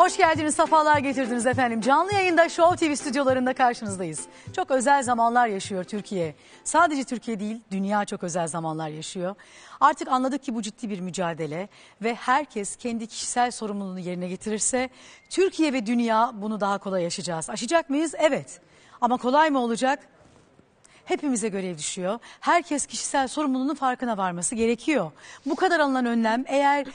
Hoş geldiniz, sefalar getirdiniz efendim. Canlı yayında Show TV stüdyolarında karşınızdayız. Çok özel zamanlar yaşıyor Türkiye. Sadece Türkiye değil, dünya çok özel zamanlar yaşıyor. Artık anladık ki bu ciddi bir mücadele ve herkes kendi kişisel sorumluluğunu yerine getirirse Türkiye ve dünya bunu daha kolay aşacağız. Aşacak mıyız? Evet. Ama kolay mı olacak? Hepimize görev düşüyor. Herkes kişisel sorumluluğunun farkına varması gerekiyor. Bu kadar alınan önlem, eğer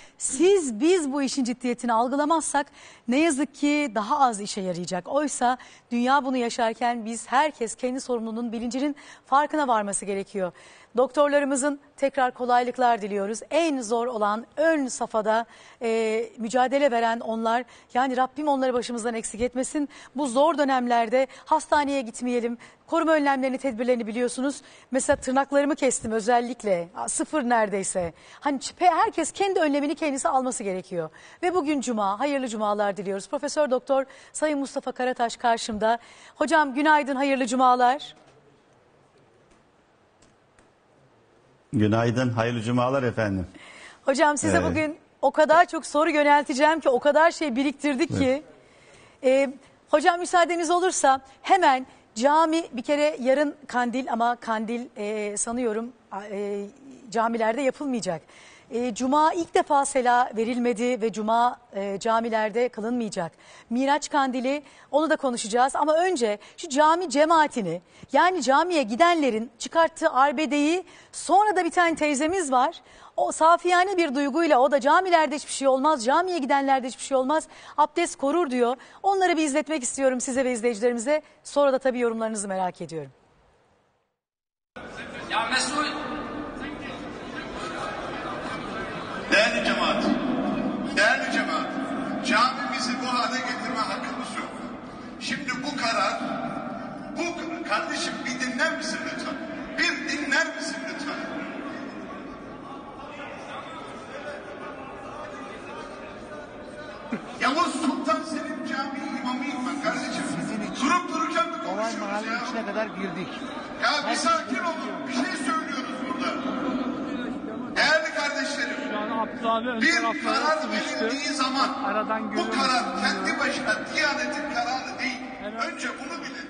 biz bu işin ciddiyetini algılamazsak ne yazık ki daha az işe yarayacak. Oysa dünya bunu yaşarken biz herkes kendi sorumluluğunun bilincinin farkına varması gerekiyor. Doktorlarımızın tekrar kolaylıklar diliyoruz. En zor olan ön safhada mücadele veren onlar. Yani Rabbim onları başımızdan eksik etmesin. Bu zor dönemlerde hastaneye gitmeyelim. Koruma önlemlerini, tedbirlerini biliyorsunuz. Mesela tırnaklarımı kestim özellikle. Sıfır neredeyse. Hani herkes kendi önlemini kendisi alması gerekiyor. Ve bugün cuma, hayırlı cumalar diliyoruz. Profesör Doktor Sayın Mustafa Karataş karşımda. Hocam günaydın, hayırlı cumalar. Günaydın, hayırlı cumalar efendim. Hocam size bugün o kadar çok soru yönelteceğim ki, o kadar şey biriktirdik ki. Hocam müsaadeniz olursa hemen cami, bir kere yarın kandil, ama kandil sanıyorum camilerde yapılmayacak. Cuma ilk defa sela verilmedi ve cuma camilerde kılınmayacak. Miraç kandili, onu da konuşacağız ama önce şu cami cemaatini, yani camiye gidenlerin çıkarttığı arbedeyi, sonra da bir tane teyzemiz var. O safiyane bir duyguyla, o da camilerde hiçbir şey olmaz, camiye gidenlerde hiçbir şey olmaz, abdest korur diyor. Onları bir izletmek istiyorum size ve izleyicilerimize, sonra da tabii yorumlarınızı merak ediyorum. Ya mesul. Değerli cemaat, camimizi bu hale getirme hakkımız yok. Şimdi bu karar, kardeşim bir dinler misin lütfen? Bir dinler misin lütfen? Yavuz Sultan Selim Camii imamıyım ben kardeşim. Durup dururken de konuşuyoruz ya. İçine kadar girdik. Ya bir sakin olun, bir şey söylüyoruz burada. Değerli kardeşlerim, bir karar verildiği zaman bu karar kendi başına Diyanet'in kararı değil. Evet. Önce bunu bilin.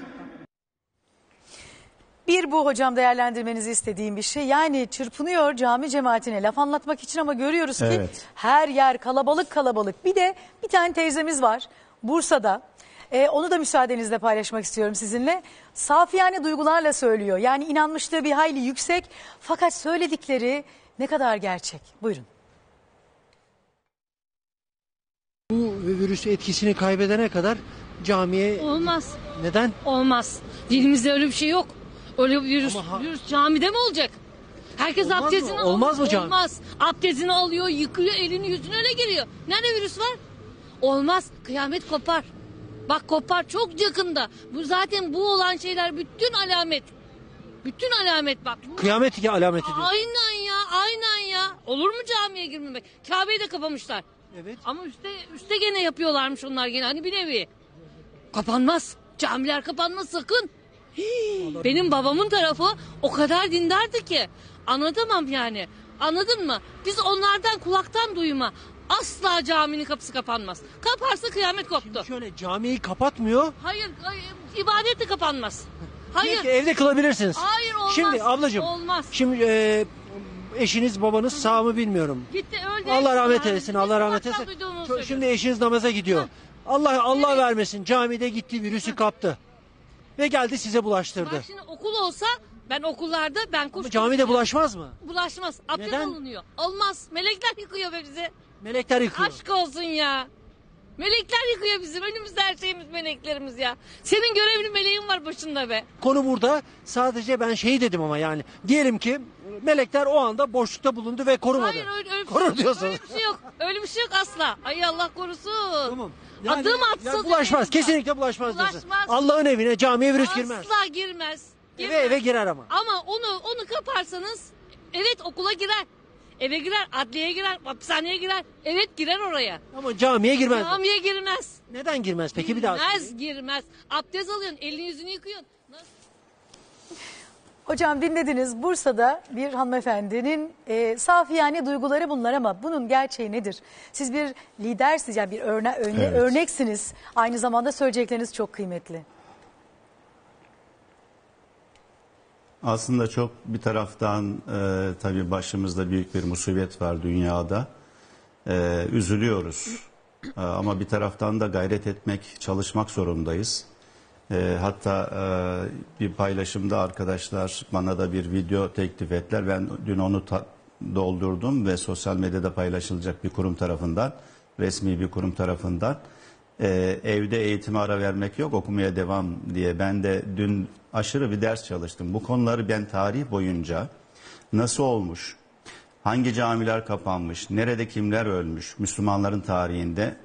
Bir bu hocam değerlendirmenizi istediğim bir şey. Yani çırpınıyor cami cemaatine laf anlatmak için ama görüyoruz ki her yer kalabalık kalabalık. Bir de bir tane teyzemiz var Bursa'da. Onu da müsaadenizle paylaşmak istiyorum sizinle. Safiyane duygularla söylüyor. Yani inanmışlığı bir hayli yüksek, fakat söyledikleri ne kadar gerçek? Buyurun. Bu virüs etkisini kaybedene kadar camiye... Olmaz. Neden? Olmaz. Dinimizde öyle bir şey yok. Öyle bir virüs, virüs camide mi olacak? Herkes olmaz abdestini alıyor. Olmaz mı canım? Olmaz. Abdestini alıyor, yıkıyor, elini yüzünü öyle giriyor. Nerede virüs var? Olmaz. Kıyamet kopar. Bak kopar çok yakında. Bu zaten bu olan şeyler bütün alamet. Bütün alamet bak. Kıyamet iki alameti diyor. Aynen ya, aynen ya. Olur mu camiye girmemek? Kabe'yi de kapamışlar. Evet. Ama üste gene yapıyorlarmış onlar gene. Hani bir nevi. Kapanmaz. Camiler kapanmaz sakın. Hii. Benim babamın tarafı o kadar dindardı ki. Anlatamam yani. Anladın mı? Biz onlardan kulaktan duyma. Asla caminin kapısı kapanmaz. Kaparsa kıyamet koptu. Şimdi şöyle camiyi kapatmıyor. Hayır, ibadet de kapanmaz. Hayır. Ki evde kılabilirsiniz. Hayır olmaz. Şimdi ablacığım. Olmaz. Şimdi eşiniz babanız sağ mı bilmiyorum. Gitti öldü. Allah rahmet eylesin. Allah rahmet eylesin. Şimdi eşiniz namaza gidiyor. Hı. Allah evet. Vermesin. Camide gitti virüsü kaptı. Ve geldi size bulaştırdı. Bak şimdi okul olsa okullarda koştum. Camide bulaşmaz mı? Bulaşmaz. Abdest alınıyor. Olmaz. Melekler yıkıyor bizi. Melekler yıkıyor. Aşk olsun ya. Melekler yıkıyor bizim. Önümüzde her şeyimiz meleklerimiz ya. Senin görevli meleğin var başında be. Konu burada. Sadece ben şeyi dedim ama yani. Diyelim ki melekler o anda boşlukta bulundu ve korumadı. Hayır öyle korur diyorsun. Öyle bir şey yok. Öyle bir şey yok asla. Ay Allah korusun. Tamam. Yani, adım atsın. Bulaşmaz. Kesinlikle bulaşmaz diyorsun. Allah'ın evine, camiye virüs girmez. Asla girmez. Eve girer ama. Ama onu kaparsanız evet okula girer. Eve girer, adliyeye girer, hapishaneye girer. Evet girer oraya. Ama camiye girmez. Camiye girmez. Neden girmez peki bir daha? Girmez. Abdest alıyorsun, elini yüzünü yıkıyorsun. Nasıl? Hocam dinlediniz, Bursa'da bir hanımefendinin safiyane duyguları bunlar ama bunun gerçeği nedir? Siz bir lidersiniz, yani bir örneksiniz. Aynı zamanda söyleyecekleriniz çok kıymetli. Aslında çok bir taraftan tabii başımızda büyük bir musibet var dünyada. Üzülüyoruz ama bir taraftan da gayret etmek, çalışmak zorundayız. Hatta bir paylaşımda arkadaşlar bana da bir video teklif ettiler. Ben dün onu doldurdum ve sosyal medyada paylaşılacak bir kurum tarafından, resmi bir kurum tarafından. Evde eğitime ara vermek yok, okumaya devam diye. Ben de dün aşırı bir ders çalıştım. Bu konuları ben tarih boyunca nasıl olmuş, hangi camiler kapanmış, nerede kimler ölmüş Müslümanların tarihinde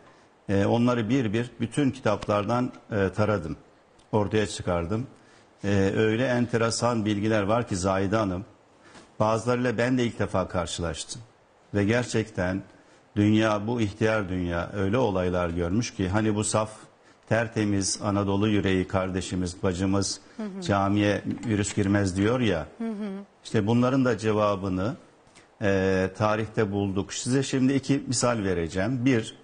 onları bütün kitaplardan taradım. Ortaya çıkardım. Öyle enteresan bilgiler var ki Zahide Hanım, bazılarıyla ben de ilk defa karşılaştım. Ve gerçekten dünya, bu ihtiyar dünya öyle olaylar görmüş ki, hani bu saf, tertemiz Anadolu yüreği kardeşimiz, bacımız camiye virüs girmez diyor ya, işte bunların da cevabını tarihte bulduk. Size şimdi iki misal vereceğim. Bir,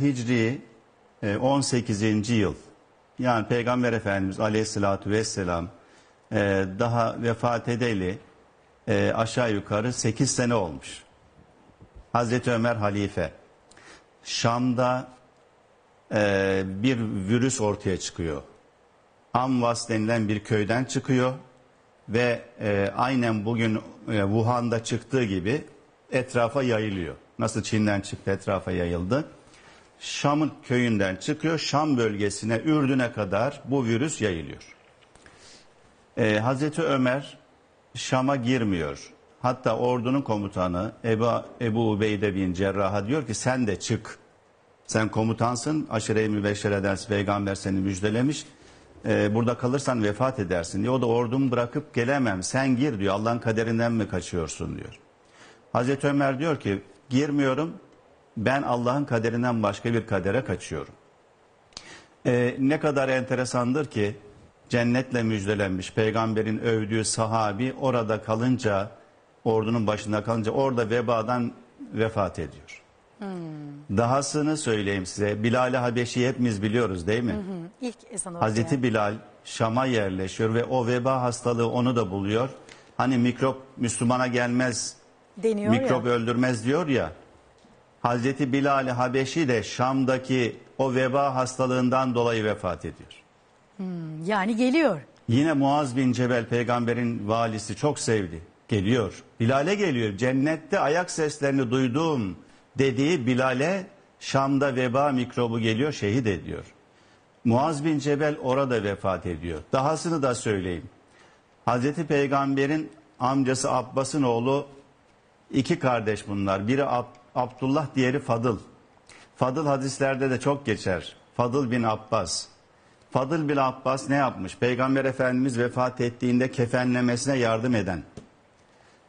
Hicri 18. yıl. Yani Peygamber Efendimiz Aleyhisselatü Vesselam daha vefat edeli aşağı yukarı 8 sene olmuş. Hazreti Ömer halife. Şam'da bir virüs ortaya çıkıyor. Amvas denilen bir köyden çıkıyor ve aynen bugün Wuhan'da çıktığı gibi etrafa yayılıyor. Nasıl Çin'den çıktı, etrafa yayıldı. Şam'ın köyünden çıkıyor. Şam bölgesine, Ürdün'e kadar bu virüs yayılıyor. Hazreti Ömer Şam'a girmiyor. Hatta ordunun komutanı Ebu Ubeyde bin Cerrah'a diyor ki sen de çık. Sen komutansın. Aşire-i mübeşşere edersin. Peygamber seni müjdelemiş. Burada kalırsan vefat edersin diyor. O da ordumu bırakıp gelemem. Sen gir diyor. Allah'ın kaderinden mi kaçıyorsun diyor. Hazreti Ömer diyor ki girmiyorum. Ben Allah'ın kaderinden başka bir kadere kaçıyorum. Ne kadar enteresandır ki cennetle müjdelenmiş peygamberin övdüğü sahabi orada kalınca, ordunun başında kalınca orada vebadan vefat ediyor. Dahasını söyleyeyim size. Bilal-i Habeşi'yi hepimiz biliyoruz değil mi? İlk ezan oldu. Hazreti yani. Bilal Şam'a yerleşiyor ve o veba hastalığı onu da buluyor. Hani mikrop Müslümana gelmez, deniyor mikrop ya, öldürmez diyor ya. Hazreti Bilal-i Habeşi de Şam'daki o veba hastalığından dolayı vefat ediyor. Yani geliyor. Yine Muaz bin Cebel, peygamberin valisi, çok sevdi. Geliyor. Bilal'e geliyor. Cennette ayak seslerini duydum dediği Bilal'e Şam'da veba mikrobu geliyor, şehit ediyor. Muaz bin Cebel orada vefat ediyor. Dahasını da söyleyeyim. Hazreti Peygamber'in amcası Abbas'ın oğlu, iki kardeş bunlar. Biri Abdullah, diğeri Fadıl. Fadıl hadislerde de çok geçer. Fadıl bin Abbas. Fadıl bin Abbas ne yapmış? Peygamber Efendimiz vefat ettiğinde kefenlemesine yardım eden,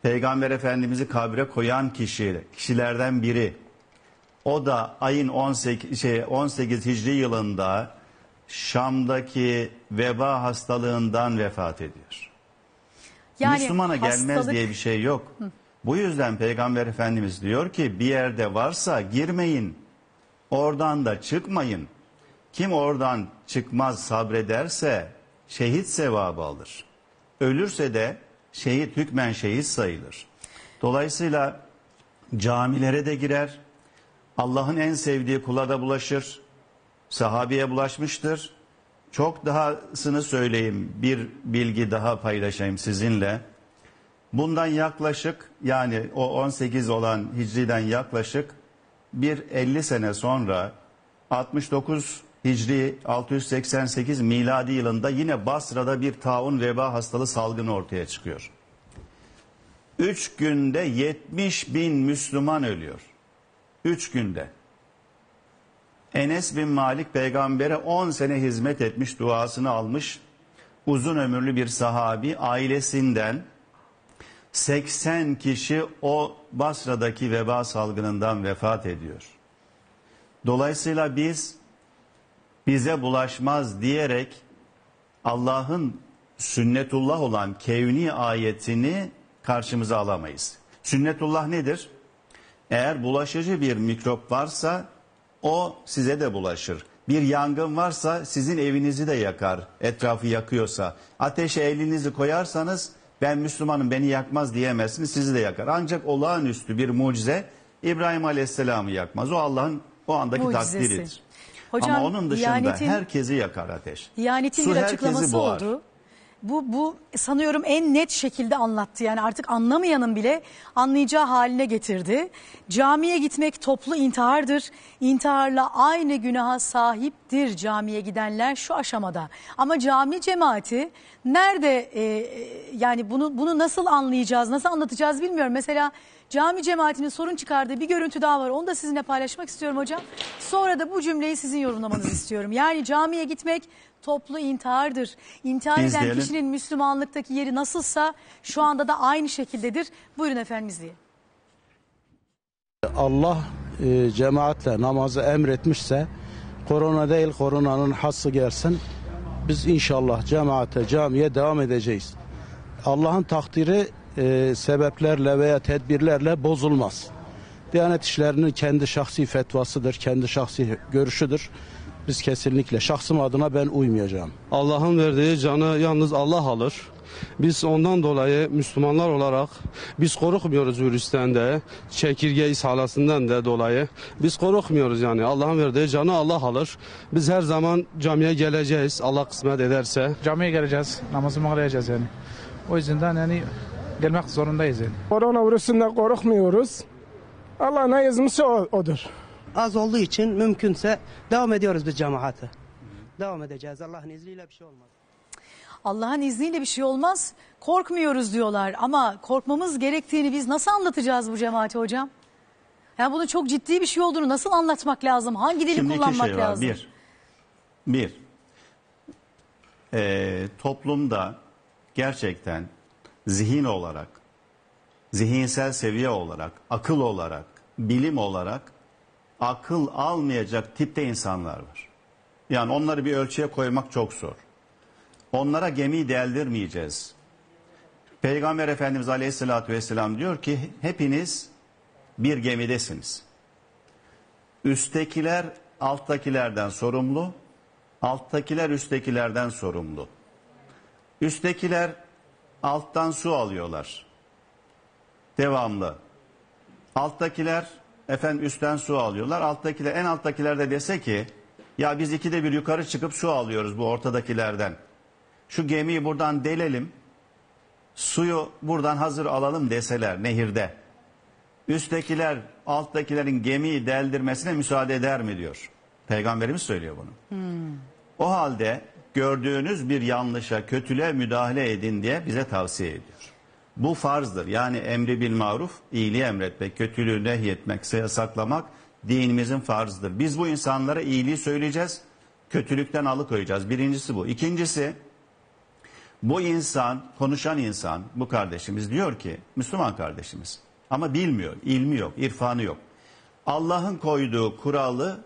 Peygamber Efendimiz'i kabre koyan kişilerden biri. O da ayın 18 Hicri yılında Şam'daki veba hastalığından vefat ediyor. Yani Müslümana gelmez diye bir şey yok. Bu yüzden Peygamber Efendimiz diyor ki bir yerde varsa girmeyin, oradan da çıkmayın. Kim oradan çıkmaz, sabrederse şehit sevabı alır. Ölürse de şehit, hükmen şehit sayılır. Dolayısıyla camilere de girer, Allah'ın en sevdiği kula da bulaşır, sahabeye bulaşmıştır. Çok dahasını söyleyeyim, bir bilgi daha paylaşayım sizinle. Bundan yaklaşık, yani o 18 olan Hicri'den yaklaşık bir 50 sene sonra 69 Hicri 688 miladi yılında yine Basra'da bir taun veba hastalığı salgını ortaya çıkıyor. 3 günde 70 bin Müslüman ölüyor. 3 günde. Enes bin Malik peygambere 10 sene hizmet etmiş, duasını almış. Uzun ömürlü bir sahabi, ailesinden 80 kişi o Basra'daki veba salgınından vefat ediyor. Dolayısıyla bize bulaşmaz diyerek Allah'ın sünnetullah olan kevni ayetini karşımıza alamayız. Sünnetullah nedir? Eğer bulaşıcı bir mikrop varsa o size de bulaşır. Bir yangın varsa sizin evinizi de yakar, etrafı yakıyorsa. Ateşe elinizi koyarsanız ben Müslümanım beni yakmaz diyemezsiniz, sizi de yakar. Ancak olağanüstü bir mucize İbrahim Aleyhisselam'ı yakmaz. O Allah'ın o andaki mucizesi, takdiridir. Hocam, ama onun dışında herkesi yakar ateş. Diyanetin bir açıklaması oldu. Bu sanıyorum en net şekilde anlattı. Yani artık anlamayanın bile anlayacağı haline getirdi. Camiye gitmek toplu intihardır. İntiharla aynı günaha sahiptir camiye gidenler şu aşamada. Ama cami cemaati nerede yani bunu nasıl anlayacağız, nasıl anlatacağız bilmiyorum. Mesela cami cemaatinin sorun çıkardığı bir görüntü daha var. Onu da sizinle paylaşmak istiyorum hocam. Sonra da bu cümleyi sizin yorumlamanızı istiyorum. Yani camiye gitmek toplu intihardır. İntihar eden kişinin Müslümanlıktaki yeri nasılsa şu anda da aynı şekildedir. Buyurun efendim izleyin. Allah cemaatle namazı emretmişse korona değil koronanın hası gelsin. Biz inşallah cemaate, camiye devam edeceğiz. Allah'ın takdiri sebeplerle veya tedbirlerle bozulmaz. Diyanet işlerinin kendi şahsi fetvasıdır, kendi şahsi görüşüdür. Biz kesinlikle şahsım adına ben uymayacağım. Allah'ın verdiği canı yalnız Allah alır. Biz ondan dolayı Müslümanlar olarak biz korkmuyoruz virüsten de, çekirge ishalasından da dolayı. Biz korkmuyoruz yani. Allah'ın verdiği canı Allah alır. Biz her zaman camiye geleceğiz Allah kısmet ederse. Camiye geleceğiz, namazımı kılacağız yani. O yüzden yani gelmek zorundayız yani. Koronavirüsünden korkmuyoruz. Allah ne yazmışsa odur. Az olduğu için mümkünse devam ediyoruz biz cemaate. Devam edeceğiz. Allah'ın izniyle bir şey olmaz. Allah'ın izniyle bir şey olmaz. Korkmuyoruz diyorlar ama korkmamız gerektiğini biz nasıl anlatacağız bu cemaate hocam? Yani bunun çok ciddi bir şey olduğunu nasıl anlatmak lazım? Hangi dili kullanmak lazım? Toplumda gerçekten zihin olarak, zihinsel seviye olarak, akıl olarak, bilim olarak akıl almayacak tipte insanlar var. Yani onları bir ölçüye koymak çok zor. Onlara gemiyi deldirmeyeceğiz. Peygamber Efendimiz Aleyhisselatü Vesselam diyor ki hepiniz bir gemidesiniz. Üsttekiler alttakilerden sorumlu, alttakiler üsttekilerden sorumlu. Üsttekiler alttan su alıyorlar. Devamlı. Alttakiler efendim üstten su alıyorlar. Alttakiler, en alttakiler de dese ki ya biz ikide bir yukarı çıkıp su alıyoruz bu ortadakilerden. Şu gemiyi buradan delelim, suyu buradan hazır alalım deseler nehirde. Üsttekiler alttakilerin gemiyi deldirmesine müsaade eder mi diyor. Peygamberimiz söylüyor bunu. O halde gördüğünüz bir yanlışa, kötülüğe müdahale edin diye bize tavsiye ediyor. Bu farzdır. Yani emri bil maruf, iyiliği emretmek, kötülüğü nehyetmek, yasaklamak dinimizin farzıdır. Biz bu insanlara iyiliği söyleyeceğiz, kötülükten alıkoyacağız. Birincisi bu. İkincisi, bu insan, konuşan insan, bu kardeşimiz diyor ki, Müslüman kardeşimiz ama bilmiyor, ilmi yok, irfanı yok. Allah'ın koyduğu kuralı,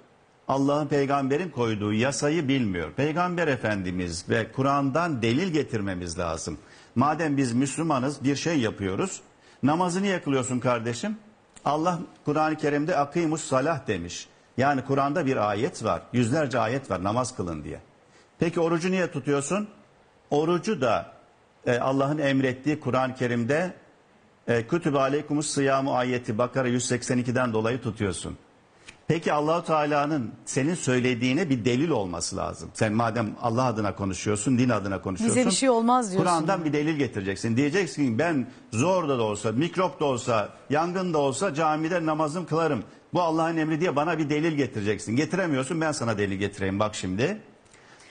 Allah'ın peygamberin koyduğu yasayı bilmiyor. Peygamber Efendimiz ve Kur'an'dan delil getirmemiz lazım. Madem biz Müslümanız bir şey yapıyoruz. Namazını yakılıyorsun kardeşim. Allah Kur'an-ı Kerim'de akimus salah demiş. Yani Kur'an'da bir ayet var. Yüzlerce ayet var namaz kılın diye. Peki orucu niye tutuyorsun? Orucu da Allah'ın emrettiği Kur'an-ı Kerim'de kütübe aleykumus sıyamu ayeti Bakara 182'den dolayı tutuyorsun. Peki Allah-u Teala'nın senin söylediğine bir delil olması lazım. Sen madem Allah adına konuşuyorsun, din adına konuşuyorsun. Bize bir şey olmaz diyorsun. Kur'an'dan bir delil getireceksin. Diyeceksin ki ben zor da olsa, mikrop da olsa, yangın da olsa camide namazım kılarım. Bu Allah'ın emri diye bana bir delil getireceksin. Getiremiyorsun ben sana delil getireyim bak şimdi.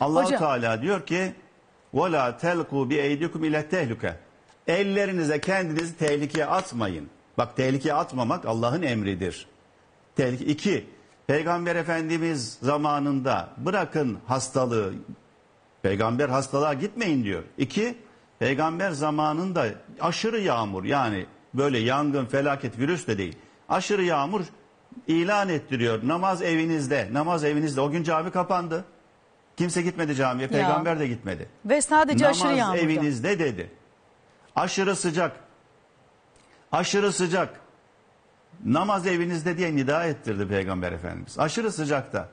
Allah-u Teala diyor ki وَلَا تَلْقُوا بِاَيْدِكُمْ اِلَى تَهْلُكَ ellerinize kendinizi tehlikeye atmayın. Bak tehlikeye atmamak Allah'ın emridir. İki, Peygamber Efendimiz zamanında bırakın hastalığı, peygamber hastalığa gitmeyin diyor. İki, peygamber zamanında aşırı yağmur yani böyle yangın, felaket, virüs de değil. Aşırı yağmur ilan ettiriyor. Namaz evinizde, namaz evinizde. O gün cami kapandı. Kimse gitmedi camiye, peygamber de gitmedi. Ve sadece aşırı yağmur. Namaz evinizde dedi. Aşırı sıcak. Aşırı sıcak. Namaz evinizde diye nida ettirdi Peygamber Efendimiz. Aşırı sıcakta.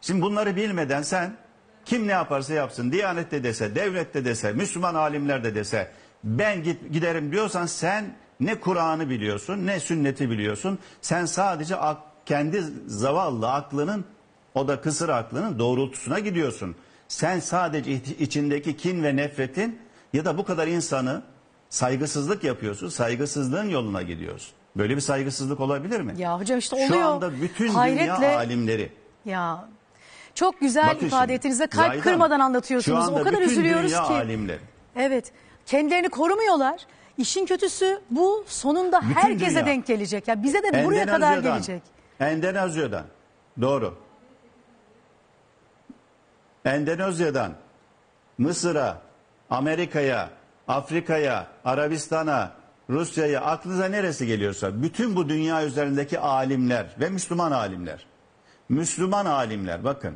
Şimdi bunları bilmeden sen kim ne yaparsa yapsın, Diyanet de dese, devlet de dese, Müslüman alimler de dese ben giderim diyorsan sen ne Kur'an'ı biliyorsun ne sünneti biliyorsun. Sen sadece kendi zavallı aklının, o da kısır aklının doğrultusuna gidiyorsun. Sen sadece içindeki kin ve nefretin ya da bu kadar insanı saygısızlık yapıyorsun, saygısızlığın yoluna gidiyorsun. Böyle bir saygısızlık olabilir mi? Ya hocam işte oluyor. Şu anda bütün dünya alimleri. Ya çok güzel bakın ifade şimdi, ettiğinizde kalp Zahide kırmadan anlatıyorsunuz. O kadar üzülüyoruz ki. Şu anda bütün dünya alimleri. Evet. Kendilerini korumuyorlar. İşin kötüsü bu sonunda bütün herkese dünya denk gelecek. Ya bize de Ender buraya kadar gelecek. Endonezya'dan. Doğru. Endonezya'dan Mısır'a, Amerika'ya, Afrika'ya, Arabistan'a, Rusya'ya, aklınıza neresi geliyorsa bütün bu dünya üzerindeki alimler ve Müslüman alimler. Müslüman alimler bakın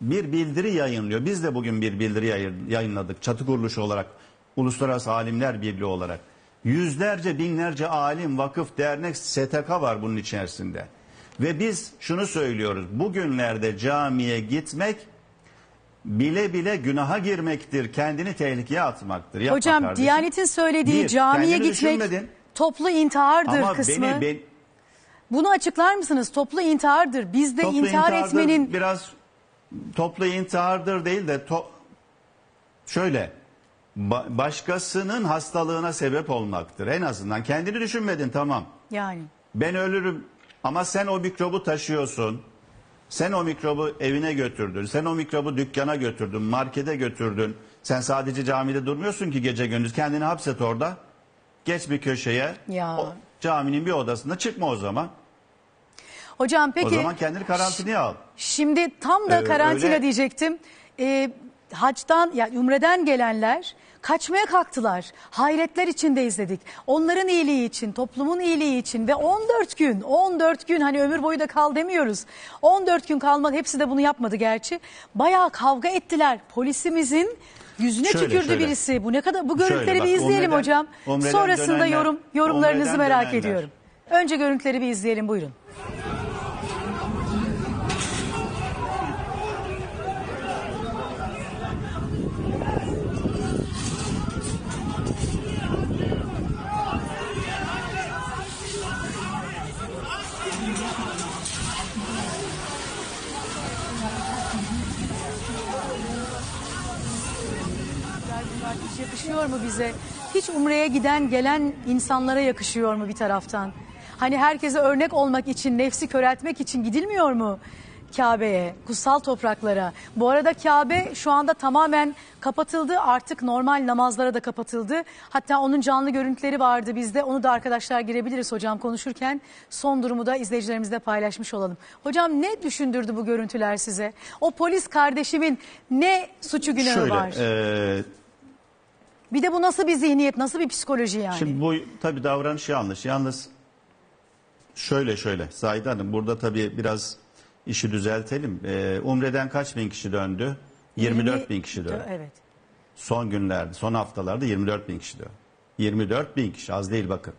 bir bildiri yayınlıyor. Biz de bugün bir bildiri yayınladık çatı kuruluşu olarak, Uluslararası Alimler Birliği olarak. Yüzlerce binlerce alim, vakıf, dernek, STK var bunun içerisinde. Ve biz şunu söylüyoruz. Bugünlerde camiye gitmek bile bile günaha girmektir. Kendini tehlikeye atmaktır. Yapma hocam kardeşim. Diyanetin söylediği bir, camiye gitmek toplu intihardır ama kısmı. Bunu açıklar mısınız? Toplu intihardır. Bizde intihar etmenin... Biraz toplu intihardır değil de şöyle başkasının hastalığına sebep olmaktır. En azından kendini düşünmedin tamam. Yani. Ben ölürüm ama sen o mikrobu taşıyorsun. Sen o mikrobu evine götürdün. Sen o mikrobu dükkana götürdün. Markete götürdün. Sen sadece camide durmuyorsun ki gece gündüz. Kendini hapset orada. Geç bir köşeye. Ya. Caminin bir odasında çıkma o zaman. Hocam peki. O zaman kendini karantinaya al. Şimdi tam da karantina diyecektim. Hac'dan yani Umre'den gelenler kaçmaya kalktılar. Hayretler içinde izledik. Onların iyiliği için, toplumun iyiliği için ve 14 gün hani ömür boyu da kal demiyoruz. 14 gün kalmak, hepsi de bunu yapmadı gerçi. Bayağı kavga ettiler. Polisimizin yüzüne tükürdü birisi. Bu ne kadar? Bu görüntüleri şöyle, bak, bir izleyelim Umre'den, hocam. Umre'den sonrasında dönenler, yorumlarınızı merak ediyorum. Önce görüntüleri bir izleyelim, buyurun. Yakışıyor mu bize? Hiç Umre'ye giden gelen insanlara yakışıyor mu bir taraftan? Hani herkese örnek olmak için, nefsi köreltmek için gidilmiyor mu Kabe'ye, kutsal topraklara? Bu arada Kabe şu anda tamamen kapatıldı. Artık normal namazlara da kapatıldı. Hatta onun canlı görüntüleri vardı bizde. Onu da arkadaşlar girebiliriz hocam konuşurken. Son durumu da izleyicilerimizle paylaşmış olalım. Hocam ne düşündürdü bu görüntüler size? O polis kardeşimin ne suçu günahı var? Şöyle... Bir de bu nasıl bir zihniyet, nasıl bir psikoloji yani? Şimdi bu tabii davranış yanlış. Yalnız şöyle Zahide Hanım, burada tabii biraz işi düzeltelim. Umre'den kaç bin kişi döndü? 24 bin kişi döndü. Evet. Son günlerde, son haftalarda 24 bin kişi döndü. 24 bin kişi az değil bakın.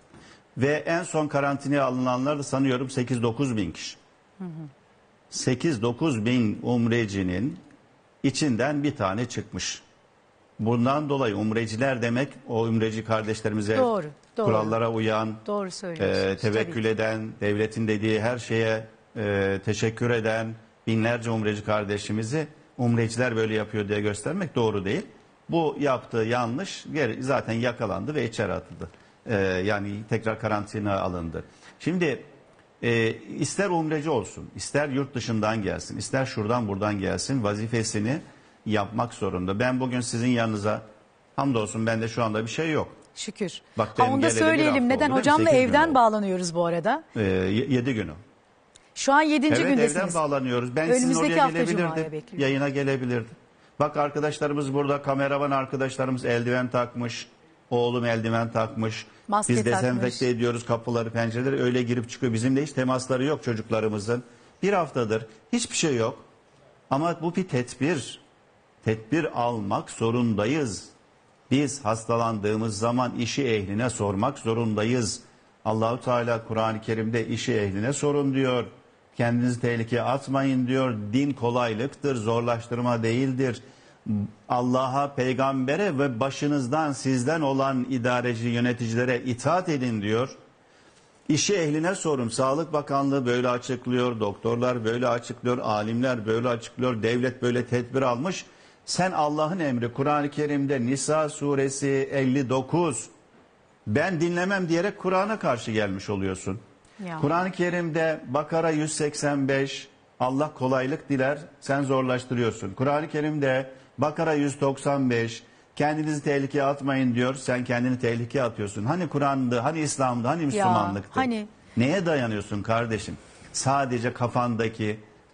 Ve en son karantinaya alınanlar da sanıyorum 8-9 bin kişi. 8-9 bin umrecinin içinden bir tane çıkmış. Bundan dolayı umreciler demek o umreci kardeşlerimize doğru. kurallara uyan, doğru tevekkül eden, devletin dediği her şeye teşekkür eden binlerce umreci kardeşimizi umreciler böyle yapıyor diye göstermek doğru değil. Bu yaptığı yanlış, zaten yakalandı ve içeri atıldı. Yani tekrar karantina alındı. Şimdi ister umreci olsun, ister yurt dışından gelsin, ister şuradan buradan gelsin vazifesini yapmak zorunda. Ben bugün sizin yanınıza, hamdolsun bende şu anda bir şey yok. Şükür. Bak, onu da söyleyelim. Neden? Oldu, hocamla evden bağlanıyoruz bu arada. 7 günü. Şu an 7. gündesiniz. Evet, evden bağlanıyoruz. Ben sizin oraya gelebilirdim. Yayına gelebilirdim. Bak arkadaşlarımız burada, kameraman arkadaşlarımız eldiven takmış. Oğlum eldiven takmış. Maske biz dezenfekte ediyoruz kapıları, pencereleri, öyle girip çıkıyor. Bizimle hiç temasları yok çocuklarımızın. Bir haftadır hiçbir şey yok. Ama bu bir tedbir. tedbir almak zorundayız. Biz hastalandığımız zaman işi ehline sormak zorundayız. Allahu Teala Kur'an-ı Kerim'de işi ehline sorun diyor. Kendinizi tehlikeye atmayın diyor. Din kolaylıktır, zorlaştırma değildir. Allah'a, peygambere ve başınızdan sizden olan idareci yöneticilere itaat edin diyor. İşi ehline sorun. Sağlık Bakanlığı böyle açıklıyor, doktorlar böyle açıklıyor, alimler böyle açıklıyor, devlet böyle tedbir almış. Sen Allah'ın emri, Kur'an-ı Kerim'de Nisa suresi 59, ben dinlemem diyerek Kur'an'a karşı gelmiş oluyorsun. Kur'an-ı Kerim'de Bakara 185, Allah kolaylık diler, sen zorlaştırıyorsun. Kur'an-ı Kerim'de Bakara 195, kendinizi tehlikeye atmayın diyor, sen kendini tehlikeye atıyorsun. Hani Kur'an'dı, hani İslam'dı, hani Müslümanlıktı? Hani... Neye dayanıyorsun kardeşim? Sadece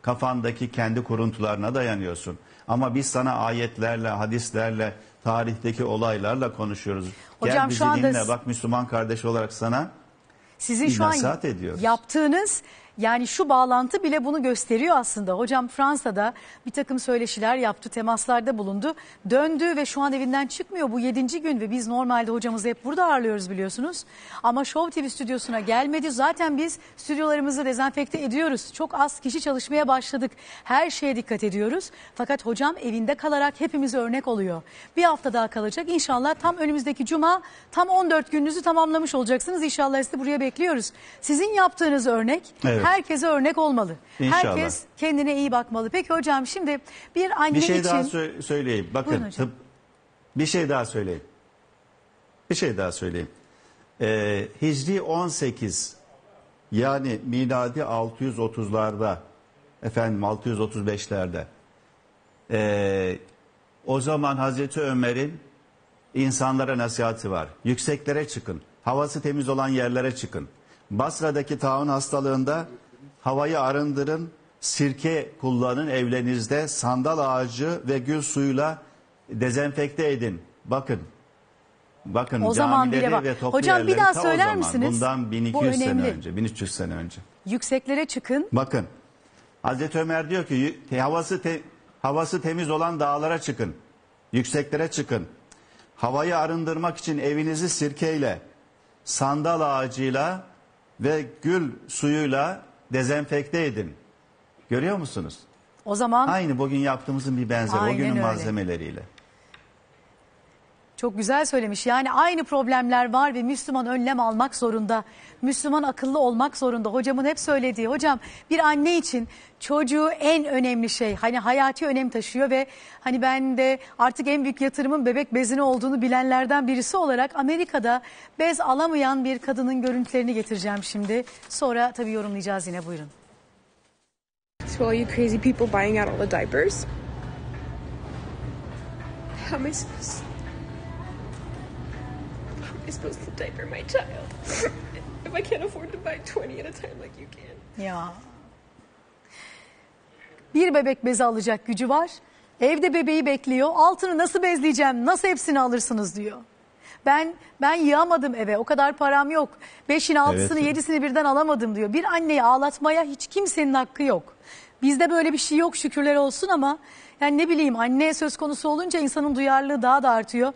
kafandaki kendi kuruntularına dayanıyorsun. Ama biz sana ayetlerle, hadislerle, tarihteki olaylarla konuşuyoruz. Hocam, gel bizi şu anda dinle, bak Müslüman kardeş olarak sana sizin şu an yaptığınız, yani şu bağlantı bile bunu gösteriyor aslında. Hocam Fransa'da bir takım söyleşiler yaptı, temaslarda bulundu, döndü ve şu an evinden çıkmıyor. Bu 7. gün ve biz normalde hocamızı hep burada ağırlıyoruz biliyorsunuz. Ama Show TV stüdyosuna gelmedi. Zaten biz stüdyolarımızı dezenfekte ediyoruz. Çok az kişi çalışmaya başladık. Her şeye dikkat ediyoruz. Fakat hocam evinde kalarak hepimize örnek oluyor. Bir hafta daha kalacak. İnşallah tam önümüzdeki cuma tam 14 gününüzü tamamlamış olacaksınız. İnşallah sizi buraya bekliyoruz. Sizin yaptığınız örnek... Evet. Herkese örnek olmalı. İnşallah. Herkes kendine iyi bakmalı. Peki hocam, şimdi bir anne için... Bir şey daha söyleyeyim. Hicri 18, yani miladi 630'larda, efendim 635'lerde, o zaman Hazreti Ömer'in insanlara nasihati var. Yükseklere çıkın, havası temiz olan yerlere çıkın. Basra'daki taun hastalığında havayı arındırın, sirke kullanın evlerinizde, sandal ağacı ve gül suyuyla dezenfekte edin. Bakın o camileri bak ve toplu hocam, yerleri. Hocam bir daha söyler misiniz? Bundan 1200 sene önce, 1300 sene önce. Yükseklere çıkın. Bakın, Hazreti Ömer diyor ki havası temiz olan dağlara çıkın, yükseklere çıkın. Havayı arındırmak için evinizi sirkeyle, sandal ağacıyla ve gül suyuyla dezenfekte edin. Görüyor musunuz? O zaman aynı bugün yaptığımızın bir benzeri, o günün malzemeleriyle. Çok güzel söylemiş. Yani aynı problemler var ve Müslüman önlem almak zorunda. Müslüman akıllı olmak zorunda. Hocamın hep söylediği. Hocam, bir anne için çocuğu en önemli şey, hani hayati önem taşıyor ve hani ben de artık en büyük yatırımın bebek bezine olduğunu bilenlerden birisi olarak Amerika'da bez alamayan bir kadının görüntülerini getireceğim şimdi. Sonra tabii yorumlayacağız yine, buyurun. So all you crazy people buying out all the diapers. How am I supposed to diaper my child if I can't afford to buy 20 at a time like you can? Ya. Bir bebek bezi alacak gücü var. Evde bebeği bekliyor. Altını nasıl bezleyeceğim? Nasıl hepsini alırsınız diyor. Ben yığamadım eve. O kadar param yok. 5'ini, 6'sını, 7'sini birden alamadım diyor. Bir anneyi ağlatmaya hiç kimsenin hakkı yok. Bizde böyle bir şey yok, şükürler olsun, ama yani ne bileyim, anne söz konusu olunca insanın duyarlılığı daha da artıyor.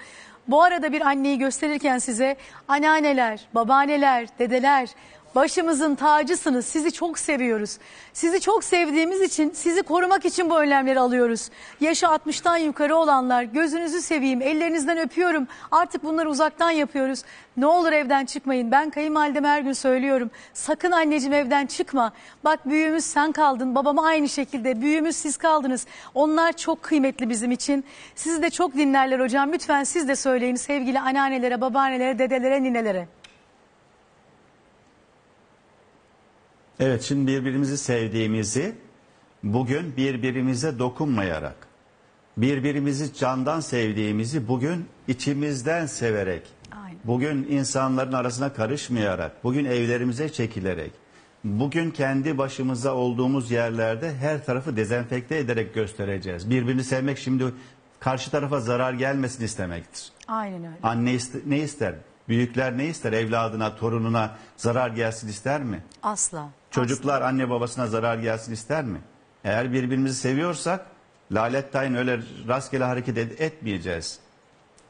Bu arada bir anneyi gösterirken size anneanneler, babaanneler, dedeler başımızın tacısınız. Sizi çok seviyoruz. Sizi çok sevdiğimiz için, sizi korumak için bu önlemleri alıyoruz. Yaşı 60'tan yukarı olanlar, gözünüzü seveyim, ellerinizden öpüyorum. Artık bunları uzaktan yapıyoruz. Ne olur evden çıkmayın. Ben kayınvalideme her gün söylüyorum. Sakın anneciğim evden çıkma. Bak büyüğümüz sen kaldın. Babama aynı şekilde. Büyüğümüz siz kaldınız. Onlar çok kıymetli bizim için. Sizi de çok dinlerler hocam. Lütfen siz de söyleyin sevgili anneannelere, babaannelere, dedelere, ninelere. Evet, şimdi birbirimizi sevdiğimizi, bugün birbirimize dokunmayarak, birbirimizi candan sevdiğimizi bugün içimizden severek, bugün insanların arasına karışmayarak, bugün evlerimize çekilerek, bugün kendi başımıza olduğumuz yerlerde her tarafı dezenfekte ederek göstereceğiz. Birbirini sevmek şimdi karşı tarafa zarar gelmesin istemektir. Aynen öyle. Anne ne ister? Büyükler ne ister? Evladına, torununa zarar gelsin ister mi? Asla. Çocuklar anne babasına zarar gelsin ister mi? Eğer birbirimizi seviyorsak Lalet tayin öyle rastgele hareket etmeyeceğiz.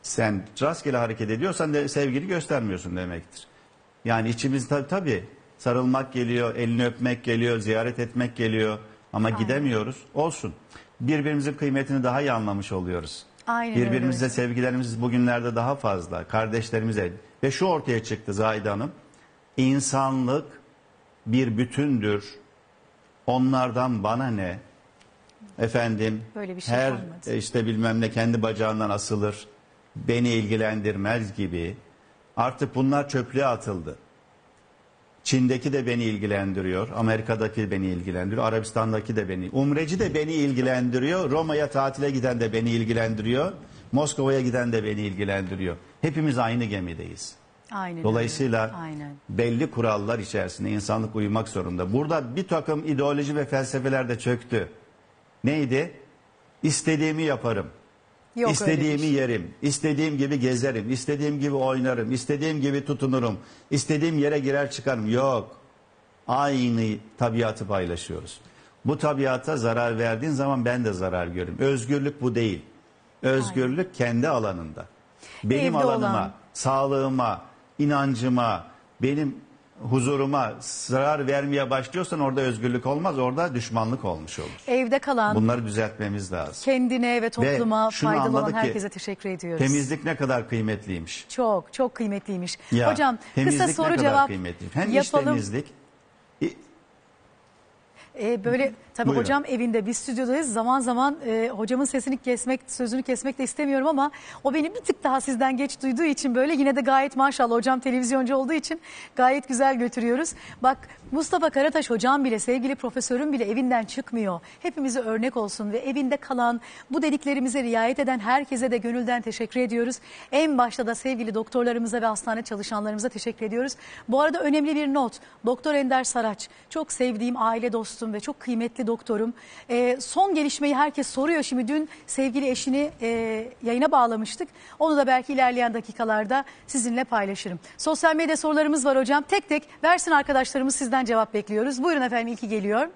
Sen rastgele hareket ediyorsan de sevgili göstermiyorsun demektir. Yani içimiz tabii sarılmak geliyor, elini öpmek geliyor, ziyaret etmek geliyor ama aynen, gidemiyoruz. Olsun. Birbirimizin kıymetini daha iyi anlamış oluyoruz. Aynen, birbirimize öyle. Sevgilerimiz bugünlerde daha fazla. Kardeşlerimize. Ve şu ortaya çıktı Zahide Hanım. İnsanlık bir bütündür. Onlardan bana ne? Efendim böyle bir şey her kalmadı. İşte bilmem ne kendi bacağından asılır. Beni ilgilendirmez gibi. Artık bunlar çöplüğe atıldı. Çin'deki de beni ilgilendiriyor. Amerika'daki beni ilgilendiriyor. Arabistan'daki de beni. Umreci de beni ilgilendiriyor. Roma'ya tatile giden de beni ilgilendiriyor. Moskova'ya giden de beni ilgilendiriyor. Hepimiz aynı gemideyiz. Aynen, dolayısıyla aynen, belli kurallar içerisinde insanlık uyumak zorunda. Burada bir takım ideoloji ve felsefeler de çöktü. Neydi? İstediğimi yaparım. Yok, istediğimi yerim, istediğim gibi gezerim, istediğim gibi oynarım, istediğim gibi tutunurum, istediğim yere girer çıkarım. Yok. Aynı tabiatı paylaşıyoruz. Bu tabiata zarar verdiğin zaman ben de zarar görürüm. Özgürlük bu değil. Özgürlük aynen, kendi alanında. Benim evde alanıma, olan sağlığıma, inancıma, benim huzuruma zarar vermeye başlıyorsan orada özgürlük olmaz, orada düşmanlık olmuş olur. Evde kalan, bunları düzeltmemiz lazım. Kendine ve topluma ve faydalı olan herkese teşekkür ediyoruz. Temizlik ne kadar kıymetliymiş. Çok çok kıymetliymiş. Ya, hocam kısa soru cevap hem yapalım. Hem iş temizlik. Böyle tabii buyurun. Hocam evinde, biz stüdyodayız, zaman zaman hocamın sesini kesmek, sözünü kesmek de istemiyorum ama o beni bir tık daha sizden geç duyduğu için böyle yine de gayet maşallah hocam televizyoncu olduğu için gayet güzel götürüyoruz. Bak Mustafa Karataş hocam bile, sevgili profesörüm bile evinden çıkmıyor. Hepimize örnek olsun ve evinde kalan, bu dediklerimize riayet eden herkese de gönülden teşekkür ediyoruz. En başta da sevgili doktorlarımıza ve hastane çalışanlarımıza teşekkür ediyoruz. Bu arada önemli bir not. Doktor Ender Saraç, çok sevdiğim aile dostum ve çok kıymetli doktorum. Son gelişmeyi herkes soruyor. Şimdi dün sevgili eşini yayına bağlamıştık. Onu da belki ilerleyen dakikalarda sizinle paylaşırım. Sosyal medya sorularımız var hocam. Tek tek versin arkadaşlarımız, sizden cevap bekliyoruz. Buyurun efendim, ilki geliyor.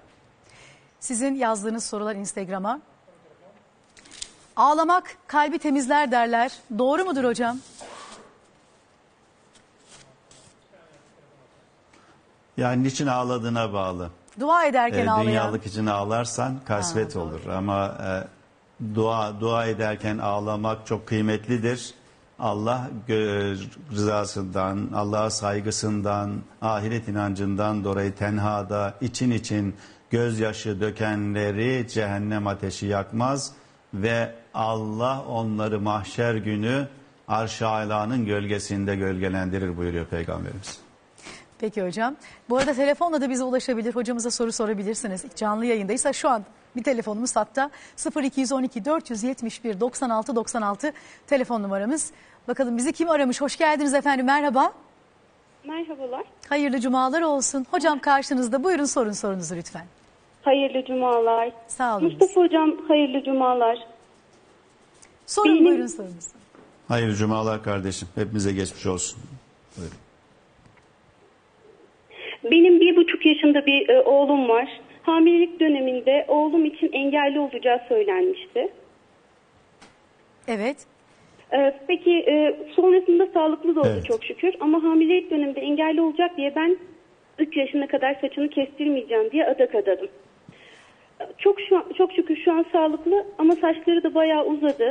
Sizin yazdığınız sorular Instagram'a. Ağlamak kalbi temizler derler. Doğru mudur hocam? Yani niçin ağladığına bağlı. Dua ederken ağlayan. Dünyalık için ağlarsan kasvet olur ama dua ederken ağlamak çok kıymetlidir. Allah rızasından, Allah'a saygısından, ahiret inancından dolayı tenhada için gözyaşı dökenleri cehennem ateşi yakmaz ve Allah onları mahşer günü Arş-ı Ala'nın gölgesinde gölgelendirir buyuruyor Peygamberimiz. Peki hocam. Bu arada telefonla da bize ulaşabilir. Hocamıza soru sorabilirsiniz. Canlı yayındaysa şu an bir telefonumuz hatta 0212 471 96 96 telefon numaramız. Bakalım bizi kim aramış? Hoş geldiniz efendim. Merhaba. Merhabalar. Hayırlı cumalar olsun. Hocam karşınızda. Buyurun sorun sorunuzu lütfen. Hayırlı cumalar. Sağ olun. Mustafa hocam hayırlı cumalar. Sorun buyurun sorunuz. Hayırlı cumalar kardeşim. Hepimize geçmiş olsun. Buyurun. Benim 1,5 yaşında bir oğlum var. Hamilelik döneminde oğlum için engelli olacağı söylenmişti. Evet. Peki sonrasında sağlıklı da oldu evet, çok şükür. Ama hamilelik döneminde engelli olacak diye ben 3 yaşına kadar saçını kestirmeyeceğim diye adak adadım. Çok şükür şu an sağlıklı ama saçları da bayağı uzadı.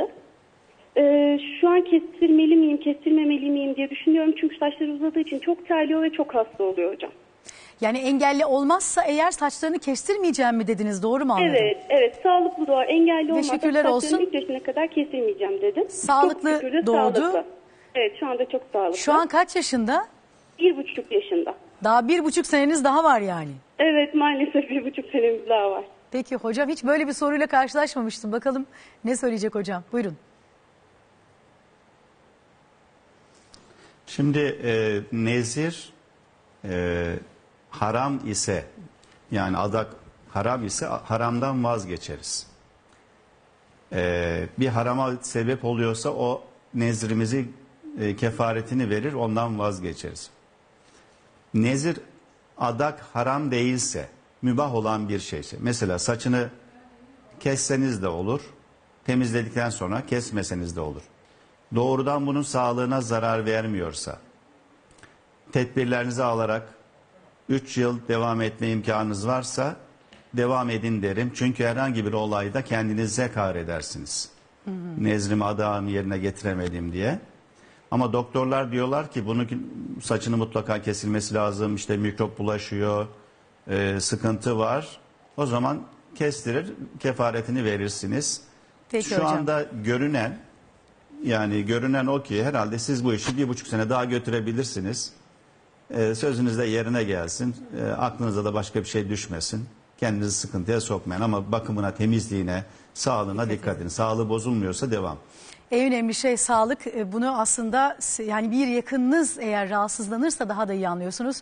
Şu an kestirmeli miyim, kestirmemeli miyim diye düşünüyorum. Çünkü saçları uzadığı için çok terliyor ve çok hasta oluyor hocam. Yani engelli olmazsa eğer saçlarını kestirmeyeceğim mi dediniz, doğru mu anladım? Evet, evet, sağlıklı doğar. Engelli olmazsa saçlarını 3 yaşına kadar kestirmeyeceğim dedim. Sağlıklı şükür, doğdu. Sağlıklı. Evet, şu anda çok sağlıklı. Şu an kaç yaşında? 1,5 yaşında. Daha 1,5 seneniz daha var yani. Evet, maalesef 1,5 senemiz daha var. Peki hocam, hiç böyle bir soruyla karşılaşmamıştım. Bakalım ne söyleyecek hocam? Buyurun. Şimdi nezir haram ise, yani adak haram ise haramdan vazgeçeriz. Bir harama sebep oluyorsa o nezrimizi kefaretini verir, ondan vazgeçeriz. Nezir adak haram değilse, mübah olan bir şeyse, mesela saçını Kesseniz de olur. Temizledikten sonra kesmeseniz de olur. Doğrudan bunun sağlığına zarar vermiyorsa tedbirlerinizi alarak 3 yıl devam etme imkanınız varsa devam edin derim. Çünkü herhangi bir olayda kendinize kar edersiniz. Hı hı. Nezrimi adağımı yerine getiremedim diye. Ama doktorlar diyorlar ki bunu saçını mutlaka kesilmesi lazım. İşte mikrop bulaşıyor, sıkıntı var. O zaman kestirir, kefaretini verirsiniz. Peki şu hocam. Anda görünen, yani görünen o ki herhalde siz bu işi 1,5 sene daha götürebilirsiniz. Sözünüz de yerine gelsin. Aklınıza da başka bir şey düşmesin. Kendinizi sıkıntıya sokmayın ama bakımına, temizliğine, sağlığına dikkat edin. Sağlığı bozulmuyorsa devam. En önemli şey sağlık. Bunu aslında yani bir yakınınız eğer rahatsızlanırsa daha da iyi anlıyorsunuz.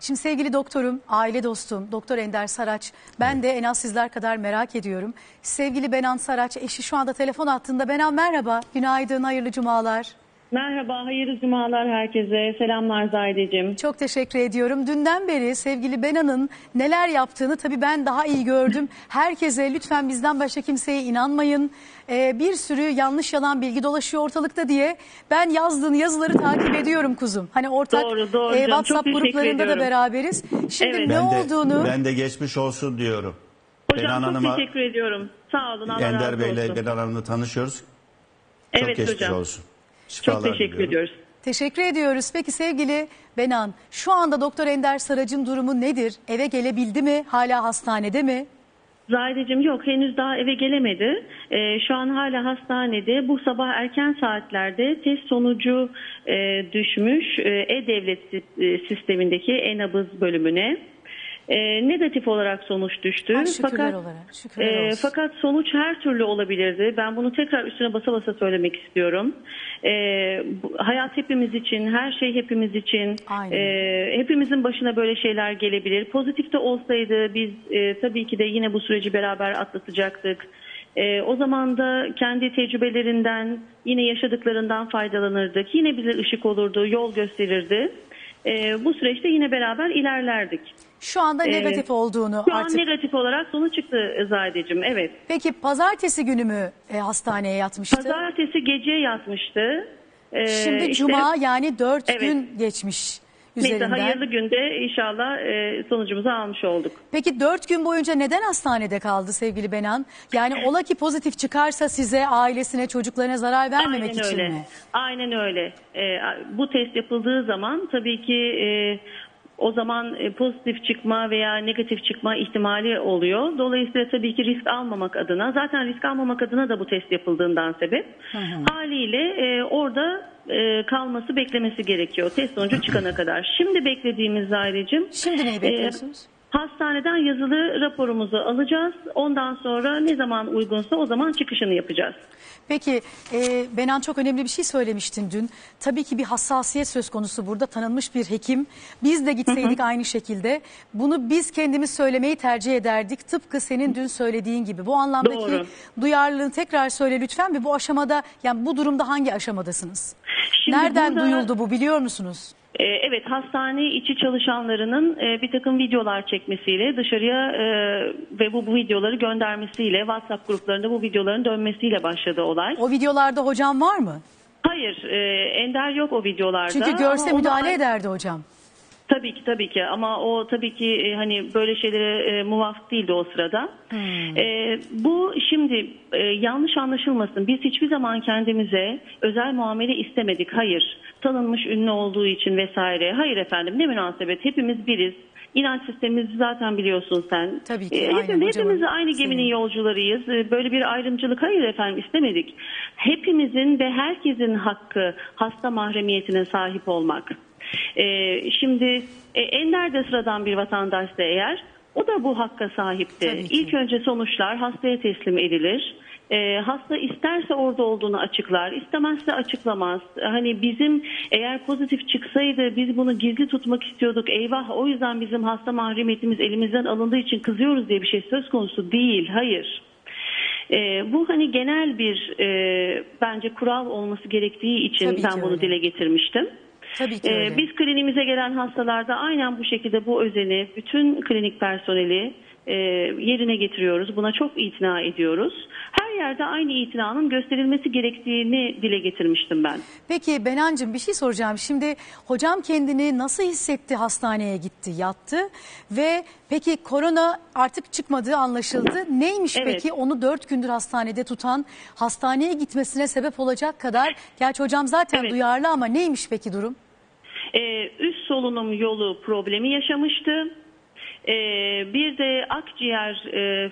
Şimdi sevgili doktorum, aile dostum, Doktor Ender Saraç, ben de en az sizler kadar merak ediyorum. Sevgili Benan Saraç, eşi şu anda telefon hattında. Benan merhaba, günaydın, hayırlı cumalar. Merhaba, hayırlı cumalar herkese. Selamlar Zahideciğim. Çok teşekkür ediyorum. Dünden beri sevgili Benan'ın neler yaptığını tabii ben daha iyi gördüm. Herkese lütfen bizden başka kimseye inanmayın. Bir sürü yanlış yalan bilgi dolaşıyor ortalıkta diye ben yazdığın yazıları takip ediyorum kuzum. Hani ortak doğru, WhatsApp gruplarında da beraberiz. Şimdi evet. Ben de geçmiş olsun diyorum. Hocam Benan çok Hanım'a, teşekkür ediyorum. Sağ olun. Ender Bey'le Benan Hanım'la tanışıyoruz. Çok evet, geçmiş hocam. Olsun. Şifalar çok teşekkür ediyoruz. Teşekkür ediyoruz. Peki sevgili Benan, şu anda Doktor Ender Saraç'ın durumu nedir? Eve gelebildi mi? Hala hastanede mi? Zahideciğim yok, henüz daha eve gelemedi. Şu an hala hastanede. Bu sabah erken saatlerde test sonucu düşmüş E-Devlet sistemindeki E-Nabız bölümüne. Negatif olarak sonuç düştü. Ha, fakat sonuç her türlü olabilirdi. Ben bunu tekrar üstüne basa basa söylemek istiyorum. Hayat hepimiz için, her şey hepimiz için. Hepimizin başına böyle şeyler gelebilir. Pozitif de olsaydı biz tabii ki de yine bu süreci beraber atlatacaktık. O zaman da kendi tecrübelerinden, yine yaşadıklarından faydalanırdık. Yine bize ışık olurdu, yol gösterirdi. Bu süreçte yine beraber ilerlerdik. Şu anda negatif olduğunu artık. Şu an negatif olarak sonu çıktı Zahideciğim, evet. Peki pazartesi günü mü hastaneye yatmıştı? Pazartesi gece yatmıştı. Şimdi işte, cuma yani 4 evet. gün geçmiş üzerinden. Neyse, hayırlı günde inşallah sonucumuzu almış olduk. Peki 4 gün boyunca neden hastanede kaldı sevgili Benan? Yani ola ki pozitif çıkarsa size, ailesine, çocuklarına zarar vermemek aynen için öyle. Mi? Aynen öyle. Bu test yapıldığı zaman tabii ki... o zaman pozitif çıkma veya negatif çıkma ihtimali oluyor. Dolayısıyla tabii ki risk almamak adına, zaten risk almamak adına da bu test yapıldığından sebep haliyle orada kalması, beklemesi gerekiyor test sonucu çıkana kadar. Şimdi beklediğimiz Zahideciğim. Şimdi neyi bekliyorsunuz? Hastaneden yazılı raporumuzu alacağız. Ondan sonra ne zaman uygunsa o zaman çıkışını yapacağız. Peki Benan çok önemli bir şey söylemiştin dün. Tabii ki bir hassasiyet söz konusu burada, tanınmış bir hekim. Biz de gitseydik aynı şekilde. Bunu biz kendimiz söylemeyi tercih ederdik. Tıpkı senin dün söylediğin gibi. Bu anlamdaki doğru. duyarlılığını tekrar söyle lütfen. Ve bu aşamada, yani bu durumda hangi aşamadasınız? Şimdi nereden burada... duyuldu bu, biliyor musunuz? Evet, hastane içi çalışanlarının bir takım videolar çekmesiyle dışarıya ve bu videoları göndermesiyle, WhatsApp gruplarında bu videoların dönmesiyle başladı olay. O videolarda hocam var mı? Hayır, Ender yok o videolarda. Çünkü görse müdahale ederdi hocam. Tabii ki, tabii ki, ama o tabii ki hani böyle şeylere muvafık değildi o sırada. Bu şimdi yanlış anlaşılmasın. Biz hiçbir zaman kendimize özel muamele istemedik. Hayır, tanınmış ünlü olduğu için vesaire. Hayır efendim, ne münasebet, hepimiz biriz. İnanç sistemimizi zaten biliyorsun sen. Tabii ki. Hepimiz aynı geminin yolcularıyız. Böyle bir ayrımcılık, hayır efendim, istemedik. Hepimizin ve herkesin hakkı hasta mahremiyetine sahip olmak. Şimdi Ender de sıradan bir vatandaşsa eğer, o da bu hakka sahipti. İlk önce sonuçlar hastaya teslim edilir. Hasta isterse orada olduğunu açıklar, istemezse açıklamaz. Hani bizim eğer pozitif çıksaydı biz bunu gizli tutmak istiyorduk, eyvah o yüzden bizim hasta mahremiyetimiz elimizden alındığı için kızıyoruz diye bir şey söz konusu değil, hayır. Bu hani genel bir bence kural olması gerektiği için tabii ben bunu öyle. Dile getirmiştim. Tabii ki öyle. Biz kliniğimize gelen hastalarda aynen bu şekilde bu özeni, bütün klinik personeli yerine getiriyoruz. Buna çok itina ediyoruz. Her yerde aynı itinanın gösterilmesi gerektiğini dile getirmiştim ben. Peki Benancığım, bir şey soracağım. Şimdi hocam kendini nasıl hissetti? Hastaneye gitti, yattı ve peki korona artık çıkmadığı anlaşıldı. Neymiş evet. Peki onu 4 gündür hastanede tutan, hastaneye gitmesine sebep olacak kadar, gerçi hocam zaten evet. duyarlı ama neymiş peki durum? Üst solunum yolu problemi yaşamıştı. Bir de akciğer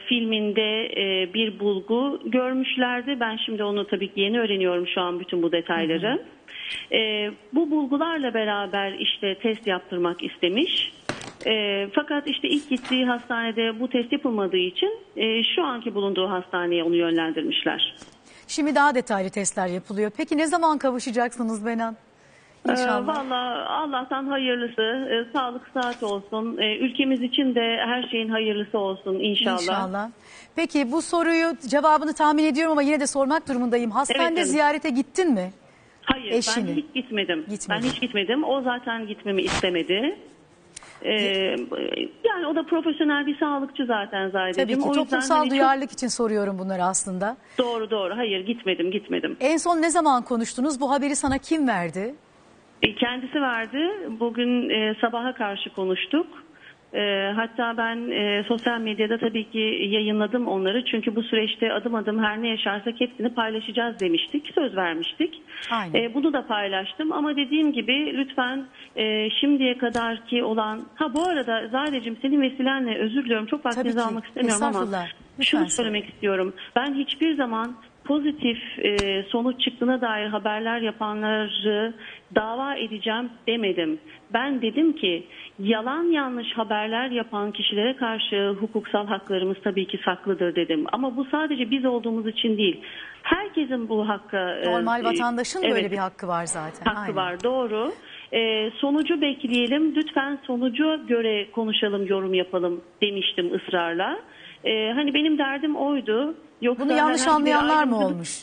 filminde bir bulgu görmüşlerdi. Ben şimdi onu tabii ki yeni öğreniyorum şu an bütün bu detayları. Hı hı. Bu bulgularla beraber işte test yaptırmak istemiş. Fakat işte ilk gittiği hastanede bu test yapılmadığı için şu anki bulunduğu hastaneye onu yönlendirmişler. Şimdi daha detaylı testler yapılıyor. Peki ne zaman kavuşacaksınız Benan? Vallahi Allah'tan hayırlısı, sağlık saat olsun, ülkemiz için de her şeyin hayırlısı olsun inşallah. İnşallah. Peki bu soruyu cevabını tahmin ediyorum ama yine de sormak durumundayım. Hastanede evet, ziyarete gittin mi? Hayır, eşini. Ben hiç gitmedim. Ben hiç gitmedim. O zaten gitmemi istemedi. Yani o da profesyonel bir sağlıkçı zaten Zahide'cim. Tabii ki toplumsal hani duyarlılık için soruyorum bunları aslında. Doğru doğru, hayır gitmedim. En son ne zaman konuştunuz? Bu haberi sana kim verdi? Kendisi verdi. Bugün sabaha karşı konuştuk. Hatta ben sosyal medyada tabii ki yayınladım onları. Çünkü bu süreçte adım adım her ne yaşarsak hepsini paylaşacağız demiştik. Söz vermiştik. Bunu da paylaştım. Ama dediğim gibi lütfen şimdiye kadarki olan... Ha bu arada Zahide'cim, senin vesilenle özür diliyorum. Çok vaktinizi almak istemiyorum ama şunu söylemek istiyorum. Ben hiçbir zaman... Pozitif sonuç çıktığına dair haberler yapanları dava edeceğim demedim. Ben dedim ki yalan yanlış haberler yapan kişilere karşı hukuksal haklarımız tabii ki saklıdır dedim. Ama bu sadece biz olduğumuz için değil. Herkesin bu hakkı... Normal vatandaşın evet, böyle bir hakkı var zaten. Hakkı aynen. var, doğru. Sonucu bekleyelim, lütfen sonucu göre konuşalım, yorum yapalım demiştim ısrarla. Hani benim derdim oydu. Yoksa bunu yanlış anlayanlar mı olmuş?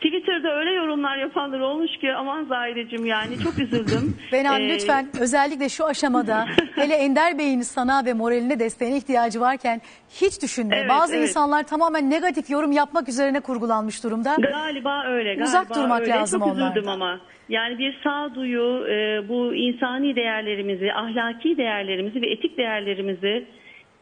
Twitter'da öyle yorumlar yapanlar olmuş ki aman Zahide'cim, yani çok üzüldüm. Benan lütfen özellikle şu aşamada hele Ender Bey'in sana ve moraline, desteğine ihtiyacı varken hiç düşünme. Evet, bazı evet. insanlar tamamen negatif yorum yapmak üzerine kurgulanmış durumda. Galiba öyle. Galiba uzak durmak öyle. Lazım onlardan. Çok üzüldüm ama. Yani bir sağduyu bu insani değerlerimizi, ahlaki değerlerimizi ve etik değerlerimizi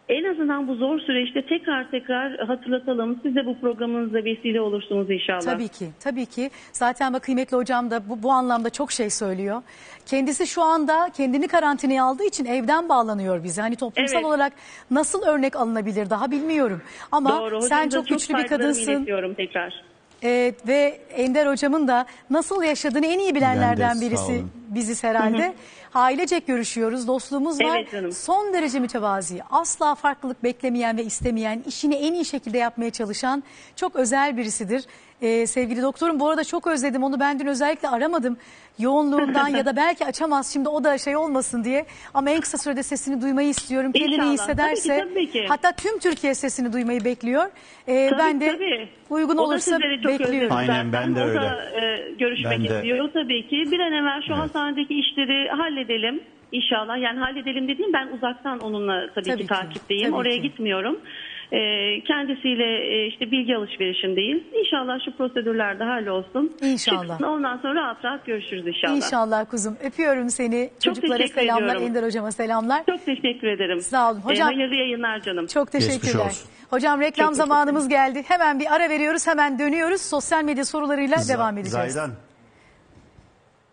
en azından bu zor süreçte tekrar hatırlatalım. Siz de bu programınıza vesile olursunuz inşallah. Tabii ki, tabii ki. Zaten bak kıymetli hocam da bu anlamda çok şey söylüyor. Kendisi şu anda kendini karantinaya aldığı için evden bağlanıyor bize. Hani toplumsal evet. olarak nasıl örnek alınabilir daha bilmiyorum. Ama doğru, sen çok güçlü bir kadınsın. Tekrar. Evet, ve Ender hocamın da nasıl yaşadığını en iyi bilenlerden birisi biziz herhalde. Hı hı. Ailecek görüşüyoruz, dostluğumuz var. Evet, son derece mütevazi, asla farklılık beklemeyen ve istemeyen, işini en iyi şekilde yapmaya çalışan çok özel birisidir. Sevgili doktorum, bu arada çok özledim onu, ben dün özellikle aramadım yoğunluğundan ya da belki açamaz şimdi, o da şey olmasın diye, ama en kısa sürede sesini duymayı istiyorum. İnşallah. Kendini hissederse tabii ki. Hatta tüm Türkiye sesini duymayı bekliyor. Ben de tabii. uygun olursa bekliyorum. Aynen, ben de öyle. O da, görüşmek istiyor tabii ki, bir an evvel şu evet. hastanedeki işleri halledelim. İnşallah, yani halledelim dediğim, ben uzaktan onunla tabii ki takipteyim. Tabii oraya gitmiyorum. Kendisiyle işte bilgi alışverişindeyiz. İnşallah şu prosedürler de hallolsun. İnşallah. Çıksın, ondan sonra rahat görüşürüz inşallah. İnşallah kuzum. Öpüyorum seni. Çok çocuklara selamlar. Ediyorum. Ender hocama selamlar. Çok teşekkür ederim. Sağ olun. Hocam, hayırlı yayınlar canım. Çok teşekkürler. Hocam reklam çok zamanımız geldi. Hemen bir ara veriyoruz. Hemen dönüyoruz. Sosyal medya sorularıyla devam edeceğiz. Zaydan.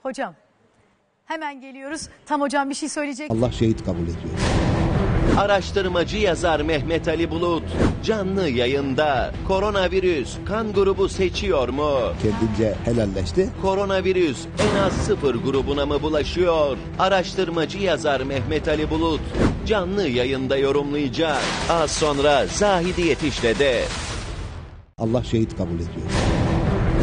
Hocam. Hemen geliyoruz. Tam hocam bir şey söyleyecek. Allah şehit kabul ediyor. Araştırmacı yazar Mehmet Ali Bulut canlı yayında koronavirüs kan grubu seçiyor mu? Kendince helalleşti. Koronavirüs en az 0 grubuna mı bulaşıyor? Araştırmacı yazar Mehmet Ali Bulut canlı yayında yorumlayacak. Az sonra Zahide Yetiş'le de. Allah şehit kabul ediyor.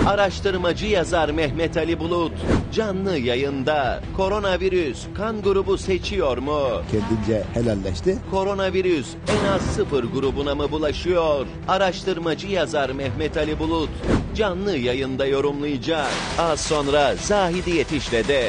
Araştırmacı yazar Mehmet Ali Bulut canlı yayında koronavirüs kan grubu seçiyor mu? Kendince helalleşti. Koronavirüs en az 0 grubuna mı bulaşıyor? Araştırmacı yazar Mehmet Ali Bulut canlı yayında yorumlayacak. Az sonra Zahide Yetiş'le de.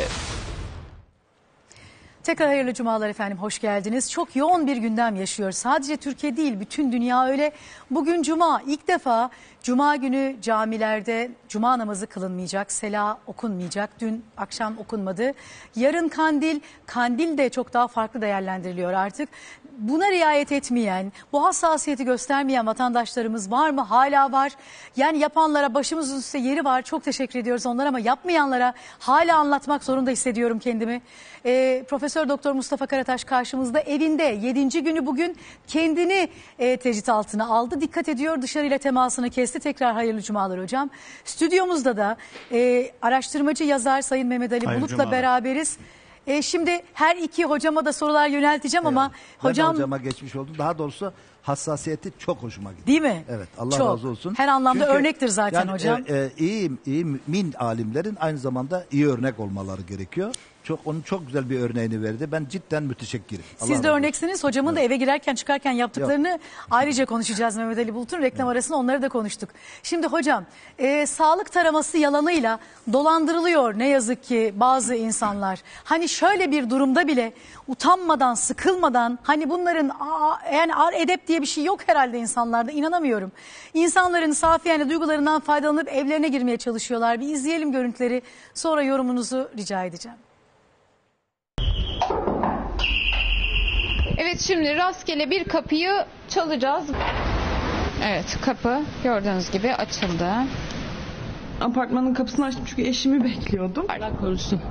Tekrar hayırlı cumalar efendim, hoş geldiniz. Çok yoğun bir gündem yaşıyor. Sadece Türkiye değil, bütün dünya öyle. Bugün cuma, ilk defa cuma günü camilerde cuma namazı kılınmayacak, sela okunmayacak. Dün akşam okunmadı. Yarın kandil, kandil de çok daha farklı değerlendiriliyor artık. Buna riayet etmeyen, bu hassasiyeti göstermeyen vatandaşlarımız var mı? Hala var. Yani yapanlara başımızın üstte yeri var. Çok teşekkür ediyoruz onlara, ama yapmayanlara hala anlatmak zorunda hissediyorum kendimi. Profesör Dr. Mustafa Karataş karşımızda, evinde 7. günü bugün kendini tecrit altına aldı. Dikkat ediyor, dışarıyla temasını kesti. Tekrar hayırlı cumalar hocam. Stüdyomuzda da araştırmacı yazar Sayın Mehmet Ali Bulut'la beraberiz. Şimdi her iki hocama da sorular yönelteceğim, ama hocama geçmiş oldum. Daha doğrusu hassasiyeti çok hoşuma gitti. Değil mi? Evet, Allah çok razı olsun. Her anlamda çünkü örnektir zaten yani, hocam. İyi mümin alimlerin aynı zamanda iyi örnek olmaları gerekiyor. Onun çok güzel bir örneğini verdi. Ben cidden müteşekkirim. Siz de örneksiniz. Hocamın da eve girerken çıkarken yaptıklarını ayrıca konuşacağız. Mehmet Ali Bulut'un reklam arasında onları da konuştuk. Şimdi hocam, sağlık taraması yalanıyla dolandırılıyor ne yazık ki bazı insanlar. Hani şöyle bir durumda bile utanmadan, sıkılmadan, hani bunların yani ar edep diye bir şey yok herhalde insanlarda, inanamıyorum. İnsanların safiyane duygularından faydalanıp evlerine girmeye çalışıyorlar. Bir izleyelim görüntüleri, sonra yorumunuzu rica edeceğim. Evet, şimdi rastgele bir kapıyı çalacağız. Evet, kapı gördüğünüz gibi açıldı. Apartmanın kapısını açtım çünkü eşimi bekliyordum. Allah korusun.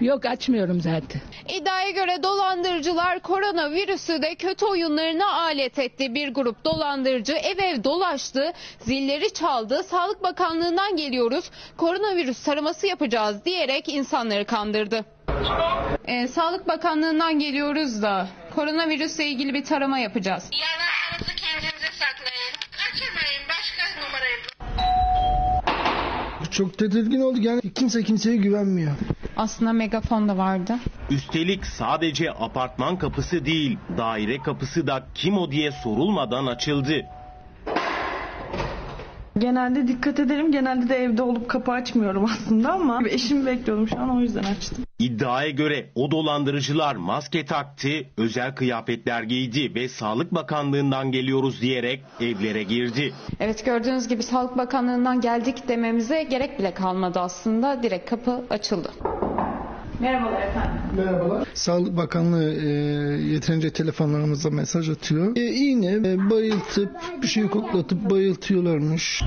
Yok, açmıyorum zaten. İddiaya göre dolandırıcılar koronavirüsü de kötü oyunlarına alet etti. Bir grup dolandırıcı ev dolaştı, zilleri çaldı. Sağlık Bakanlığı'ndan geliyoruz, koronavirüs taraması yapacağız diyerek insanları kandırdı. Sağlık Bakanlığı'ndan geliyoruz da koronavirüsle ilgili bir tarama yapacağız. Yanaklarınızı kendinize saklayın. Kaçırmayın, başka numarayı. Çok tedirgin olduk yani, kimse kimseye güvenmiyor. Aslında megafon da vardı. Üstelik sadece apartman kapısı değil, daire kapısı da kim o diye sorulmadan açıldı. Genelde dikkat ederim. Genelde de evde olup kapı açmıyorum aslında, ama eşimi bekliyordum şu an, o yüzden açtım. İddiaya göre o dolandırıcılar maske taktı, özel kıyafetler giydi ve Sağlık Bakanlığı'ndan geliyoruz diyerek evlere girdi. Evet, gördüğünüz gibi Sağlık Bakanlığı'ndan geldik dememize gerek bile kalmadı aslında. Direkt kapı açıldı. Merhabalar efendim. Merhabalar. Sağlık Bakanlığı yeterince telefonlarımıza mesaj atıyor. İğne bayıltıp bir şey koklatıp bayıltıyorlarmış.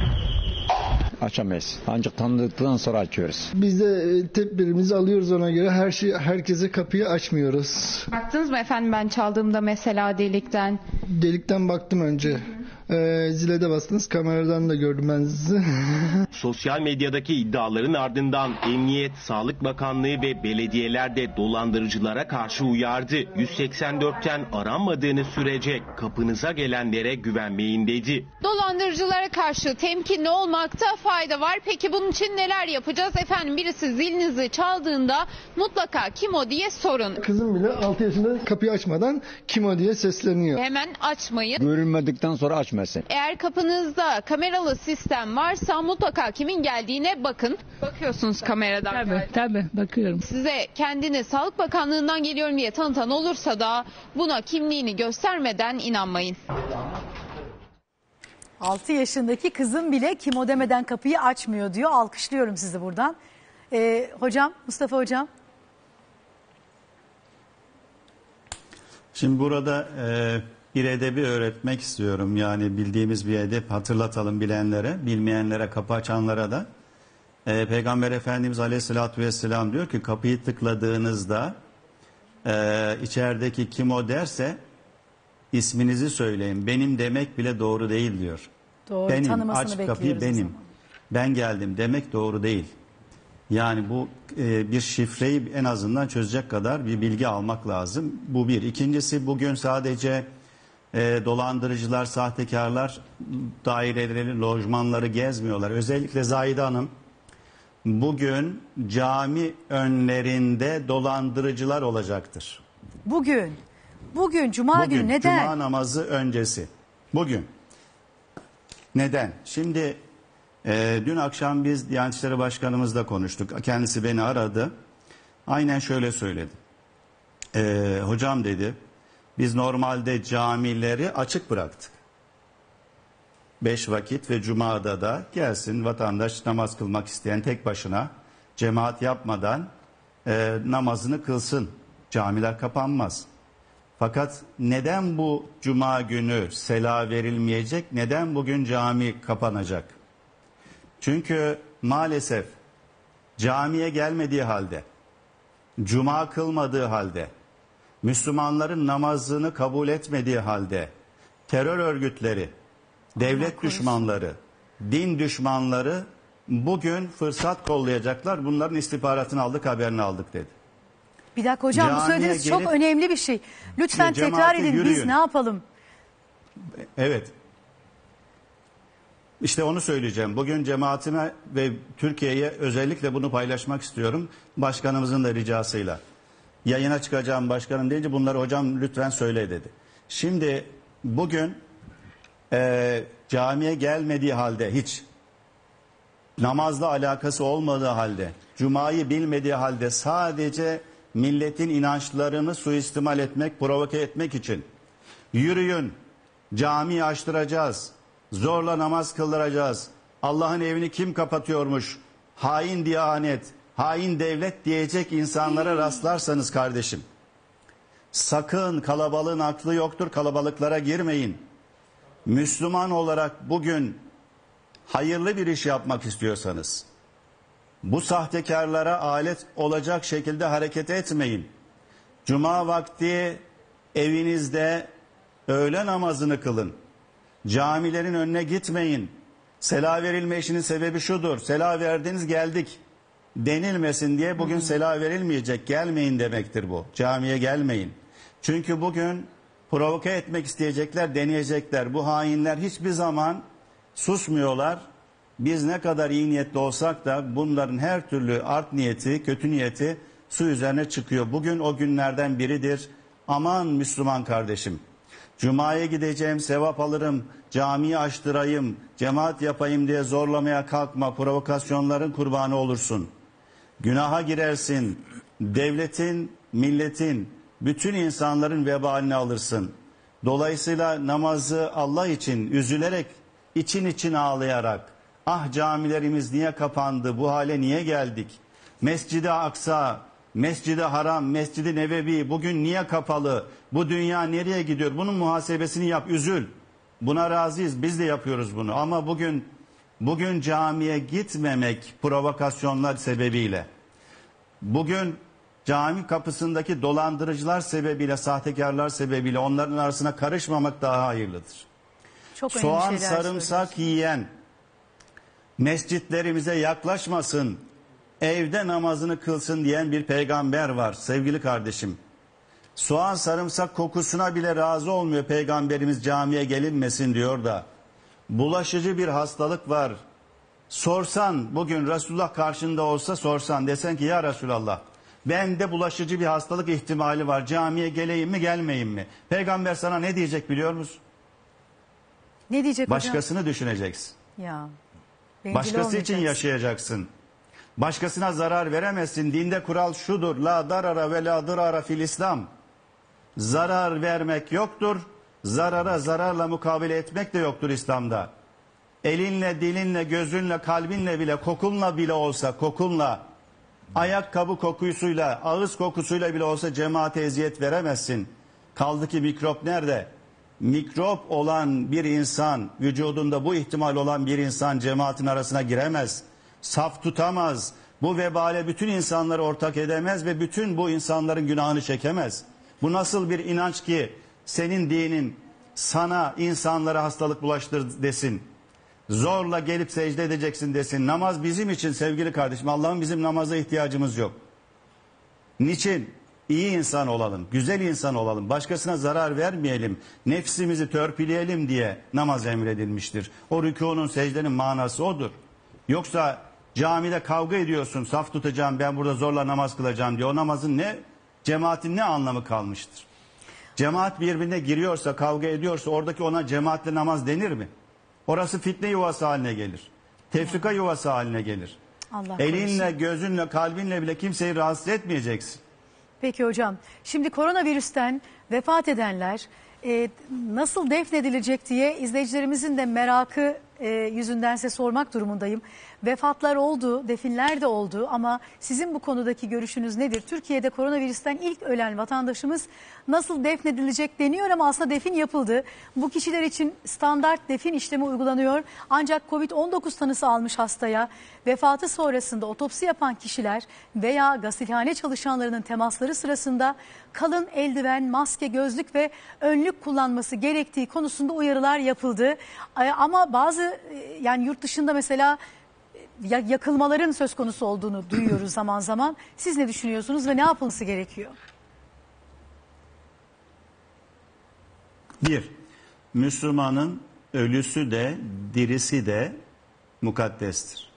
Açamayız. Ancak tanıdıktan sonra açıyoruz. Biz de tedbirimizi alıyoruz ona göre. Herkese kapıyı açmıyoruz. Baktınız mı efendim, ben çaldığımda mesela delikten? Delikten baktım önce. Hı hı. Zile de bastınız, kameradan da gördüm ben sizi. Sosyal medyadaki iddiaların ardından Emniyet, Sağlık Bakanlığı ve belediyeler de dolandırıcılara karşı uyardı. 184'ten aranmadığınız sürece kapınıza gelenlere güvenmeyin dedi. Dolandırıcılara karşı temkinli olmakta fayda var. Peki bunun için neler yapacağız? Efendim, birisi zilinizi çaldığında mutlaka kim o diye sorun. Kızım bile 6 yaşında kapıyı açmadan kim o diye sesleniyor. Hemen açmayın. Görülmedikten sonra açmayın. Eğer kapınızda kameralı sistem varsa mutlaka kimin geldiğine bakın. Bakıyorsunuz kameradan. Tabii bakıyorum. Size kendini Sağlık Bakanlığı'ndan geliyorum diye tanıtan olursa da buna kimliğini göstermeden inanmayın. 6 yaşındaki kızım bile kim o demeden kapıyı açmıyor diyor. Alkışlıyorum sizi buradan. Hocam, Mustafa hocam. Şimdi burada bir edebi öğretmek istiyorum. Yani bildiğimiz bir edep, hatırlatalım bilenlere, bilmeyenlere, kapı açanlara da. Peygamber Efendimiz Aleyhisselatü Vesselam diyor ki, kapıyı tıkladığınızda içerideki kim o derse isminizi söyleyin. Benim demek bile doğru değil diyor. Doğru, benim, aç kapıyı benim. Ben geldim demek doğru değil. Yani bu bir şifreyi en azından çözecek kadar bir bilgi almak lazım. Bu bir. İkincisi, bugün sadece dolandırıcılar, sahtekarlar daireleri, lojmanları gezmiyorlar. Özellikle Zahide Hanım, bugün cami önlerinde dolandırıcılar olacaktır. Bugün cuma günü, neden? Cuma namazı öncesi. Bugün. Neden? Şimdi dün akşam biz Diyanet İşleri Başkanımızla konuştuk. Kendisi beni aradı. aynen şöyle söyledi. Hocam dedi, biz normalde camileri açık bıraktık. 5 vakit ve cumada da gelsin vatandaş namaz kılmak isteyen tek başına cemaat yapmadan namazını kılsın. Camiler kapanmaz. Fakat neden bu cuma günü sela verilmeyecek? Neden bugün cami kapanacak? Çünkü maalesef camiye gelmediği halde, cuma kılmadığı halde, Müslümanların namazını kabul etmediği halde terör örgütleri, devlet düşmanları, din düşmanları bugün fırsat kollayacaklar. Bunların istihbaratını aldık, haberini aldık dedi. Bir dakika hocam, bu söylediğiniz çok önemli bir şey. Lütfen tekrar edin, biz ne yapalım? Evet. İşte onu söyleyeceğim. Bugün cemaatime ve Türkiye'ye özellikle bunu paylaşmak istiyorum. Başkanımızın da ricasıyla. Yayına çıkacağım başkanım deyince bunları hocam lütfen söyle dedi. Şimdi bugün camiye gelmediği halde, hiç namazla alakası olmadığı halde, cumayı bilmediği halde, sadece milletin inançlarını suistimal etmek, provoke etmek için yürüyün, camiyi açtıracağız, zorla namaz kıldıracağız, Allah'ın evini kim kapatıyormuş, hain Diyanet, hain devlet diyecek insanlara rastlarsanız kardeşim, sakın, kalabalığın aklı yoktur, kalabalıklara girmeyin. Müslüman olarak bugün hayırlı bir iş yapmak istiyorsanız bu sahtekarlara alet olacak şekilde hareket etmeyin. Cuma vakti evinizde öğle namazını kılın. Camilerin önüne gitmeyin. Sela verilme işinin sebebi şudur: sela verdiniz, geldik denilmesin diye bugün sela verilmeyecek. Gelmeyin demektir bu. Camiye gelmeyin. Çünkü bugün provoke etmek isteyecekler, deneyecekler. Bu hainler hiçbir zaman susmuyorlar. Biz ne kadar iyi niyetli olsak da bunların her türlü art niyeti, kötü niyeti su üzerine çıkıyor. Bugün o günlerden biridir. Aman Müslüman kardeşim, cumaya gideceğim, sevap alırım, camiyi açtırayım, cemaat yapayım diye zorlamaya kalkma. Provokasyonların kurbanı olursun. Günaha girersin. Devletin, milletin, bütün insanların vebalini alırsın. Dolayısıyla namazı Allah için üzülerek, için için ağlayarak, ah camilerimiz niye kapandı, bu hale niye geldik? Mescid-i Aksa, Mescid-i Haram, Mescid-i Nebevi bugün niye kapalı? Bu dünya nereye gidiyor? Bunun muhasebesini yap, üzül. Buna razıyız, biz de yapıyoruz bunu. Ama bugün camiye gitmemek provokasyonlar sebebiyle, bugün cami kapısındaki dolandırıcılar sebebiyle, sahtekarlar sebebiyle onların arasına karışmamak daha hayırlıdır. Çok soğan, sarımsak yiyen mescitlerimize yaklaşmasın, evde namazını kılsın diyen bir peygamber var sevgili kardeşim. Soğan, sarımsak kokusuna bile razı olmuyor peygamberimiz, camiye gelinmesin diyor da. Bulaşıcı bir hastalık var. Sorsan, bugün Resulullah karşında olsa sorsan, desen ki ya Resulallah, bende bulaşıcı bir hastalık ihtimali var, camiye geleyim mi gelmeyeyim mi? Peygamber sana ne diyecek biliyor musun? Ne diyecek? Başkasını hocam düşüneceksin. Ya, başkası için yaşayacaksın. Başkasına zarar veremezsin. Dinde kural şudur: la darara ve la dırara fil İslam. Zarar vermek yoktur. Zarara zararla mukabele etmek de yoktur İslam'da. Elinle, dilinle, gözünle, kalbinle bile, kokunla bile olsa, kokunla, ayakkabı kokusuyla, ağız kokusuyla bile olsa cemaate eziyet veremezsin. Kaldı ki mikrop nerede? Mikrop olan bir insan, vücudunda bu ihtimal olan bir insan cemaatin arasına giremez, saf tutamaz, bu vebale bütün insanları ortak edemez ve bütün bu insanların günahını çekemez. Bu nasıl bir inanç ki senin dinin sana insanlara hastalık bulaştır desin, zorla gelip secde edeceksin desin. Namaz bizim için sevgili kardeşim, Allah'ın bizim namaza ihtiyacımız yok. Niçin? İyi insan olalım, güzel insan olalım, başkasına zarar vermeyelim, nefsimizi törpüleyelim diye namaz emredilmiştir. O rükûnun, secdenin manası odur. Yoksa camide kavga ediyorsun, saf tutacağım, ben burada zorla namaz kılacağım diye, o namazın ne, cemaatin ne anlamı kalmıştır? Cemaat birbirine giriyorsa, kavga ediyorsa, oradaki ona cemaatle namaz denir mi? Orası fitne yuvası haline gelir, tefrika yuvası haline gelir. Allah elinle, korusun. Gözünle, kalbinle bile kimseyi rahatsız etmeyeceksin. Peki hocam, şimdi koronavirüsten vefat edenler nasıl defnedilecek diye izleyicilerimizin de merakı yüzünden size sormak durumundayım. Vefatlar oldu, definler de oldu ama sizin bu konudaki görüşünüz nedir? Türkiye'de koronavirüsten ilk ölen vatandaşımız nasıl defnedilecek deniyor ama aslında defin yapıldı. Bu kişiler için standart defin işlemi uygulanıyor. Ancak COVID-19 tanısı almış hastaya vefatı sonrasında otopsi yapan kişiler veya gasilhane çalışanlarının temasları sırasında kalın eldiven, maske, gözlük ve önlük kullanması gerektiği konusunda uyarılar yapıldı. Ama bazı yani yurt dışında mesela yakılmaların söz konusu olduğunu duyuyoruz zaman zaman. Siz ne düşünüyorsunuz ve ne yapılması gerekiyor? Bir, Müslümanın ölüsü de dirisi de mukaddestir.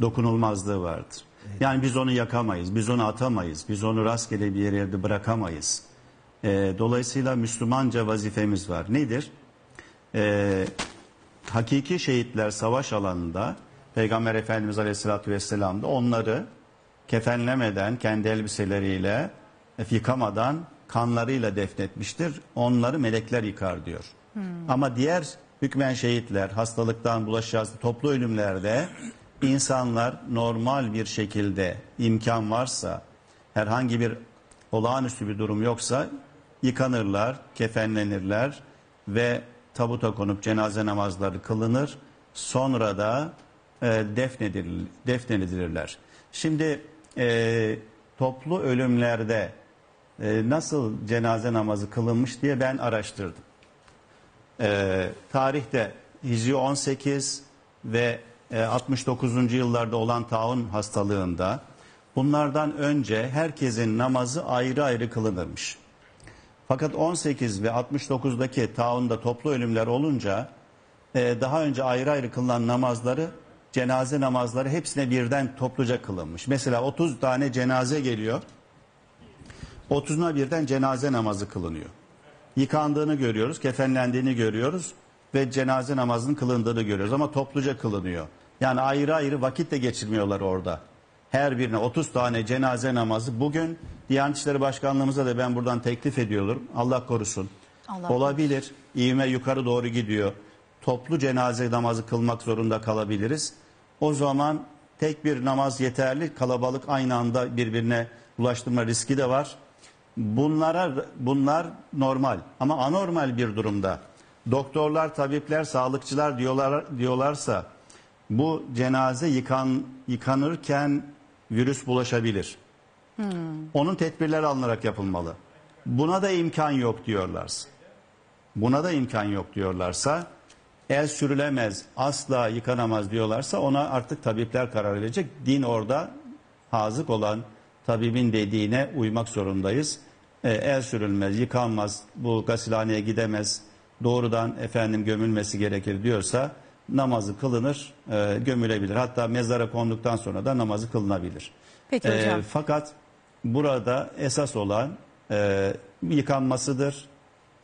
Dokunulmazlığı vardır. Yani biz onu yakamayız, biz onu atamayız, biz onu rastgele bir yere bırakamayız. Dolayısıyla Müslümanca vazifemiz var. Nedir? Hakiki şehitler savaş alanında Peygamber Efendimiz Aleyhisselatü Vesselam da onları kefenlemeden, kendi elbiseleriyle yıkamadan, kanlarıyla defnetmiştir. Onları melekler yıkar diyor. Ama diğer hükmen şehitler, hastalıktan bulaşacağız, toplu ölümlerde insanlar normal bir şekilde imkan varsa, herhangi bir olağanüstü bir durum yoksa yıkanırlar, kefenlenirler ve tabuta konup cenaze namazları kılınır. Sonra da defnedilirler. Şimdi toplu ölümlerde nasıl cenaze namazı kılınmış diye ben araştırdım. Tarihte Hicri 18 ve 69. yıllarda olan taun hastalığında bunlardan önce herkesin namazı ayrı ayrı kılınırmış. Fakat 18 ve 69'daki taunda toplu ölümler olunca daha önce ayrı ayrı kılınan namazları, cenaze namazları hepsine birden topluca kılınmış. Mesela 30 tane cenaze geliyor. 30'una birden cenaze namazı kılınıyor. Yıkandığını görüyoruz, kefenlendiğini görüyoruz ve cenaze namazının kılındığını görüyoruz ama topluca kılınıyor. Yani ayrı ayrı vakit de geçirmiyorlar orada. Her birine 30 tane cenaze namazı. Bugün Diyanet İşleri Başkanlığımıza da ben buradan teklif ediyorum. Allah korusun. Allah olabilir. İvme yukarı doğru gidiyor. Toplu cenaze namazı kılmak zorunda kalabiliriz. O zaman tek bir namaz yeterli. Kalabalık aynı anda birbirine bulaştırma riski de var. Bunlar normal ama anormal bir durumda. Doktorlar, tabipler, sağlıkçılar diyorlarsa bu cenaze yıkanırken virüs bulaşabilir. Onun tedbirleri alınarak yapılmalı. Buna da imkan yok diyorlarsa, el sürülemez, asla yıkanamaz diyorlarsa ona artık tabipler karar verecek. Din orada hazık olan tabibin dediğine uymak zorundayız. El sürülmez, yıkanmaz, bu gasilhaneye gidemez, doğrudan gömülmesi gerekir diyorsa namazı kılınır, gömülebilir. Hatta mezara konduktan sonra da namazı kılınabilir. Peki hocam. Fakat burada esas olan yıkanmasıdır,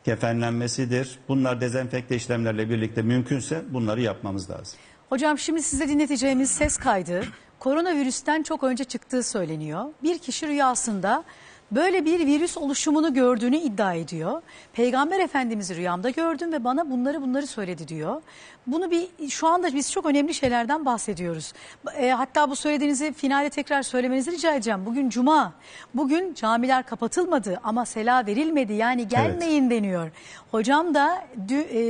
kefenlenmesidir. Bunlar dezenfekte işlemlerle birlikte mümkünse bunları yapmamız lazım. Hocam şimdi size dinleteceğimiz ses kaydı koronavirüsten çok önce çıktığı söyleniyor. Bir kişi rüyasında böyle bir virüs oluşumunu gördüğünü iddia ediyor. Peygamber Efendimiz'i rüyamda gördüm ve bana bunları söyledi diyor. Bunu şu anda biz çok önemli şeylerden bahsediyoruz. Hatta bu söylediğinizi finale tekrar söylemenizi rica edeceğim. Bugün cuma. Bugün camiler kapatılmadı ama sela verilmedi. Yani gelmeyin deniyor. Hocam da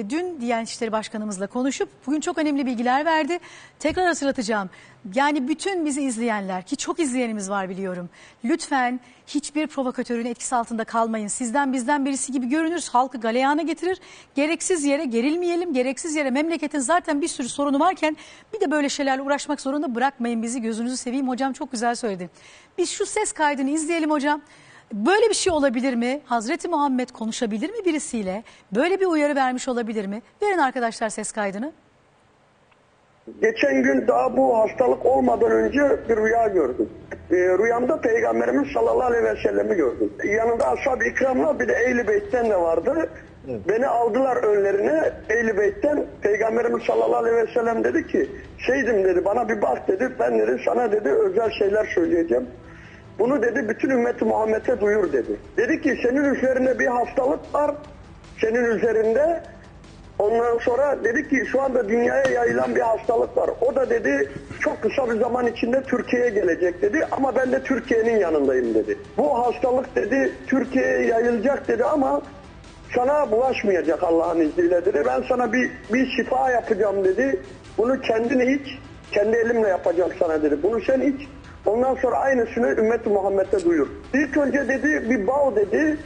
dün Diyanet İşleri Başkanımızla konuşup bugün çok önemli bilgiler verdi. Tekrar hatırlatacağım. Yani bütün bizi izleyenler, ki çok izleyenimiz var biliyorum. Lütfen hiçbir provokatörün etkisi altında kalmayın. Sizden bizden birisi gibi görünürüz. Halkı galeyana getirir. Gereksiz yere gerilmeyelim. Gereksiz yere memleketin zaten bir sürü sorunu varken bir de böyle şeylerle uğraşmak zorunda bırakmayın bizi. Gözünüzü seveyim hocam, çok güzel söyledin. Biz şu ses kaydını izleyelim hocam. Böyle bir şey olabilir mi? Hazreti Muhammed konuşabilir mi birisiyle? Böyle bir uyarı vermiş olabilir mi? Verin arkadaşlar ses kaydını. Geçen gün daha bu hastalık olmadan önce bir rüya gördüm. Rüyamda Peygamberimiz sallallahu aleyhi ve sellem'i gördüm. Yanında ashab-ı ikramla bir de Ehl-i Beyt'ten de vardı. Evet. Beni aldılar önlerine Ehl-i Beyt'ten. Peygamberimiz sallallahu aleyhi ve sellem dedi ki, şeydim dedi, bana bir bak dedi, ben dedi sana dedi özel şeyler söyleyeceğim. Bunu dedi bütün ümmeti Muhammed'e duyur dedi. Dedi ki senin üzerinde bir hastalık var, senin üzerinde. Ondan sonra dedi ki şu anda dünyaya yayılan bir hastalık var. O da dedi çok kısa bir zaman içinde Türkiye'ye gelecek dedi. Ama ben de Türkiye'nin yanındayım dedi. Bu hastalık dedi Türkiye'ye yayılacak dedi ama sana bulaşmayacak Allah'ın izniyle dedi. Ben sana bir şifa yapacağım dedi. Bunu kendine iç, kendi elimle yapacağım sana dedi. Bunu sen iç. Ondan sonra aynısını ümmeti Muhammed'e duyur. İlk önce dedi bir bal dedi.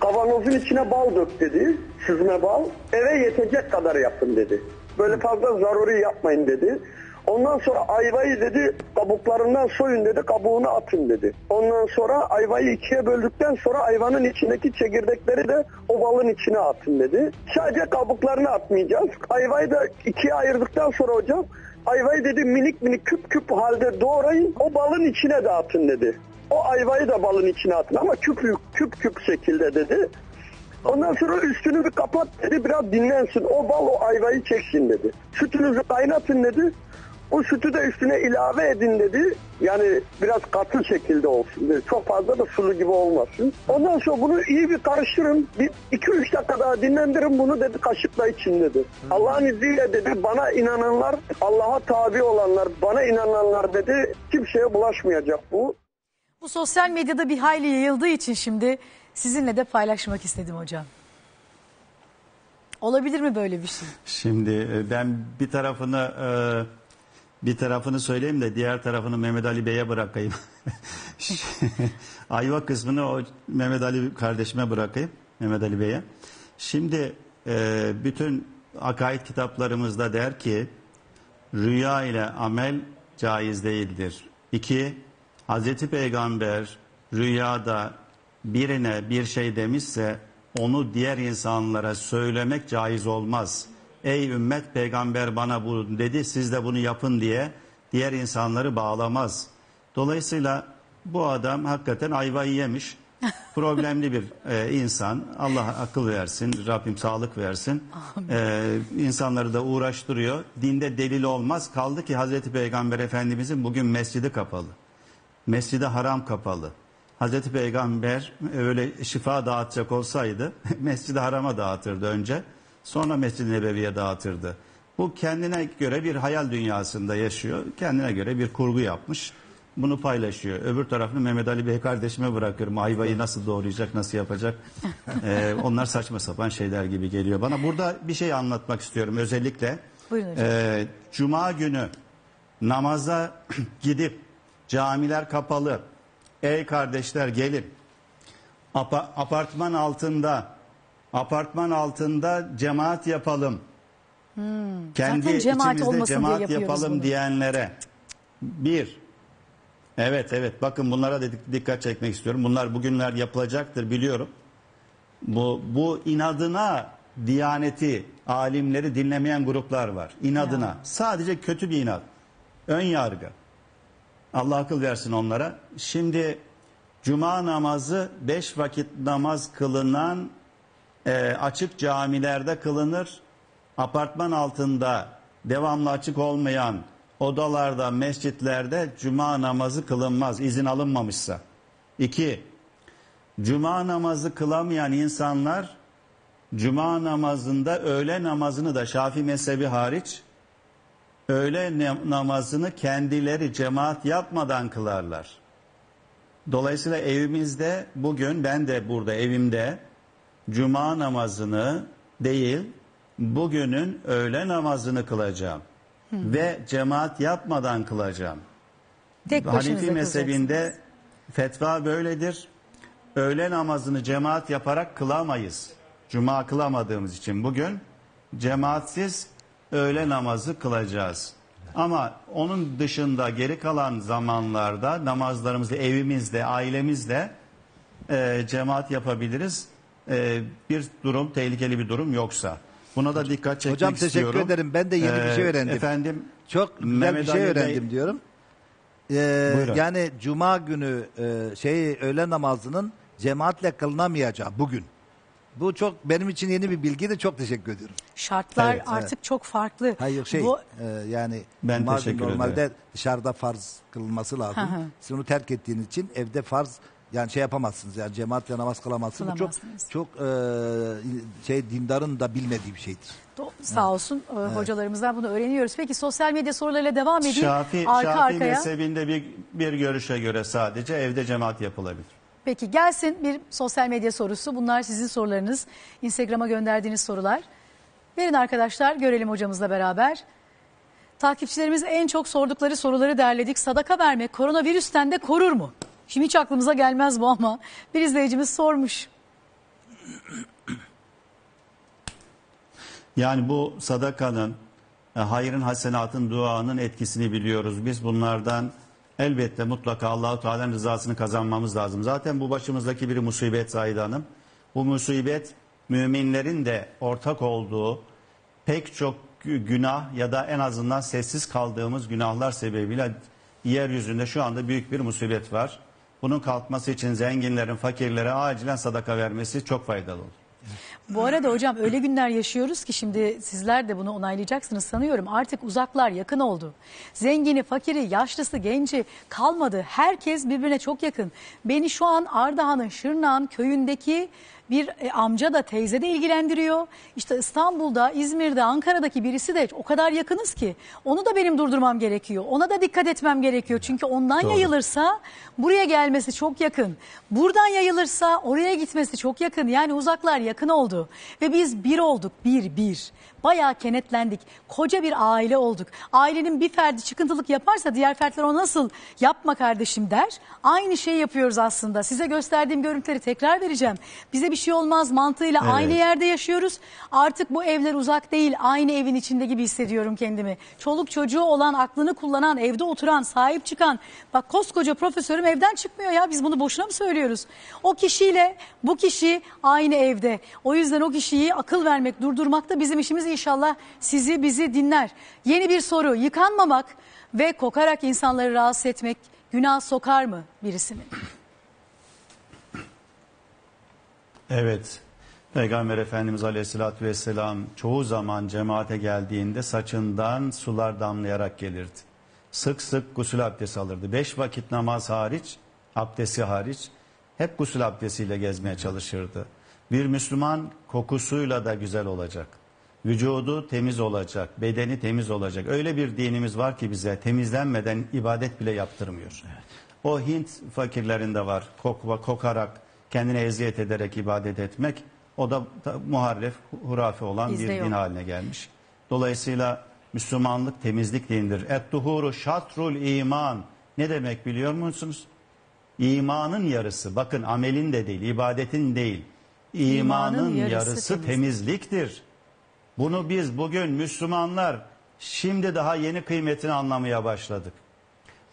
Kavanozun içine bal dök dedi. Süzme bal. Eve yetecek kadar yapın dedi. Böyle fazla zaruri yapmayın dedi. Ondan sonra ayvayı dedi kabuklarından soyun dedi. Kabuğunu atın dedi. Ondan sonra ayvayı ikiye böldükten sonra ayvanın içindeki çekirdekleri de o balın içine atın dedi. Sadece kabuklarını atmayacağız. Ayvayı da ikiye ayırdıktan sonra hocam ayvayı dedi minik minik küp küp halde doğrayın. O balın içine de atın dedi. O ayvayı da balın içine atın ama küp küp şekilde dedi. Ondan sonra üstünü bir kapat dedi, biraz dinlensin. O bal o ayvayı çeksin dedi. Sütünüzü kaynatın dedi. O sütü de üstüne ilave edin dedi. Yani biraz katı şekilde olsun dedi. Çok fazla da sulu gibi olmasın. Ondan sonra bunu iyi bir karıştırın. Bir 2-3 dakika daha dinlendirin bunu dedi. Kaşıkla için dedi. Allah'ın izniyle dedi bana inananlar, Allah'a tabi olanlar, bana inananlar dedi kimseye bulaşmayacak bu. Bu sosyal medyada bir hayli yayıldığı için şimdi sizinle de paylaşmak istedim hocam. Olabilir mi böyle bir şey? Şimdi ben bir tarafını söyleyeyim de diğer tarafını Mehmet Ali Bey'e bırakayım. Ayva kısmını o Mehmet Ali kardeşime bırakayım. Mehmet Ali Bey'e. Şimdi bütün akaid kitaplarımızda der ki rüya ile amel caiz değildir. 2. Hazreti Peygamber rüyada birine bir şey demişse onu diğer insanlara söylemek caiz olmaz. Ey ümmet peygamber bana bunu dedi siz de bunu yapın diye diğer insanları bağlamaz. Dolayısıyla bu adam hakikaten ayvayı yemiş. Problemli bir insan. Allah akıl versin, Rabbim sağlık versin. İnsanları da uğraştırıyor. Dinde delil olmaz. Kaldı ki Hazreti Peygamber Efendimizin bugün mescidi kapalı. Mescid-i Haram kapalı. Hazreti Peygamber öyle şifa dağıtacak olsaydı Mescid-i Haram'a dağıtırdı önce. Sonra Mescid-i Nebevi'ye dağıtırdı. Bu kendine göre bir hayal dünyasında yaşıyor. Kendine göre bir kurgu yapmış. Bunu paylaşıyor. Öbür tarafını Mehmet Ali Bey kardeşime bırakıyorum. Ayvayı nasıl doğrayacak, nasıl yapacak? Onlar saçma sapan şeyler gibi geliyor bana. Burada bir şey anlatmak istiyorum özellikle. Cuma günü namaza gidip camiler kapalı. Ey kardeşler gelin. Apartman altında cemaat yapalım. Kendi cemaat içimizde cemaat yapalım bunu diyenlere. Evet bakın bunlara dikkat çekmek istiyorum. Bunlar bugünler yapılacaktır biliyorum. Bu inadına Diyaneti, alimleri dinlemeyen gruplar var. İnadına. Ya. Sadece kötü bir inat. Ön yargı. Allah akıl versin onlara. Şimdi cuma namazı 5 vakit namaz kılınan açık camilerde kılınır. Apartman altında devamlı açık olmayan odalarda, mescitlerde cuma namazı kılınmaz izin alınmamışsa. 2. Cuma namazı kılamayan insanlar cuma namazında öğle namazını da Şafii mezhebi hariç öğle namazını kendileri cemaat yapmadan kılarlar. Dolayısıyla evimizde bugün ben de burada evimde cuma namazını değil bugünün öğle namazını kılacağım. Ve cemaat yapmadan kılacağım. Hanefi mezhebinde fetva böyledir. Öğle namazını cemaat yaparak kılamayız. Cuma kılamadığımız için bugün cemaatsiz öğle namazı kılacağız. Ama onun dışında geri kalan zamanlarda namazlarımızı evimizde, ailemizde cemaat yapabiliriz. Bir durum, tehlikeli bir durum yoksa. Buna da dikkat çekmek istiyorum. Hocam teşekkür ederim. Ben de yeni bir şey öğrendim. Efendim, çok güzel bir şey öğrendim diyorum. Yani cuma günü öğle namazının cemaatle kılınamayacağı bugün. Bu çok benim için yeni bir bilgi, de çok teşekkür ediyorum. Şartlar evet, artık evet. çok farklı. Hayır şey bu... Yani ben normalde ederim. Dışarıda farz kılınması lazım. Hı hı. Siz onu terk ettiğiniz için evde farz yani şey yapamazsınız. Yani cemaatle namaz kılamazsınız. Bu çok dindarın da bilmediği bir şeydir. Sağ olsun evet. hocalarımızdan bunu öğreniyoruz. Peki sosyal medya sorularıyla devam edeyim. Şafii mezhebinde bir görüşe göre sadece evde cemaat yapılabilir. Peki gelsin bir sosyal medya sorusu. Bunlar sizin sorularınız. Instagram'a gönderdiğiniz sorular. Verin arkadaşlar, görelim hocamızla beraber. Takipçilerimiz en çok sordukları soruları derledik. Sadaka vermek koronavirüsten de korur mu? Şimdi hiç aklımıza gelmez bu ama bir izleyicimiz sormuş. Yani bu sadakanın, hayrın, hasenatın, duanın etkisini biliyoruz. Biz bunlardan... Elbette mutlaka Allah-u Teala'nın rızasını kazanmamız lazım. Zaten bu başımızdaki bir musibet Zahide Hanım. Bu musibet müminlerin de ortak olduğu pek çok günah ya da en azından sessiz kaldığımız günahlar sebebiyle yeryüzünde şu anda büyük bir musibet var. Bunun kalkması için zenginlerin fakirlere acilen sadaka vermesi çok faydalı olur. Bu arada hocam öyle günler yaşıyoruz ki şimdi sizler de bunu onaylayacaksınız sanıyorum. Artık uzaklar yakın oldu. Zengini, fakiri, yaşlısı, genci kalmadı. Herkes birbirine çok yakın. Beni şu an Ardahan'ın Şırnağ'ın köyündeki bir amca da teyze de ilgilendiriyor. İşte İstanbul'da, İzmir'de, Ankara'daki birisi de o kadar yakınız ki onu da benim durdurmam gerekiyor. Ona da dikkat etmem gerekiyor. Çünkü ondan Doğru. yayılırsa buraya gelmesi çok yakın. Buradan yayılırsa oraya gitmesi çok yakın. Yani uzaklar yakın oldu. Ve biz bir olduk. Bir. Bayağı kenetlendik. Koca bir aile olduk. Ailenin bir ferdi çıkıntılık yaparsa diğer fertler o nasıl yapma kardeşim der. Aynı şeyi yapıyoruz aslında. Size gösterdiğim görüntüleri tekrar vereceğim. Bize bir şey olmaz mantığıyla evet. aynı yerde yaşıyoruz. Artık bu evler uzak değil. Aynı evin içinde gibi hissediyorum kendimi. Çoluk çocuğu olan, aklını kullanan, evde oturan, sahip çıkan. Bak koskoca profesörüm evden çıkmıyor ya. Biz bunu boşuna mı söylüyoruz? O kişiyle bu kişi aynı evde. O yüzden o kişiyi akıl vermek, durdurmak da bizim işimiz. İnşallah sizi bizi dinler. Yeni bir soru: yıkanmamak ve kokarak insanları rahatsız etmek günah sokar mı birisini? Evet. Peygamber Efendimiz Aleyhisselatü Vesselam çoğu zaman cemaate geldiğinde saçından sular damlayarak gelirdi. Sık sık gusül abdesti alırdı. 5 vakit namaz hariç, abdesti hariç hep gusül abdestiyle gezmeye çalışırdı. Bir Müslüman kokusuyla da güzel olacak. Vücudu temiz olacak, bedeni temiz olacak. Öyle bir dinimiz var ki bize temizlenmeden ibadet bile yaptırmıyor. Evet. O Hint fakirlerinde var. Kokarak, kendine eziyet ederek ibadet etmek. O da muharref, hurafe olan bir din haline gelmiş. Dolayısıyla Müslümanlık temizlik dinidir. Et-duhuru şatrul iman. Ne demek biliyor musunuz? İmanın yarısı. Bakın amelin de değil, ibadetin değil. İmanın yarısı temizliktir. Bunu biz bugün Müslümanlar şimdi daha yeni kıymetini anlamaya başladık.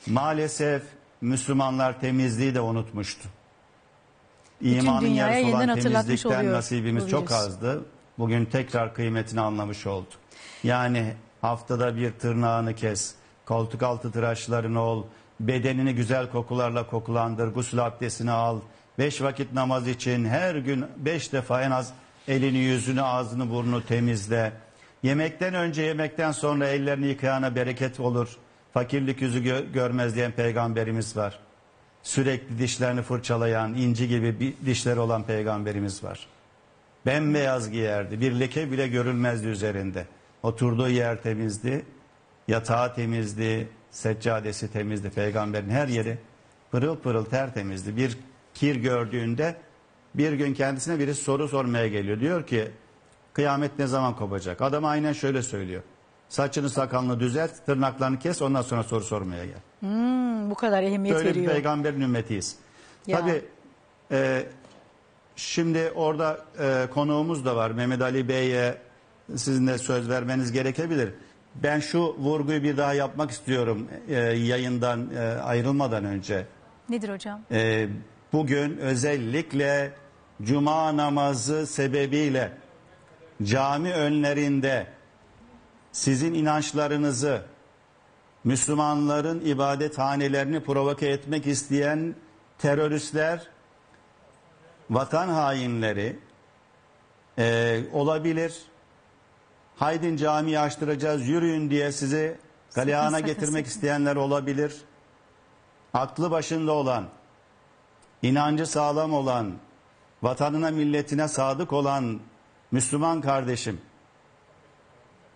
Maalesef Müslümanlar temizliği de unutmuştu. İmanın yarısı olan temizlikten nasibimiz çok azdı. Bugün tekrar kıymetini anlamış olduk. Yani haftada bir tırnağını kes, koltuk altı tıraşlarını ol, bedenini güzel kokularla kokulandır, gusül abdestini al, 5 vakit namaz için her gün 5 defa en az elini, yüzünü, ağzını, burnunu temizle. Yemekten önce, yemekten sonra ellerini yıkayana bereket olur. Fakirlik yüzü görmez diyen peygamberimiz var. Sürekli dişlerini fırçalayan, inci gibi dişleri olan peygamberimiz var. Bembeyaz giyerdi. Bir leke bile görülmezdi üzerinde. Oturduğu yer temizdi. Yatağı temizdi. Seccadesi temizdi. Peygamberin her yeri pırıl pırıl tertemizdi. Bir kir gördüğünde... Bir gün kendisine birisi soru sormaya geliyor. Diyor ki kıyamet ne zaman kopacak? Adam aynen şöyle söylüyor. Saçını sakalını düzelt, tırnaklarını kes, ondan sonra soru sormaya gel. Bu kadar ehemmiyet veriyor. Böyle bir peygamberin ümmetiyiz. Tabii şimdi orada konuğumuz da var. Mehmet Ali Bey'e sizin de söz vermeniz gerekebilir. Ben şu vurguyu bir daha yapmak istiyorum yayından ayrılmadan önce. Nedir hocam? Bugün özellikle cuma namazı sebebiyle cami önlerinde sizin inançlarınızı, Müslümanların ibadethanelerini provoke etmek isteyen teröristler, vatan hainleri, olabilir. Haydin camiyi açtıracağız, yürüyün diye sizi galeyana getirmek isteyenler olabilir. Aklı başında olan, inancı sağlam olan, vatanına milletine sadık olan Müslüman kardeşim,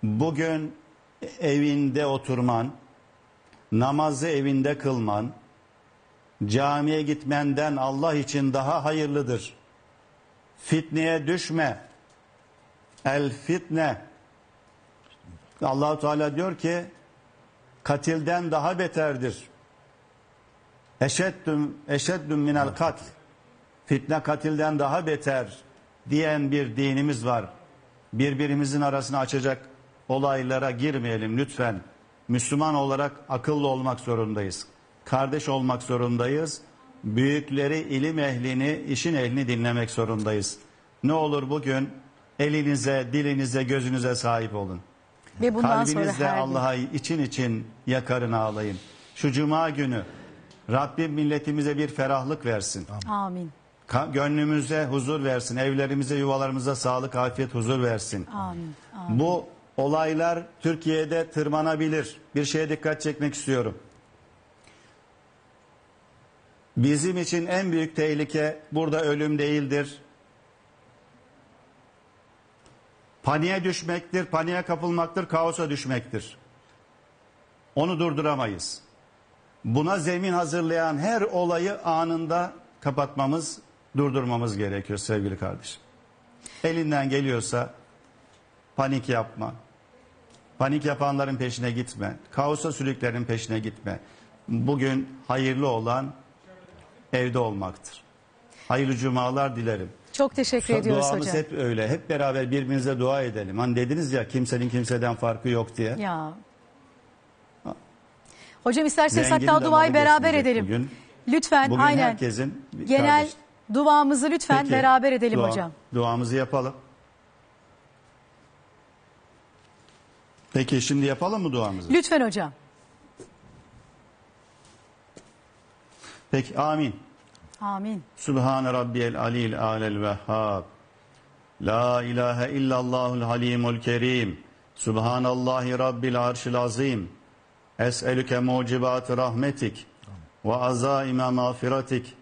bugün evinde oturman, namazı evinde kılman, camiye gitmenden Allah için daha hayırlıdır. Fitneye düşme. El fitne. Allah-u Teala diyor ki katilden daha beterdir. Eşeddüm minel katl. Fitne katilden daha beter diyen bir dinimiz var. Birbirimizin arasını açacak olaylara girmeyelim lütfen. Müslüman olarak akıllı olmak zorundayız. Kardeş olmak zorundayız. Büyükleri, ilim ehlini, işin ehlini dinlemek zorundayız. Ne olur bugün elinize, dilinize, gözünüze sahip olun. Ve bundan kalbinizle Allah'a için yakarın, ağlayın. Şu cuma günü Rabbim milletimize bir ferahlık versin. Amin. Gönlümüze huzur versin. Evlerimize, yuvalarımıza sağlık, afiyet, huzur versin. Amin. Amin. Bu olaylar Türkiye'de tırmanabilir. Bir şeye dikkat çekmek istiyorum. Bizim için en büyük tehlike burada ölüm değildir. Paniğe düşmektir, paniğe kapılmaktır, kaosa düşmektir. Onu durduramayız. Buna zemin hazırlayan her olayı anında kapatmamız, durdurmamız gerekiyor sevgili kardeşim. Elinden geliyorsa panik yapma. Panik yapanların peşine gitme. Kaosa sürüklerin peşine gitme. Bugün hayırlı olan evde olmaktır. Hayırlı cumalar dilerim. Çok teşekkür ediyoruz hocam. Duamız hep öyle. Hep beraber birbirimize dua edelim. Hani dediniz ya kimsenin kimseden farkı yok diye. Ya. Hocam isterseniz hatta duayı beraber edelim. Lütfen bugün aynen. Herkesin genel kardeş. Duamızı lütfen peki, beraber edelim hocam. Duamızı yapalım. Peki şimdi yapalım mı duamızı? Lütfen hocam. Peki amin. Amin. Sübhane Rabbiyel Alil Alel Vehhab. La ilahe illallahul halimul kerim. Sübhanallahi Rabbil arşil azim. Es'elüke mucibatı rahmetik. Ve azaime mağfiratik.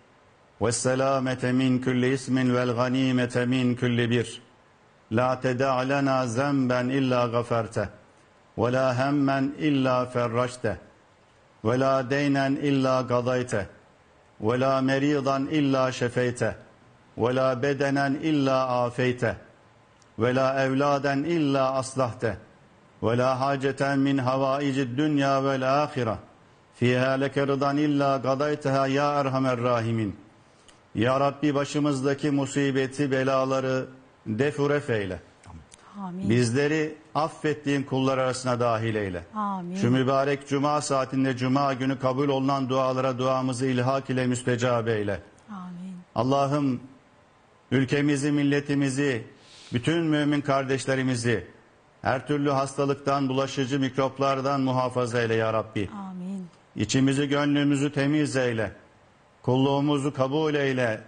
Ve selamete min külli ismin vel ganimete min külli bir. La teda'a lena zemben illa gaferte. Ve la hemmen illa ferraşte. Ve la deynen illa gadayte. Ve la meridan illa şefeyte. Ve la bedenen illa afeyte. Ve la evladen illa aslahte. Ve la haceten min havaici dünya vel ahire. Fiha leke rıdan illa gadayteha ya erhamer rahimin. Ya Rabbi başımızdaki musibeti, belaları defuref eyle. Amin. Bizleri affettiğin kullar arasına dahil eyle. Amin. Şu mübarek cuma saatinde cuma günü kabul olunan dualara duamızı ilhak ile müstecab eyle. Allah'ım ülkemizi, milletimizi, bütün mümin kardeşlerimizi her türlü hastalıktan, bulaşıcı mikroplardan muhafaza eyle ya Rabbi. Amin. İçimizi, gönlümüzü temiz eyle. Kulluğumuzu kabul eyle.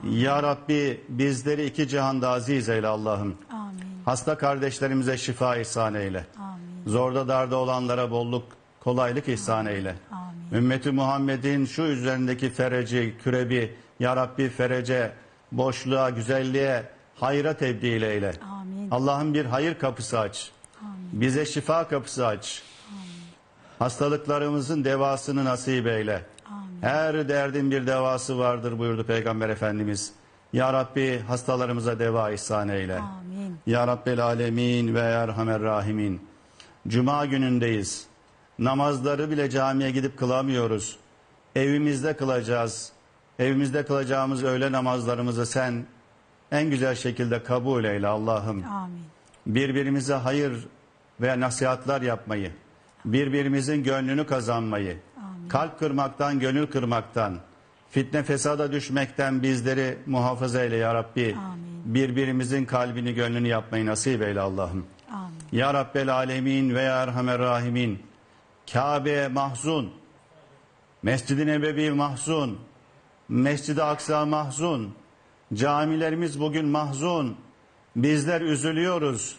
Amin. Ya Rabbi bizleri iki cihanda aziz eyle Allah'ım. Hasta kardeşlerimize şifa ihsan eyle. Amin. Zorda darda olanlara bolluk, kolaylık ihsan eyle. Amin. Ümmeti Muhammed'in şu üzerindeki fereci, kürebi, ya Rabbi ferece, boşluğa, güzelliğe, hayra tebdil eyle. Allah'ın bir hayır kapısı aç. Amin. Bize şifa kapısı aç. Amin. Hastalıklarımızın devasını nasip eyle. Amin. Her derdin bir devası vardır buyurdu Peygamber Efendimiz. Ya Rabbi hastalarımıza deva ihsan eyle. Amin. Ya Rabbel Alemin ve Erhamer Rahimin. Cuma günündeyiz. Namazları bile camiye gidip kılamıyoruz. Evimizde kılacağız. Evimizde kılacağımız öğle namazlarımızı sen en güzel şekilde kabul eyle Allah'ım. Amin. Birbirimize hayır ve nasihatler yapmayı, birbirimizin gönlünü kazanmayı, amin, kalp kırmaktan, gönül kırmaktan, fitne fesada düşmekten bizleri muhafaza eyle ya Rabbi. Amin. Birbirimizin kalbini, gönlünü yapmayı nasip eyle Allah'ım. Ya Rabbel Alemin ve ya Erhamer Rahimin. Kabe mahzun, Mescid-i Nebevi mahzun, Mescid-i Aksa mahzun, camilerimiz bugün mahzun. Bizler üzülüyoruz,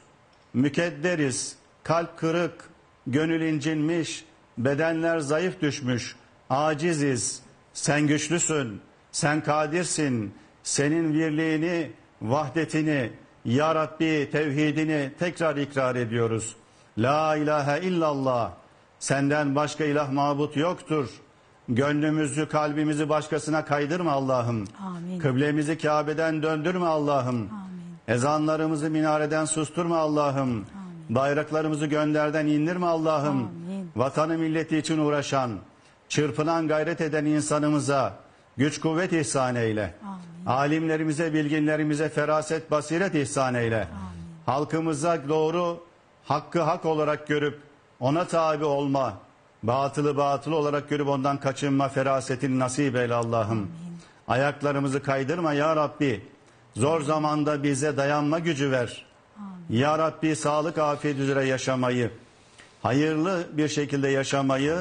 mükedderiz, kalp kırık, gönül incinmiş, bedenler zayıf düşmüş, aciziz. Sen güçlüsün, sen kadirsin, senin birliğini, vahdetini, ya Rabbi tevhidini tekrar ikrar ediyoruz. La ilahe illallah, senden başka ilah mabut yoktur. Gönlümüzü, kalbimizi başkasına kaydırma Allah'ım. Amin. Kıblemizi Kabe'den döndürme Allah'ım. Amin. Ezanlarımızı minareden susturma Allah'ım. Amin. Bayraklarımızı gönderden indirme Allah'ım. Vatanı milleti için uğraşan, çırpınan, gayret eden insanımıza güç kuvvet ihsan eyle. Amin. Alimlerimize, bilginlerimize feraset, basiret ihsan eyle. Amin. Halkımıza doğru, hakkı hak olarak görüp ona tabi olma, batılı batılı olarak görüp ondan kaçınma ferasetini nasip eyle Allah'ım. Ayaklarımızı kaydırma ya Rabbi. Zor zamanda bize dayanma gücü ver. Amin. Ya Rabbi sağlık afiyet üzere yaşamayı, hayırlı bir şekilde yaşamayı,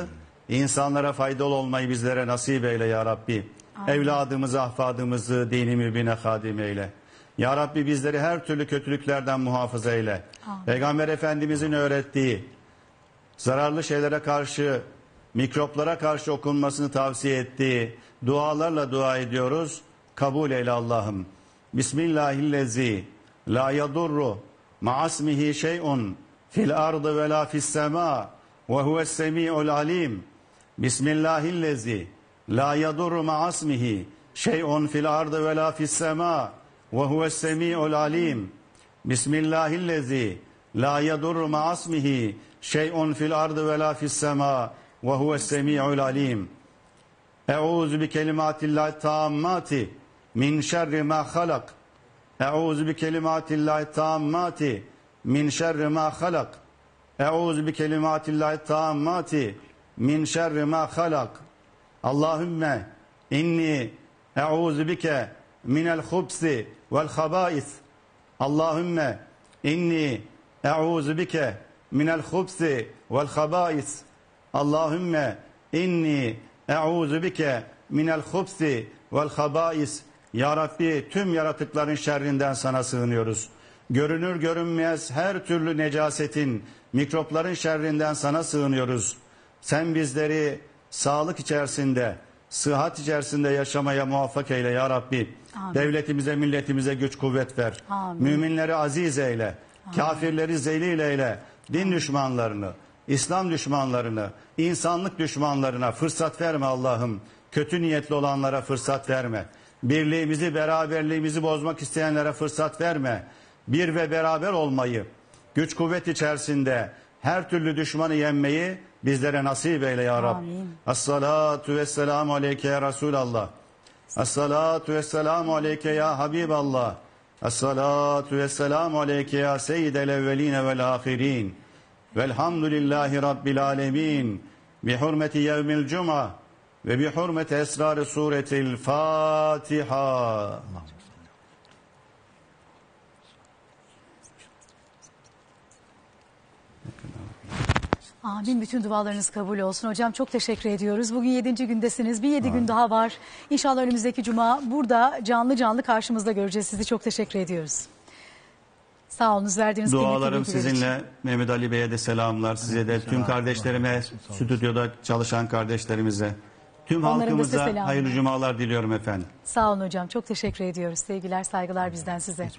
insanlara faydalı olmayı bizlere nasip eyle ya Rabbi. Amin. Evladımızı, ahfadımızı dini mübine hadim eyle. Ya Rabbi bizleri her türlü kötülüklerden muhafaza eyle. Amin. Peygamber Efendimizin öğrettiği zararlı şeylere karşı, mikroplara karşı okunmasını tavsiye ettiği dualarla dua ediyoruz. Kabul eyle Allah'ım. Bismillahillezî la yadurru ma'asmihi şey'un fil ardı ve la fissemâ ve huves semî'ul alîm. Bismillahillezî la yadurru ma'asmihi şey'un fil ardı ve la fissemâ ve huves semî'ul alîm. Bismillahillezî la yadurru ma'asmihi şey'un fil ardı ve la fissemâ ve huves semî'ul alîm. Eûzu bi kelimâtillâhi tâmmâti min şerri mâ halak. Eûzu bi kelimâtillâhi tâmmâti min şerri mâ halak. Eûzu bi kelimâtillâhi tâmmâti min şerri mâ halak. Allahümme inni eûzu bike minel hubsi vel habâis. Allahümme inni eûzu bike minel hubsi vel habâis. Allahümme inni eûzu bike minel hubsi vel habâis. Ya Rabbi tüm yaratıkların şerrinden sana sığınıyoruz. Görünür görünmez her türlü necasetin, mikropların şerrinden sana sığınıyoruz. Sen bizleri sağlık içerisinde, sıhhat içerisinde yaşamaya muvaffak eyle ya Rabbi. Amin. Devletimize, milletimize güç kuvvet ver. Amin. Müminleri aziz eyle. Amin. Kafirleri zelil eyle. Din düşmanlarını, İslam düşmanlarını, insanlık düşmanlarına fırsat verme Allah'ım. Kötü niyetli olanlara fırsat verme. Birliğimizi, beraberliğimizi bozmak isteyenlere fırsat verme. Bir ve beraber olmayı, güç kuvvet içerisinde her türlü düşmanı yenmeyi bizlere nasip eyle ya Rabbi. As-salatu vesselamu aleyke ya Resulallah. As-salatu vesselamu aleyke ya Habiballah. As-salatu vesselamu aleyke ya Seyyidel evveline vel ahirin. Velhamdülillahi Rabbil alemin. Bi hurmeti yevmil cuma. Ve bi hurmeti esrar-ı suretil Fatiha. Amin. Bütün dualarınız kabul olsun. Hocam çok teşekkür ediyoruz. Bugün 7. gündesiniz. Bir 7 gün daha var. İnşallah önümüzdeki cuma burada canlı canlı karşımızda göreceğiz. Sizi çok teşekkür ediyoruz. Sağ olunuz. Verdiğiniz dualarım sizinle. Mehmet Ali Bey'e de selamlar. Size de, tüm kardeşlerime, stüdyoda çalışan kardeşlerimize, tüm halkımıza hayırlı cumalar diliyorum efendim. Sağ olun hocam. Çok teşekkür ediyoruz. Sevgiler, saygılar bizden size.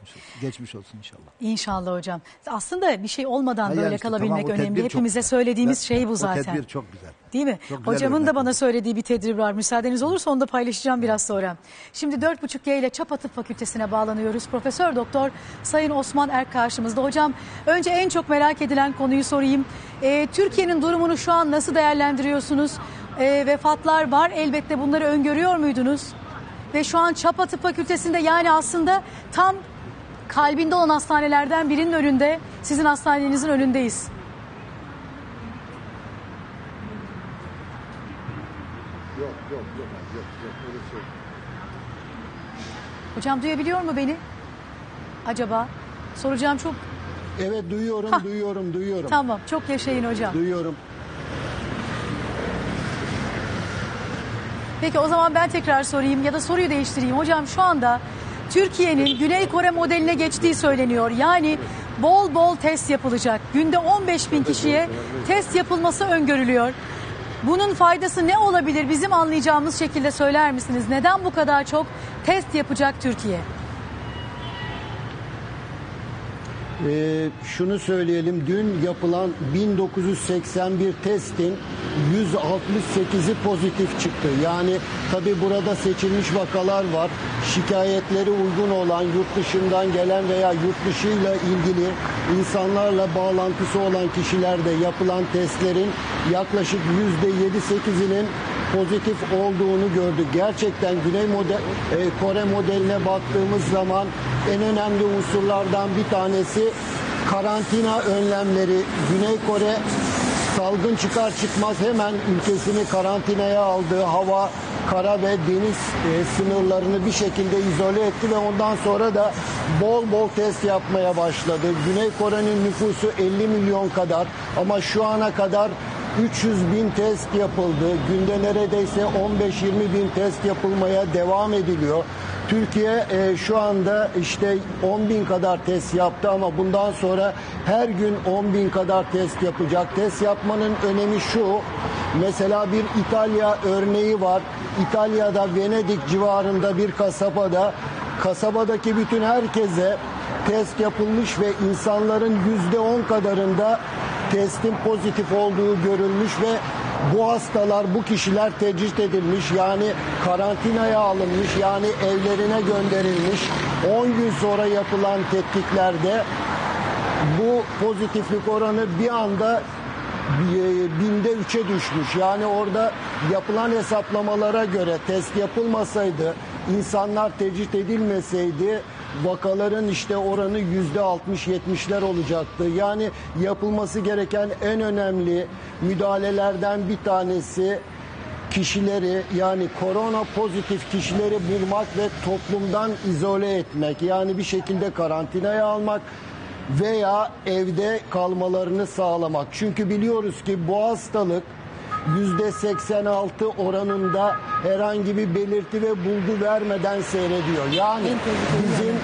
Geçmiş olsun inşallah. İnşallah hocam. Aslında bir şey olmadan böyle kalabilmek önemli. Hepimize söylediğimiz şey bu zaten. O tedbir çok güzel. Değil mi? Hocamın da bana söylediği bir tedbir var. Müsaadeniz olursa onu da paylaşacağım biraz sonra. Şimdi 4.30'ya ile Çapa Tıp Fakültesi'ne bağlanıyoruz. Profesör Doktor Sayın Osman Erk karşımızda. Hocam önce en çok merak edilen konuyu sorayım. Türkiye'nin durumunu şu an nasıl değerlendiriyorsunuz? Vefatlar var. Elbette bunları öngörüyor muydunuz? Ve şu an Çapa Tıp Fakültesi'nde, yani aslında tam kalbinde olan hastanelerden birinin önünde, sizin hastanenizin önündeyiz. Yok. Öyle şey. Hocam duyabiliyor mu beni? Acaba soracağım çok... Evet duyuyorum, duyuyorum. Tamam, çok yaşayın hocam. Duyuyorum. Peki o zaman ben tekrar sorayım ya da soruyu değiştireyim. Hocam şu anda Türkiye'nin Güney Kore modeline geçtiği söyleniyor. Yani bol bol test yapılacak. Günde 15.000 kişiye test yapılması öngörülüyor. Bunun faydası ne olabilir? Bizim anlayacağımız şekilde söyler misiniz? Neden bu kadar çok test yapacak Türkiye? Şunu söyleyelim, dün yapılan 1981 testin 168'i pozitif çıktı. Yani tabi burada seçilmiş vakalar var. Şikayetleri uygun olan, yurt dışından gelen veya yurt dışıyla ilgili insanlarla bağlantısı olan kişilerde yapılan testlerin yaklaşık %7-8'inin pozitif olduğunu gördük. Gerçekten Güney Kore modeline baktığımız zaman en önemli unsurlardan bir tanesi karantina önlemleri. Güney Kore salgın çıkar çıkmaz hemen ülkesini karantinaya aldı. Hava, kara ve deniz sınırlarını bir şekilde izole etti ve ondan sonra da bol bol test yapmaya başladı. Güney Kore'nin nüfusu 50 milyon kadar ama şu ana kadar 300.000 test yapıldı. Günde neredeyse 15-20.000 test yapılmaya devam ediliyor. Türkiye şu anda işte 10.000 kadar test yaptı ama bundan sonra her gün 10.000 kadar test yapacak. Test yapmanın önemi şu, mesela bir İtalya örneği var. İtalya'da Venedik civarında bir kasabadaki bütün herkese test yapılmış ve insanların %10 kadarında testin pozitif olduğu görülmüş ve bu hastalar, bu kişiler tecrit edilmiş, yani karantinaya alınmış, yani evlerine gönderilmiş. 10 gün sonra yapılan tetkiklerde bu pozitiflik oranı bir anda 1/3'e düşmüş. Yani orada yapılan hesaplamalara göre test yapılmasaydı, insanlar tecrit edilmeseydi vakaların işte oranı %60-70'ler olacaktı. Yani yapılması gereken en önemli müdahalelerden bir tanesi kişileri, yani korona pozitif kişileri bulmak ve toplumdan izole etmek. Yani bir şekilde karantinaya almak veya evde kalmalarını sağlamak. Çünkü biliyoruz ki bu hastalık %86 oranında herhangi bir belirti ve bulgu vermeden seyrediyor. Yani bizim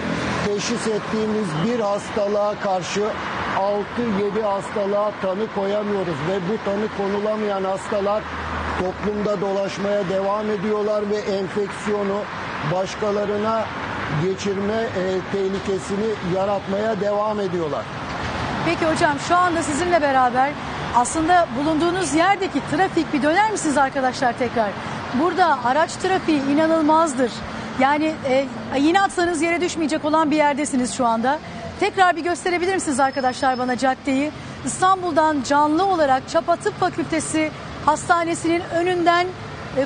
teşhis ettiğimiz bir hastalığa karşı 6-7 hastalığa tanı koyamıyoruz ve bu tanı konulamayan hastalar toplumda dolaşmaya devam ediyorlar ve enfeksiyonu başkalarına geçirme tehlikesini yaratmaya devam ediyorlar. Peki hocam, şu anda sizinle beraber aslında bulunduğunuz yerdeki trafik, bir döner misiniz arkadaşlar tekrar? Burada araç trafiği inanılmazdır. Yani yine atsanız yere düşmeyecek olan bir yerdesiniz şu anda. Tekrar bir gösterebilir misiniz arkadaşlar bana caddeyi? İstanbul'dan canlı olarak Çapa Tıp Fakültesi Hastanesi'nin önünden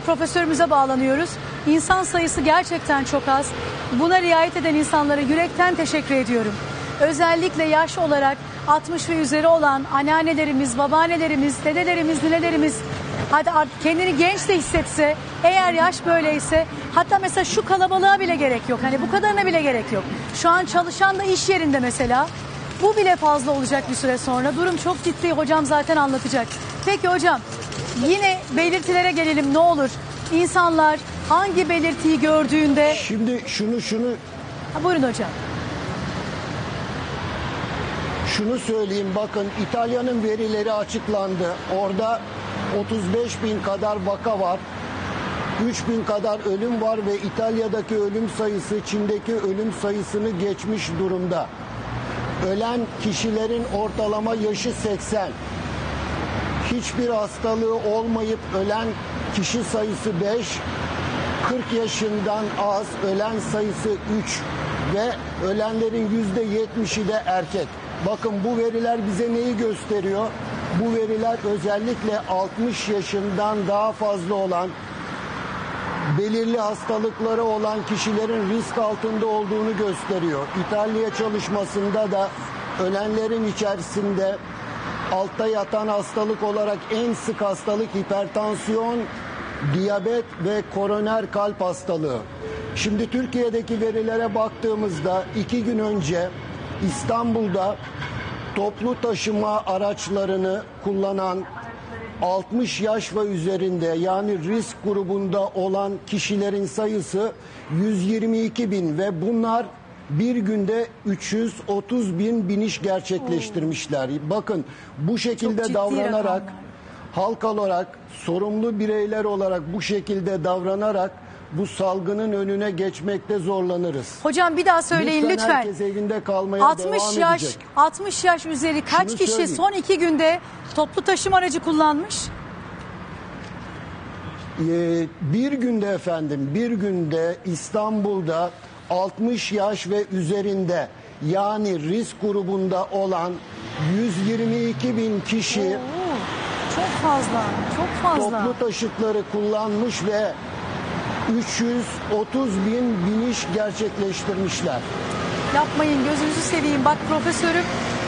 profesörümüze bağlanıyoruz. İnsan sayısı gerçekten çok az. Buna riayet eden insanlara yürekten teşekkür ediyorum. Özellikle yaş olarak 60 ve üzeri olan anneannelerimiz, babaannelerimiz, dedelerimiz, ninelerimiz, hadi kendini genç de hissetse, eğer yaş böyleyse, hatta mesela şu kalabalığa bile gerek yok. Hani bu kadarına bile gerek yok. Şu an çalışan da iş yerinde mesela. Bu bile fazla olacak bir süre sonra. Durum çok ciddi. Hocam zaten anlatacak. Peki hocam, yine belirtilere gelelim ne olur. İnsanlar hangi belirtiyi gördüğünde... Şimdi buyurun hocam. Şunu söyleyeyim, bakın İtalya'nın verileri açıklandı. Orada 35.000 kadar vaka var. 3.000 kadar ölüm var ve İtalya'daki ölüm sayısı Çin'deki ölüm sayısını geçmiş durumda. Ölen kişilerin ortalama yaşı 80. Hiçbir hastalığı olmayıp ölen kişi sayısı 5. 40 yaşından az ölen sayısı 3 ve ölenlerin %70'i de erkek. Bakın bu veriler bize neyi gösteriyor? Bu veriler özellikle 60 yaşından daha fazla olan, belirli hastalıkları olan kişilerin risk altında olduğunu gösteriyor. İtalya çalışmasında da ölenlerin içerisinde altta yatan hastalık olarak en sık hastalık hipertansiyon, diyabet ve koroner kalp hastalığı. Şimdi Türkiye'deki verilere baktığımızda 2 gün önce İstanbul'da toplu taşıma araçlarını kullanan 60 yaş ve üzerinde, yani risk grubunda olan kişilerin sayısı 122 bin ve bunlar bir günde 330 bin biniş gerçekleştirmişler. Bakın, bu şekilde davranarak, halk olarak, sorumlu bireyler olarak bu şekilde davranarak bu salgının önüne geçmekte zorlanırız. Hocam bir daha söyleyin lütfen. Herkes evinde kalmaya 60 yaş üzeri kaç kişi söyleyeyim, son 2 günde toplu taşıma aracı kullanmış? Bir günde efendim, bir günde İstanbul'da 60 yaş ve üzerinde, yani risk grubunda olan 122 bin kişi çok fazla toplu taşıtları kullanmış ve 330 bin biniş gerçekleştirmişler. Yapmayın, gözünüzü seveyim. Bak profesörüm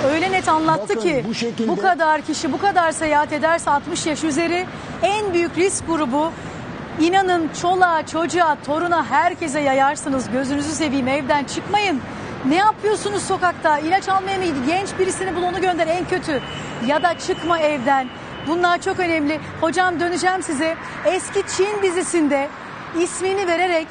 öyle net anlattı. Bakın, ki bu şekilde, bu kadar kişi bu kadar seyahat ederse 60 yaş üzeri en büyük risk grubu. İnanın çoluğa, çocuğa, toruna, herkese yayarsınız. Gözünüzü seveyim, evden çıkmayın. Ne yapıyorsunuz sokakta? İlaç almaya mı gidiyor? Genç birisini bul, onu gönder en kötü. Ya da çıkma evden. Bunlar çok önemli. Hocam döneceğim size. Eski Çin dizisinde ismini vererek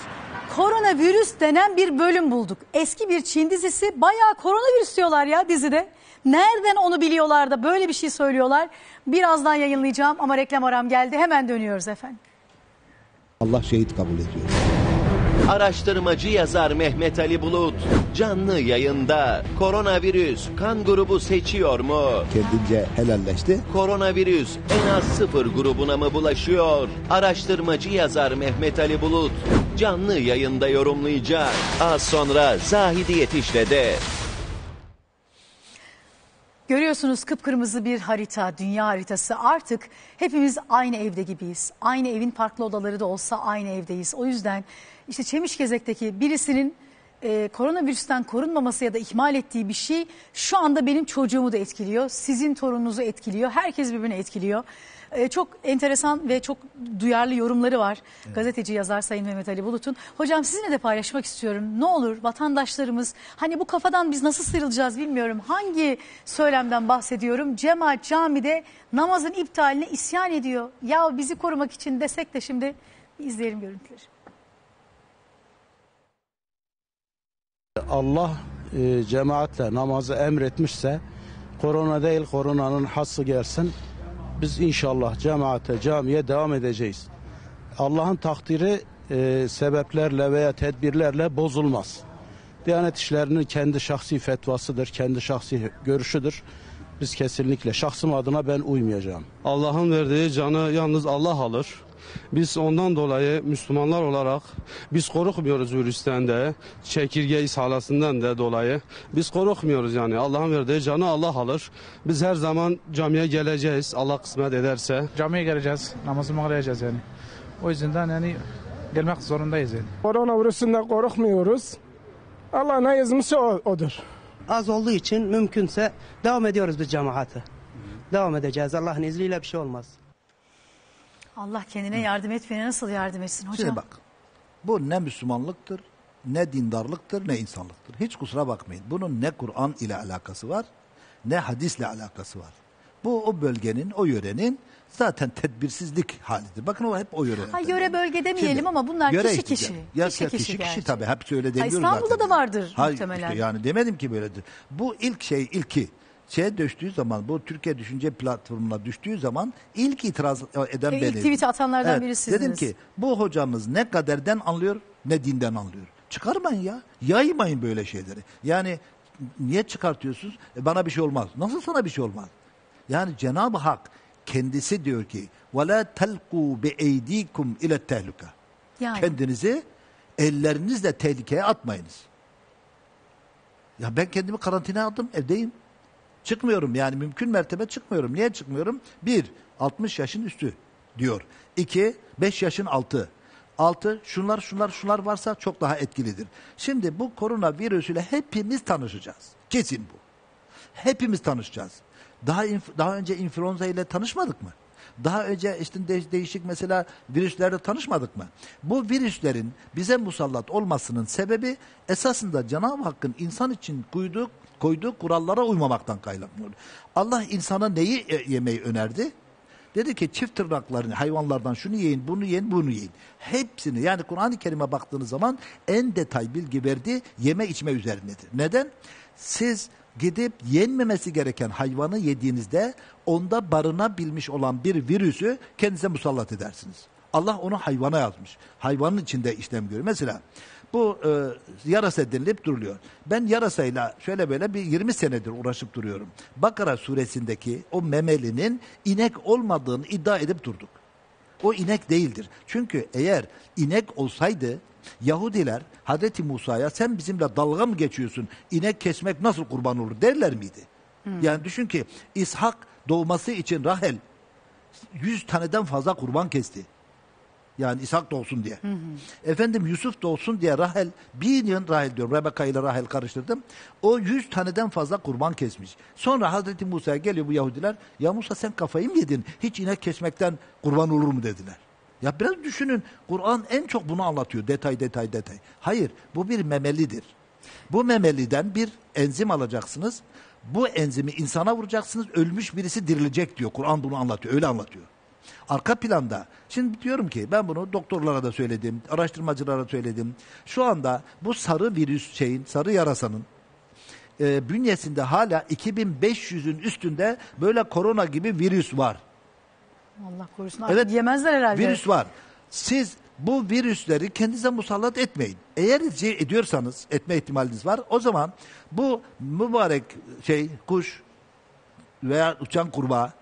koronavirüs denen bir bölüm bulduk. Eski bir Çin dizisi, bayağı koronavirüs diyorlar ya dizide. Nereden onu biliyorlar da böyle bir şey söylüyorlar? Birazdan yayınlayacağım ama reklam aram geldi. Hemen dönüyoruz efendim. Allah şehit kabul ediyor. Araştırmacı yazar Mehmet Ali Bulut canlı yayında koronavirüs kan grubu seçiyor mu? Kendince helalleşti. Koronavirüs en az 0 grubuna mı bulaşıyor? Araştırmacı yazar Mehmet Ali Bulut canlı yayında yorumlayacak. Az sonra Zahide Yetiş'le de. Görüyorsunuz kıpkırmızı bir harita, dünya haritası. Artık hepimiz aynı evde gibiyiz. Aynı evin farklı odaları da olsa aynı evdeyiz. O yüzden işte Çemişgezek'teki birisinin koronavirüsten korunmaması ya da ihmal ettiği bir şey şu anda benim çocuğumu da etkiliyor. Sizin torununuzu etkiliyor. Herkes birbirini etkiliyor. Çok enteresan ve çok duyarlı yorumları var. Evet. Gazeteci yazar Sayın Mehmet Ali Bulut'un. Hocam sizinle de paylaşmak istiyorum. Ne olur vatandaşlarımız, hani bu kafadan biz nasıl sıyrılacağız bilmiyorum. Hangi söylemden bahsediyorum? Cemaat camide namazın iptaline isyan ediyor. Ya bizi korumak için desek de şimdi izleyelim görüntüleri. Allah cemaatle namazı emretmişse, korona değil koronanın hası gelsin. Biz inşallah cemaate, camiye devam edeceğiz. Allah'ın takdiri sebeplerle veya tedbirlerle bozulmaz. Diyanet işlerinin kendi şahsi fetvasıdır, kendi şahsi görüşüdür. Biz kesinlikle şahsım adına ben uymayacağım. Allah'ın verdiği canı yalnız Allah alır. Biz ondan dolayı Müslümanlar olarak biz korkmuyoruz virüsten de, çekirge ishalasından da dolayı. Biz korkmuyoruz yani. Allah'ın verdiği canı Allah alır. Biz her zaman camiye geleceğiz Allah kısmet ederse. Camiye geleceğiz, namazımı kılacağız yani. O yüzden yani gelmek zorundayız yani. Koronavirüsünden korkmuyoruz. Allah ne yazmışsa odur. Az olduğu için mümkünse devam ediyoruz biz cemaate. Devam edeceğiz. Allah'ın izniyle bir şey olmaz. Allah kendine yardım etmeyene nasıl yardım etsin hocam? Şimdi bak, bu ne Müslümanlıktır, ne dindarlıktır, ne insanlıktır. Hiç kusura bakmayın. Bunun ne Kur'an ile alakası var, ne hadisle alakası var. Bu o bölgenin, o yörenin zaten tedbirsizlik halidir. Bakın o hep o yörenin. Ha, yöre bölge demeyelim şimdi, ama bunlar kişi kişi. Ya kişi tabii. Hep öyle demiyoruz zaten. İstanbul'da da vardır muhtemelen. Işte yani demedim ki böyledir. Bu ilk şey, ilki. Şeye düştüğü zaman, bu Türkiye Düşünce Platformu'na düştüğü zaman ilk itiraz eden benim. İlk tweet'i atanlardan biri sizsiniz. Dedim ki bu hocamız ne kaderden anlıyor ne dinden anlıyor. Çıkarmayın ya. Yaymayın böyle şeyleri. Yani niye çıkartıyorsunuz? Bana bir şey olmaz. Nasıl sana bir şey olmaz? Yani Cenab-ı Hak kendisi diyor ki وَلَا تَلْقُوا بِاَيْد۪يكُمْ اِلَى التَّهْلُكَ. Yani kendinizi ellerinizle tehlikeye atmayınız. Ya ben kendimi karantinaya attım, evdeyim. Çıkmıyorum yani, mümkün mertebe çıkmıyorum. Niye çıkmıyorum? 1. 60 yaşın üstü diyor. 2. 5 yaşın altı. 6. Şunlar varsa çok daha etkilidir. Şimdi bu koronavirüsüyle hepimiz tanışacağız. Kesin bu. Hepimiz tanışacağız. Daha önce influenza ile tanışmadık mı? Daha önce işte değişik mesela virüslerle tanışmadık mı? Bu virüslerin bize musallat olmasının sebebi esasında Cenab-ı Hakk'ın insan için koyduğu kurallara uymamaktan kaynaklanıyor. Allah insana neyi yemeyi önerdi? Dedi ki çift tırnaklarını hayvanlardan şunu yiyin, bunu yiyin, bunu yiyin. Hepsini, yani Kur'an-ı Kerim'e baktığınız zaman en detay bilgi verdi yeme içme üzerinedir. Neden? Siz gidip yenmemesi gereken hayvanı yediğinizde onda barınabilmiş olan bir virüsü kendinize musallat edersiniz. Allah onu hayvana yazmış. Hayvanın içinde işlem görüyor. Mesela bu yarasa denilip duruluyor. Ben yarasayla şöyle böyle bir 20 senedir uğraşıp duruyorum. Bakara suresindeki o memelinin inek olmadığını iddia edip durduk. O inek değildir. Çünkü eğer inek olsaydı Yahudiler Hazreti Musa'ya sen bizimle dalga mı geçiyorsun? İnek kesmek nasıl kurban olur derler miydi? Hmm. Yani düşün ki İshak doğması için Rahel 100 taneden fazla kurban kesti. Yani İshak da olsun diye. Hı hı. Efendim Yusuf da olsun diye Rahel, bir yıl Rahel diyorum. Rebeka ile Rahel karıştırdım. O 100 taneden fazla kurban kesmiş. Sonra Hazreti Musa'ya geliyor bu Yahudiler. Ya Musa sen kafayı mı yedin? Hiç inek kesmekten kurban olur mu dediler. Ya biraz düşünün. Kur'an en çok bunu anlatıyor. Detay, detay, detay. Hayır, bu bir memelidir. Bu memeliden bir enzim alacaksınız. Bu enzimi insana vuracaksınız. Ölmüş birisi dirilecek diyor. Kur'an bunu anlatıyor. Öyle anlatıyor. Arka planda, şimdi diyorum ki ben bunu doktorlara da söyledim, araştırmacılara söyledim. Şu anda bu sarı virüs şeyin, sarı yarasanın bünyesinde hala 2500'ün üstünde böyle korona gibi virüs var. Allah korusun. Evet, yemezler herhalde. Virüs var. Siz bu virüsleri kendinize musallat etmeyin. Eğer ediyorsanız, etme ihtimaliniz var. O zaman bu mübarek şey, kuş veya uçan kurbağa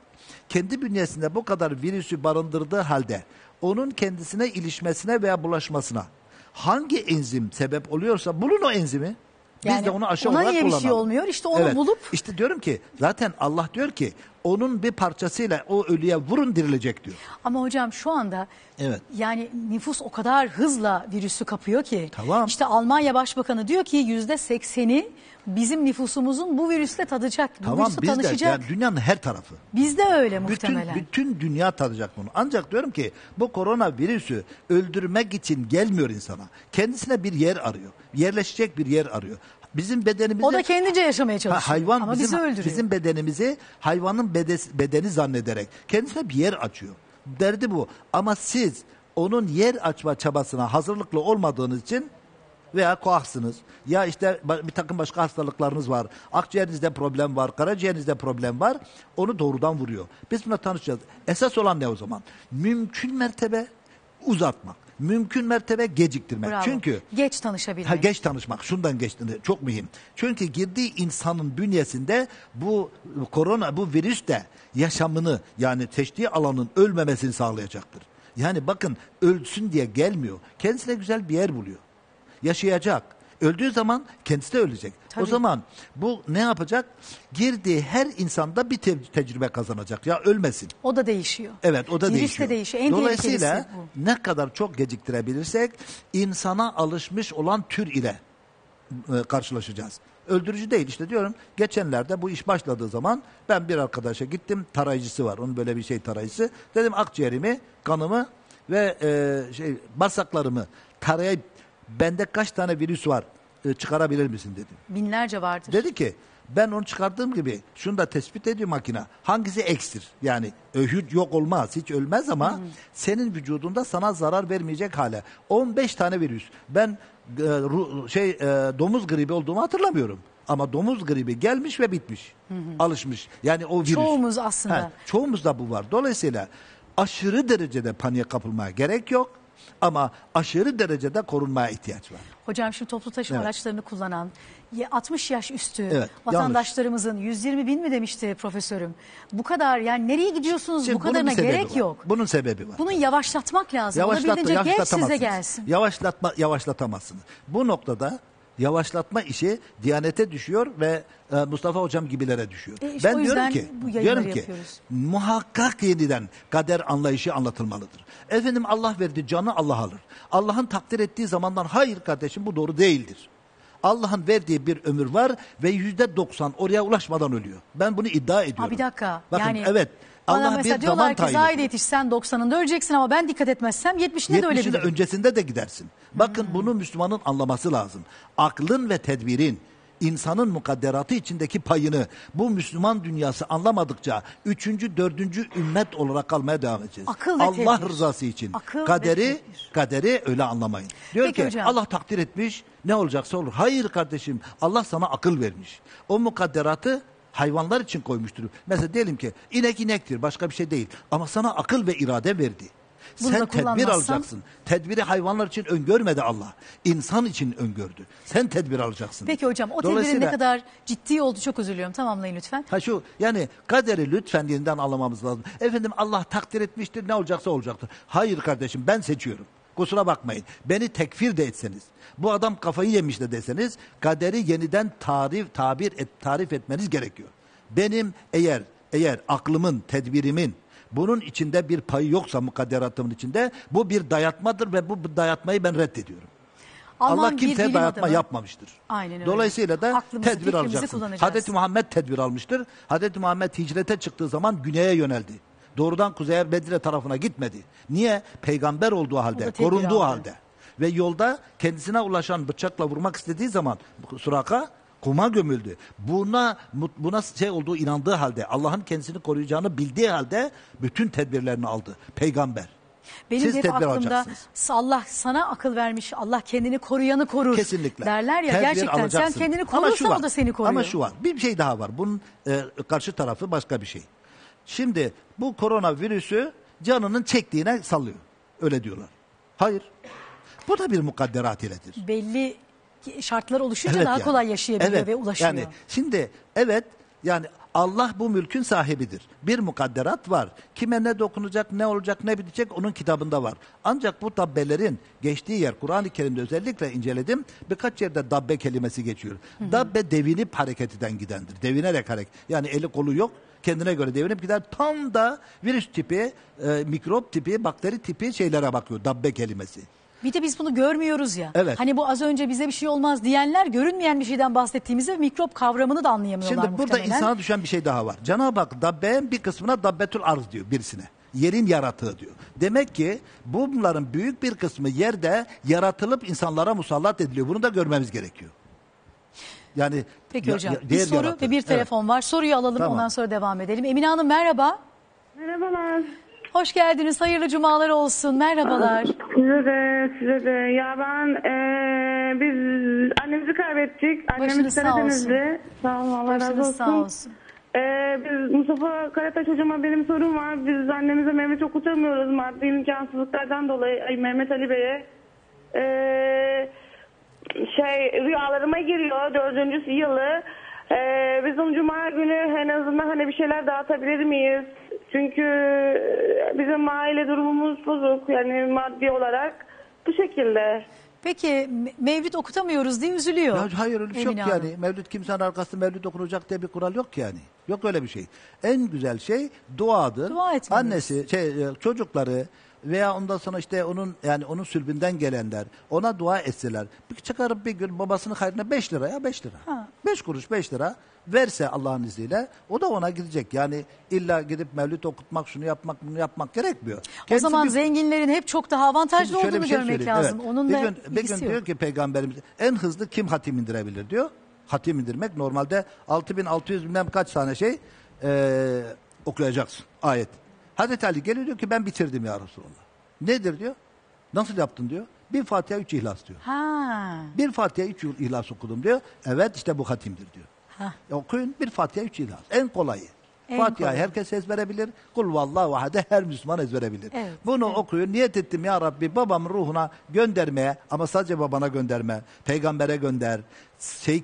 kendi bünyesinde bu kadar virüsü barındırdığı halde onun kendisine ilişmesine veya bulaşmasına hangi enzim sebep oluyorsa bulun o enzimi. Biz yani de onu aşı olarak kullanalım. Ona niye bir şey olmuyor? İşte onu evet, bulup. İşte diyorum ki zaten Allah diyor ki onun bir parçasıyla o ölüye vurun dirilecek diyor. Ama hocam şu anda evet, yani nüfus o kadar hızla virüsü kapıyor ki. Tamam. İşte Almanya Başbakanı diyor ki %80'i bizim nüfusumuzun bu virüsle tadacak. Tamam, bu virüsle tanışacak. De, yani dünyanın her tarafı. Bizde öyle muhtemelen. Bütün dünya tadacak bunu. Ancak diyorum ki bu koronavirüsü öldürmek için gelmiyor insana. Kendisine bir yer arıyor. Yerleşecek bir yer arıyor. Bizim bedenimizi, o da kendince yaşamaya çalışıyor. Hayvan ama bizi öldürüyor. Bizim bedenimizi hayvanın bedeni zannederek kendisine bir yer açıyor. Derdi bu. Ama siz onun yer açma çabasına hazırlıklı olmadığınız için veya koaksınız. Ya işte bir takım başka hastalıklarınız var. Akciğerinizde problem var. Karaciğerinizde problem var. Onu doğrudan vuruyor. Biz buna tanışacağız. Esas olan ne o zaman? Mümkün mertebe uzatmak. Mümkün mertebe geciktirmek. Bravo. Çünkü geç tanışabilmek. Ha, geç tanışmak. Şundan geç, çok mühim. Çünkü girdiği insanın bünyesinde bu korona, bu virüs de yaşamını, yani seçtiği alanın ölmemesini sağlayacaktır. Yani bakın, ölsün diye gelmiyor. Kendisine güzel bir yer buluyor. Yaşayacak. Öldüğü zaman kendisi de ölecek. Tabii. O zaman bu ne yapacak? Girdiği her insanda bir tecrübe kazanacak. Ya ölmesin. O da değişiyor. Evet, o da değişiyor. En dolayısıyla ne kadar çok geciktirebilirsek insana alışmış olan tür ile karşılaşacağız. Öldürücü değil işte diyorum. Geçenlerde bu iş başladığı zaman ben bir arkadaşa gittim. Tarayıcısı var. Onun böyle bir şey tarayıcısı. Dedim akciğerimi, kanımı ve bağırsaklarımı tarayıp bende kaç tane virüs var çıkarabilir misin dedim. Binlerce vardır. Dedi ki ben onu çıkardığım gibi şunu da tespit ediyor makine. Hangisi ekstir? Yani öhüt yok olmaz, hiç ölmez ama senin vücudunda sana zarar vermeyecek hale. 15 tane virüs. Ben domuz gribi olduğumu hatırlamıyorum. Ama domuz gribi gelmiş ve bitmiş. Alışmış. Yani o virüs. Çoğumuz aslında. He, çoğumuzda bu var. Dolayısıyla aşırı derecede paniğe kapılmaya gerek yok. Ama aşırı derecede korunmaya ihtiyaç var. Hocam şimdi toplu taşıma araçlarını kullanan 60 yaş üstü vatandaşlarımızın 120.000 mi demişti profesörüm? Bu kadar, yani nereye gidiyorsunuz şimdi bu kadarına gerek yok. Bunun sebebi var. Bunu yavaşlatmak lazım. Olabildiğince geç size gelsin. Yavaşlatamazsınız. Bu noktada yavaşlatma işi Diyanet'e düşüyor ve Mustafa Hocam gibilere düşüyor. İşte ben diyorum ki muhakkak yeniden kader anlayışı anlatılmalıdır. Efendim Allah verdi, canı Allah alır. Allah'ın takdir ettiği zamandan hayır kardeşim bu doğru değildir. Allah'ın verdiği bir ömür var ve %90 oraya ulaşmadan ölüyor. Ben bunu iddia ediyorum. Ha, bir dakika. Bakın yani, evet. Allah mesela diyorlar ki Zahide Yetiş sen 90'ında öleceksin ama ben dikkat etmezsem 70'ine de ölebilirim. 70'ine öncesinde de gidersin. Bakın bunu Müslümanın anlaması lazım. Aklın ve tedbirin insanın mukadderatı içindeki payını bu Müslüman dünyası anlamadıkça 3. 4. ümmet olarak kalmaya devam edeceğiz. Akıl Allah rızası için. Akıl kaderi öyle anlamayın. Diyor peki ki hocam, Allah takdir etmiş, ne olacaksa olur. Hayır kardeşim, Allah sana akıl vermiş. O mukadderatı hayvanlar için koymuştur. Mesela diyelim ki inek inektir, başka bir şey değil. Ama sana akıl ve irade verdi. Bunu sen tedbir alacaksın. Tedbiri hayvanlar için öngörmedi Allah. İnsan için öngördü. Sen tedbir alacaksın. Peki hocam, o tedbirin ne kadar ciddi oldu, çok özür diliyorum. Tamamlayın lütfen. Ha şu, yani kaderi lütfen yeniden anlamamız lazım. Efendim Allah takdir etmiştir, ne olacaksa olacaktır. Hayır kardeşim, ben seçiyorum. Kusura bakmayın. Beni tekfir de etseniz, bu adam kafayı yemiş de deseniz, kaderi yeniden tarif etmeniz gerekiyor. Benim eğer aklımın, tedbirimin bunun içinde bir payı yoksa, mukadderatımın içinde, bu bir dayatmadır ve bu dayatmayı ben reddediyorum. Alman Allah kimseye dayatma yapmamıştır. Aynen öyle. Dolayısıyla da aklımızı, tedbir alacaksın. Hazreti Muhammed tedbir almıştır. Hazreti Muhammed hicrete çıktığı zaman güneye yöneldi. Doğrudan kuzeye, Bedir'e tarafına gitmedi. Niye? Peygamber olduğu halde, korunduğu halde. Ve yolda kendisine ulaşan bıçakla vurmak istediği zaman Suraka kuma gömüldü. Buna şey olduğu inandığı halde, Allah'ın kendisini koruyacağını bildiği halde bütün tedbirlerini aldı peygamber. Benim siz hep aklımda Allah sana akıl vermiş, Allah kendini koruyanı korur. Kesinlikle. Derler ya, tedbir gerçekten alacaksın. Sen kendini korursan o da seni koruyor. Ama şu var, bir şey daha var. Bunun karşı tarafı başka bir şey. Şimdi bu koronavirüsü canının çektiğine sallıyor. Öyle diyorlar. Hayır. Bu da bir mukadderat iledir. Belli şartlar oluşunca evet, daha yani kolay yaşayabiliyor evet, ve ulaşıyor. Yani şimdi evet, yani Allah bu mülkün sahibidir. Bir mukadderat var. Kime ne dokunacak, ne olacak, ne bitecek onun kitabında var. Ancak bu dabbelerin geçtiği yer, Kur'an-ı Kerim'de özellikle inceledim. Birkaç yerde dabbe kelimesi geçiyor. Hı-hı. Dabbe devinip hareketinden gidendir. Devinerek hareket. Yani eli kolu yok. Kendine göre devinip gider. Tam da virüs tipi, mikrop tipi, bakteri tipi şeylere bakıyor. Dabbe kelimesi. Bir de biz bunu görmüyoruz ya. Evet. Hani bu az önce bize bir şey olmaz diyenler, görünmeyen bir şeyden bahsettiğimizde mikrop kavramını da anlayamıyorlar. Şimdi burada insana düşen bir şey daha var. Cenab-ı Hak dabbenin bir kısmına dabbetül arz diyor birisine. Yerin yaratığı diyor. Demek ki bunların büyük bir kısmı yerde yaratılıp insanlara musallat ediliyor. Bunu da görmemiz gerekiyor. Yani peki hocam, bir soru yaratığı ve bir telefon evet var. Soruyu alalım, tamam, ondan sonra devam edelim. Emine Hanım merhaba. Merhabalar. Hoş geldiniz. Hayırlı cumalar olsun. Merhabalar. Size de. Ya ben biz annemizi kaybettik. Annemiz Karadeniz'de. Sağ olun. Allah razı olsun. Sağ olsun. Biz Mustafa Karataş hocama benim sorum var. Biz annemize Mehmet okutamıyoruz maddi imkansızlıklardan dolayı. Mehmet Ali Bey'e. Rüyalarıma giriyor 4. yılı. Biz onun cuma günü en azından hani bir şeyler dağıtabilir miyiz? Çünkü bizim aile durumumuz bozuk, yani maddi olarak bu şekilde. Peki mevlüt okutamıyoruz diye üzülüyor. Ya hayır, öyle bir şey yok yani. Mevlüt, kimsenin arkasında mevlüt okunacak diye bir kural yok yani. Yok öyle bir şey. En güzel şey duadır. Dua etmeniz. Annesi, çocukları veya ondan sonra işte onun sülbünden gelenler ona dua etseler. Çıkarıp bir gün babasının hayrına 5 lira. 5 kuruş 5 lira verse Allah'ın izniyle, o da ona gidecek. Yani illa gidip mevlüt okutmak, şunu yapmak, bunu yapmak gerekmiyor. Kendisi o zaman zenginlerin hep çok daha avantajlı olduğunu görmek lazım. Evet. Onun bir gün diyor ki Peygamberimiz, en hızlı kim hatim indirebilir diyor. Hatim indirmek normalde 6600 bilmem kaç tane okuyacaksın ayet. Hazreti Ali geliyor diyor ki ben bitirdim ya Resulullah. Nedir diyor? Nasıl yaptın diyor. Bir Fatiha 3 İhlas diyor. Ha. Bir Fatiha 3 İhlas okudum diyor. Evet işte bu hatimdir diyor. Okuyun bir Fatiha 3 İhlas. En kolayı. Fatiha'yı herkes ezberebilir. Kul vallahu ahade her Müslüman ezberebilir. Evet, bunu okuyun. Niyet ettim ya Rabbi, babamın ruhuna göndermeye, ama sadece babana gönderme. Peygambere gönder.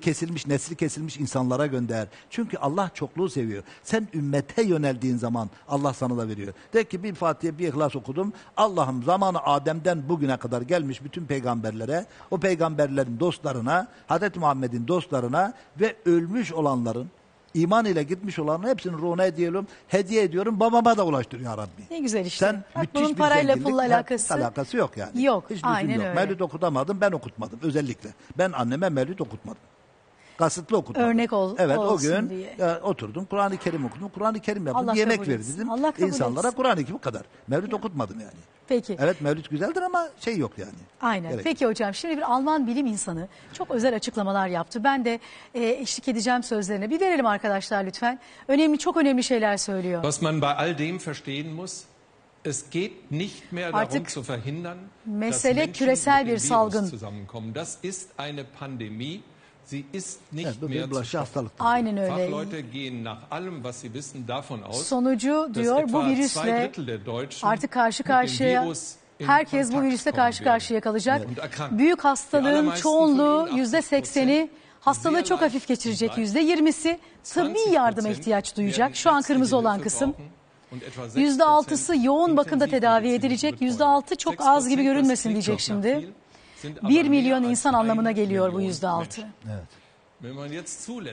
Kesilmiş, nesli kesilmiş insanlara gönder. Çünkü Allah çokluğu seviyor. Sen ümmete yöneldiğin zaman Allah sana da veriyor. De ki bir Fatiha bir İhlas okudum. Allah'ım zamanı Adem'den bugüne kadar gelmiş bütün peygamberlere, o peygamberlerin dostlarına, Hazreti Muhammed'in dostlarına ve ölmüş olanların, İman ile gitmiş olanın hepsinin ruhuna hediye ediyorum. Babama da ulaştır ya Rabbi. Ne güzel işte. Sen müthiş bunun bir parayla pulla alakası yok yani. Yok. Hiç aynen yok. Öyle. Mevlüt okutamadım, ben okutmadım özellikle. Ben anneme mevlüt okutmadım. Kasıtlı okutmadım. Örnek ol, evet, olsun o gün diye. Oturdum, Kur'an-ı Kerim okudum. Kur'an-ı Kerim yaptım, Allah yemek verdim. İnsanlara Kur'an-ı Kerim kadar. Mevlüt ya. Okutmadım yani. Peki. Evet, Mevlüt güzeldir ama şey yok yani. Aynen. Gerek. Peki hocam, şimdi bir Alman bilim insanı çok özel açıklamalar yaptı. Ben de eşlik edeceğim sözlerine. Bir verelim arkadaşlar lütfen. Önemli, çok önemli şeyler söylüyor. Was man bei all dem verstehen muss, es geht nicht mehr darum zu verhindern, dass Menschen mit dem Virus zusammenkommen. Das ist eine Pandemie. Sie ist nicht mehr zu. Aynen öyle. Sonucu diyor, bu virüsle artık karşı karşıya, herkes bu virüsle karşı karşıya kalacak. Büyük hastalığın çoğunluğu %80'i, hastalığı çok hafif geçirecek %20'si tıbbi yardıma ihtiyaç duyacak. Şu an kırmızı olan kısım. %6'sı yoğun bakımda tedavi edilecek. %6 çok az gibi görünmesin diyecek şimdi. 1 milyon insan anlamına geliyor bu %6. Evet.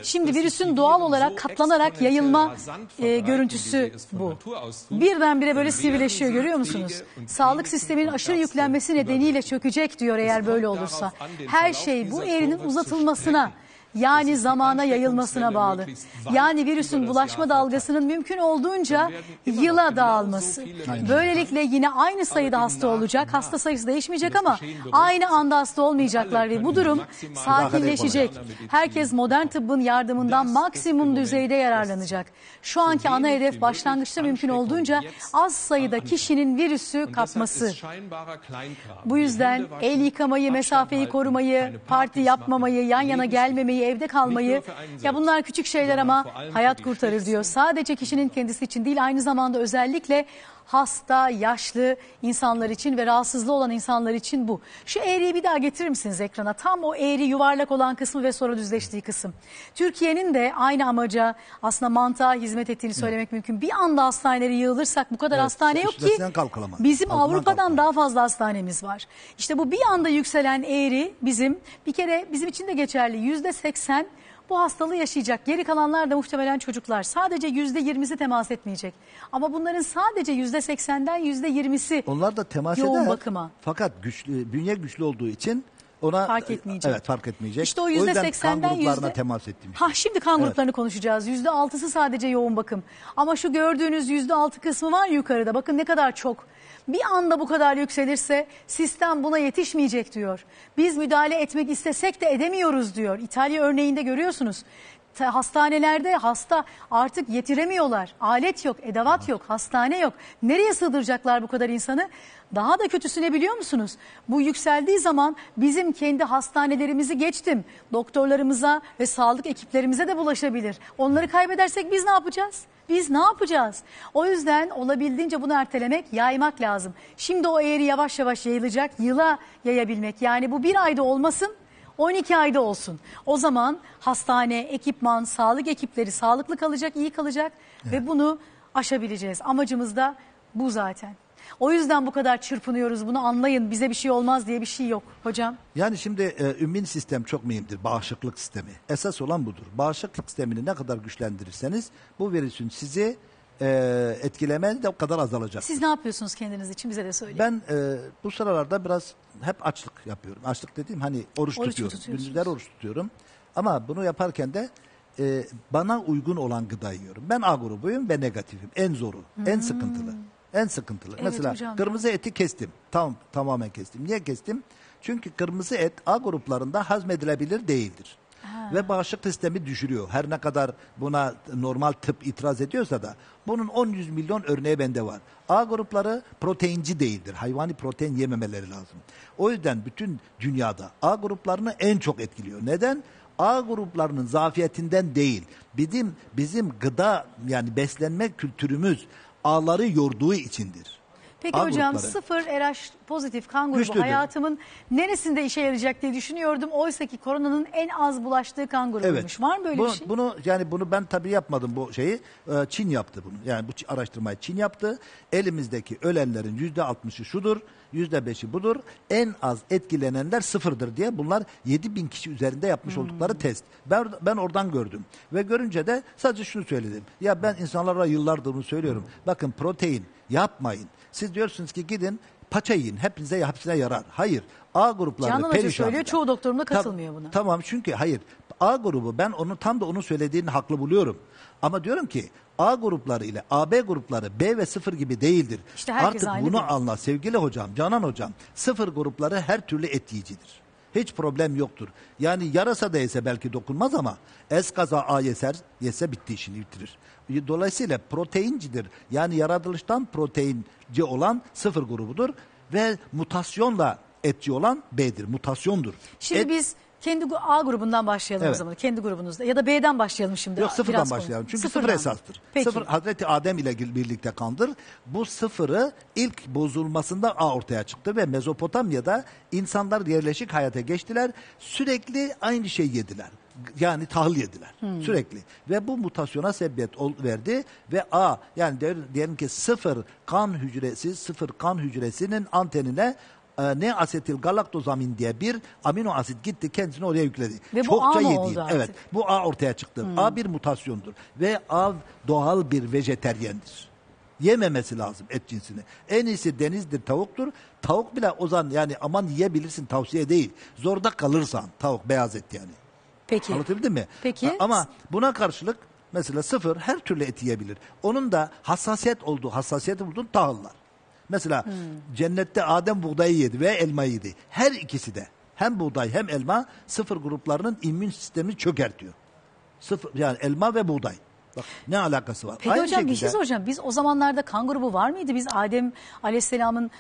Şimdi virüsün doğal olarak katlanarak yayılma görüntüsü bu. Birdenbire böyle sivrileşiyor, görüyor musunuz? Sağlık sisteminin aşırı yüklenmesi nedeniyle çökecek diyor eğer böyle olursa. Her şey bu eğrinin uzatılmasına, yani zamana yayılmasına bağlı. Yani virüsün bulaşma dalgasının mümkün olduğunca yıla dağılması. Böylelikle yine aynı sayıda hasta olacak. Hasta sayısı değişmeyecek ama aynı anda hasta olmayacaklar ve bu durum sakinleşecek. Herkes modern tıbbın yardımından maksimum düzeyde yararlanacak. Şu anki ana hedef başlangıçta mümkün olduğunca az sayıda kişinin virüsü kapması. Bu yüzden el yıkamayı, mesafeyi korumayı, parti yapmamayı, yan yana gelmemeyi, evde kalmayı, ya bunlar küçük şeyler ama hayat kurtarır diyor. Sadece kişinin kendisi için değil, aynı zamanda özellikle hasta, yaşlı insanlar için ve rahatsızlığı olan insanlar için bu. Şu eğriyi bir daha getirir misiniz ekrana? Tam o eğri, yuvarlak olan kısmı ve sonra düzleştiği kısım. Türkiye'nin de aynı amaca, aslında mantığa hizmet ettiğini söylemek mümkün. Bir anda hastanelere yığılırsak bu kadar hastane yok ki, bizim Avrupa'dan daha fazla hastanemiz var. İşte bu bir anda yükselen eğri bizim, bir kere bizim için de geçerli, %80 bu hastalığı yaşayacak. Geri kalanlar da muhtemelen çocuklar. Sadece %20'si temas etmeyecek. Ama bunların sadece %80'den %20'si onlar da temas yoğun eder, bakıma. Fakat güçlü, bünye güçlü olduğu için ona fark etmeyecek. Evet, fark etmeyecek. İşte o %80'den kan gruplarına temas ettim. Ha, şimdi kan gruplarını konuşacağız. %6'sı sadece yoğun bakım. Ama şu gördüğünüz %6 kısmı var yukarıda. Bakın ne kadar çok. Bir anda bu kadar yükselirse sistem buna yetişmeyecek diyor. Biz müdahale etmek istesek de edemiyoruz diyor. İtalya örneğinde görüyorsunuz. Hastanelerde hasta artık yetiremiyorlar. Alet yok, edevat yok, hastane yok. Nereye sığdıracaklar bu kadar insanı? Daha da kötüsü ne biliyor musunuz? Bu yükseldiği zaman bizim kendi hastanelerimizi geçtim, doktorlarımıza ve sağlık ekiplerimize de bulaşabilir. Onları kaybedersek biz ne yapacağız? Biz ne yapacağız? O yüzden olabildiğince bunu ertelemek, yaymak lazım. Şimdi o eğri yavaş yavaş yayılacak, yıla yayabilmek. Yani bu bir ayda olmasın, 12 ayda olsun. O zaman hastane, ekipman, sağlık ekipleri sağlıklı kalacak, iyi kalacak ve bunu aşabileceğiz. Amacımız da bu zaten. O yüzden bu kadar çırpınıyoruz, bunu anlayın. Bize bir şey olmaz diye bir şey yok hocam. Yani şimdi ümmin sistem çok mühimdir. Bağışıklık sistemi. Esas olan budur. Bağışıklık sistemini ne kadar güçlendirirseniz bu virüsün sizi etkilemesi de o kadar azalacak. Siz ne yapıyorsunuz kendiniz için, bize de söyleyin. Ben bu sıralarda biraz hep açlık yapıyorum. Açlık dediğim hani oruç tutuyorum. Gündüzler oruç tutuyorum. Ama bunu yaparken de bana uygun olan gıda yiyorum. Ben A grubuyum ve negatifim. En zoru, en sıkıntılı. En sıkıntılı. Evet, mesela hocam, kırmızı eti kestim. Tamamen kestim. Niye kestim? Çünkü kırmızı et A gruplarında hazmedilebilir değildir. Ha. Ve bağışıklık sistemi düşürüyor. Her ne kadar buna normal tıp itiraz ediyorsa da bunun 10-100 milyon örneği bende var. A grupları proteinci değildir. Hayvani protein yememeleri lazım. O yüzden bütün dünyada A gruplarını en çok etkiliyor. Neden? A gruplarının zafiyetinden değil. Bizim gıda, yani beslenme kültürümüz ağları yorduğu içindir. Peki hocam, 0 RH pozitif kan grubu güçlüdür. Hayatımın neresinde işe yarayacak diye düşünüyordum. Oysa ki koronanın en az bulaştığı kan grubuymuş. Evet. Var mı böyle bir şey? Bunu ben tabii yapmadım bu şeyi. Çin yaptı bunu. Yani bu araştırmayı Çin yaptı. Elimizdeki ölenlerin %60'ı şudur, %5'i budur. En az etkilenenler sıfırdır diye bunlar 7.000 kişi üzerinde yapmış oldukları test. Ben oradan gördüm. Ve görünce de sadece şunu söyledim. Ya ben insanlara yıllardır bunu söylüyorum. Bakın protein Yapmayın. Siz diyorsunuz ki gidin paça yiyin, hepinize hepsine yarar. Hayır. A gruplarını Canan Hoca söylüyor, çoğu doktorum da katılmıyor buna. Tamam, çünkü hayır. A grubu, ben onu tam da onun söylediğini haklı buluyorum. Ama diyorum ki A grupları ile AB grupları B ve 0 gibi değildir. İşte artık bunu anla sevgili hocam, Canan hocam. 0 grupları her türlü et yiyicidir. Hiç problem yoktur. Yani yarasa da yese belki dokunmaz ama eskaza A yese bitti, işini bitirir. Dolayısıyla proteincidir. Yani yaratılıştan proteinci olan 0 grubudur ve mutasyonla etçi olan B'dir. Mutasyondur. Şimdi biz kendi A grubundan başlayalım, evet, o zaman. Kendi grubunuzda. Ya da B'den başlayalım şimdi. Yok, sıfırdan başlayalım. Çünkü sıfır esastır. Peki. Sıfır Hazreti Adem ile birlikte kandır. Bu sıfırı ilk bozulmasında A ortaya çıktı ve Mezopotamya'da insanlar yerleşik hayata geçtiler. Sürekli aynı şey yediler. Yani tahıl yediler. Sürekli. Ve bu mutasyona sebebiyet verdi ve A, yani diyelim ki sıfır kan hücresinin antenine ne asetil galaktozamin diye bir amino asit gitti, kendini oraya yükledi. Ve çokça yediği. Evet. Bu A ortaya çıktı. A bir mutasyondur. Ve A doğal bir vejeteryendir. Yememesi lazım et cinsini. En iyisi denizdir, tavuktur. Tavuk bile ozan, yani aman yiyebilirsin, tavsiye değil. Zorda kalırsan tavuk, beyaz et yani. Peki. Anlatabildim mi? Peki. Ama buna karşılık mesela sıfır her türlü et yiyebilir. Onun da hassasiyeti bulduğu tahıllar. Mesela cennette Adem buğdayı yedi ve elmayı yedi. Her ikisi de, hem buğday hem elma, sıfır gruplarının immün sistemini çökertiyor. Yani elma ve buğday. Bak ne alakası var? Peki aynı hocam şekilde, bir şey soracağım. Biz o zamanlarda kan grubu var mıydı? Biz Adem Aleyhisselam'ın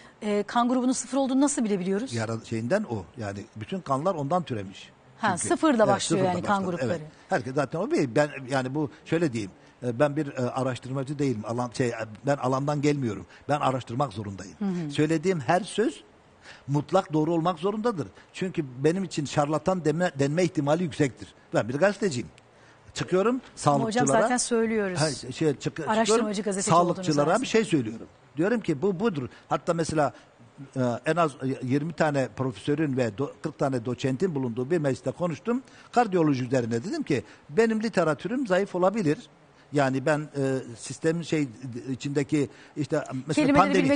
kan grubunun sıfır olduğunu nasıl bilebiliyoruz? Yani bütün kanlar ondan türemiş. Ha, sıfırda başlıyor, evet, yani kan grupları. Evet. Herkes zaten o bir, ben yani bu şöyle diyeyim. Ben bir araştırmacı değilim. Ben alandan gelmiyorum. Ben araştırmak zorundayım. Söylediğim her söz mutlak doğru olmak zorundadır. Çünkü benim için şarlatan denme ihtimali yüksektir. Ben bir gazeteciyim. Çıkıyorum sağlıkçılara. Hocam zaten söylüyoruz. Araştırmacı gazeteci olduğunuz için. Sağlıkçılara bir şey söylüyorum. Diyorum ki bu budur. Hatta mesela en az 20 tane profesörün ve 40 tane doçentin bulunduğu bir mecliste konuştum. Kardiyoloji üzerine dedim ki benim literatürüm zayıf olabilir. Yani ben sistemin içindeki işte mesela pandemi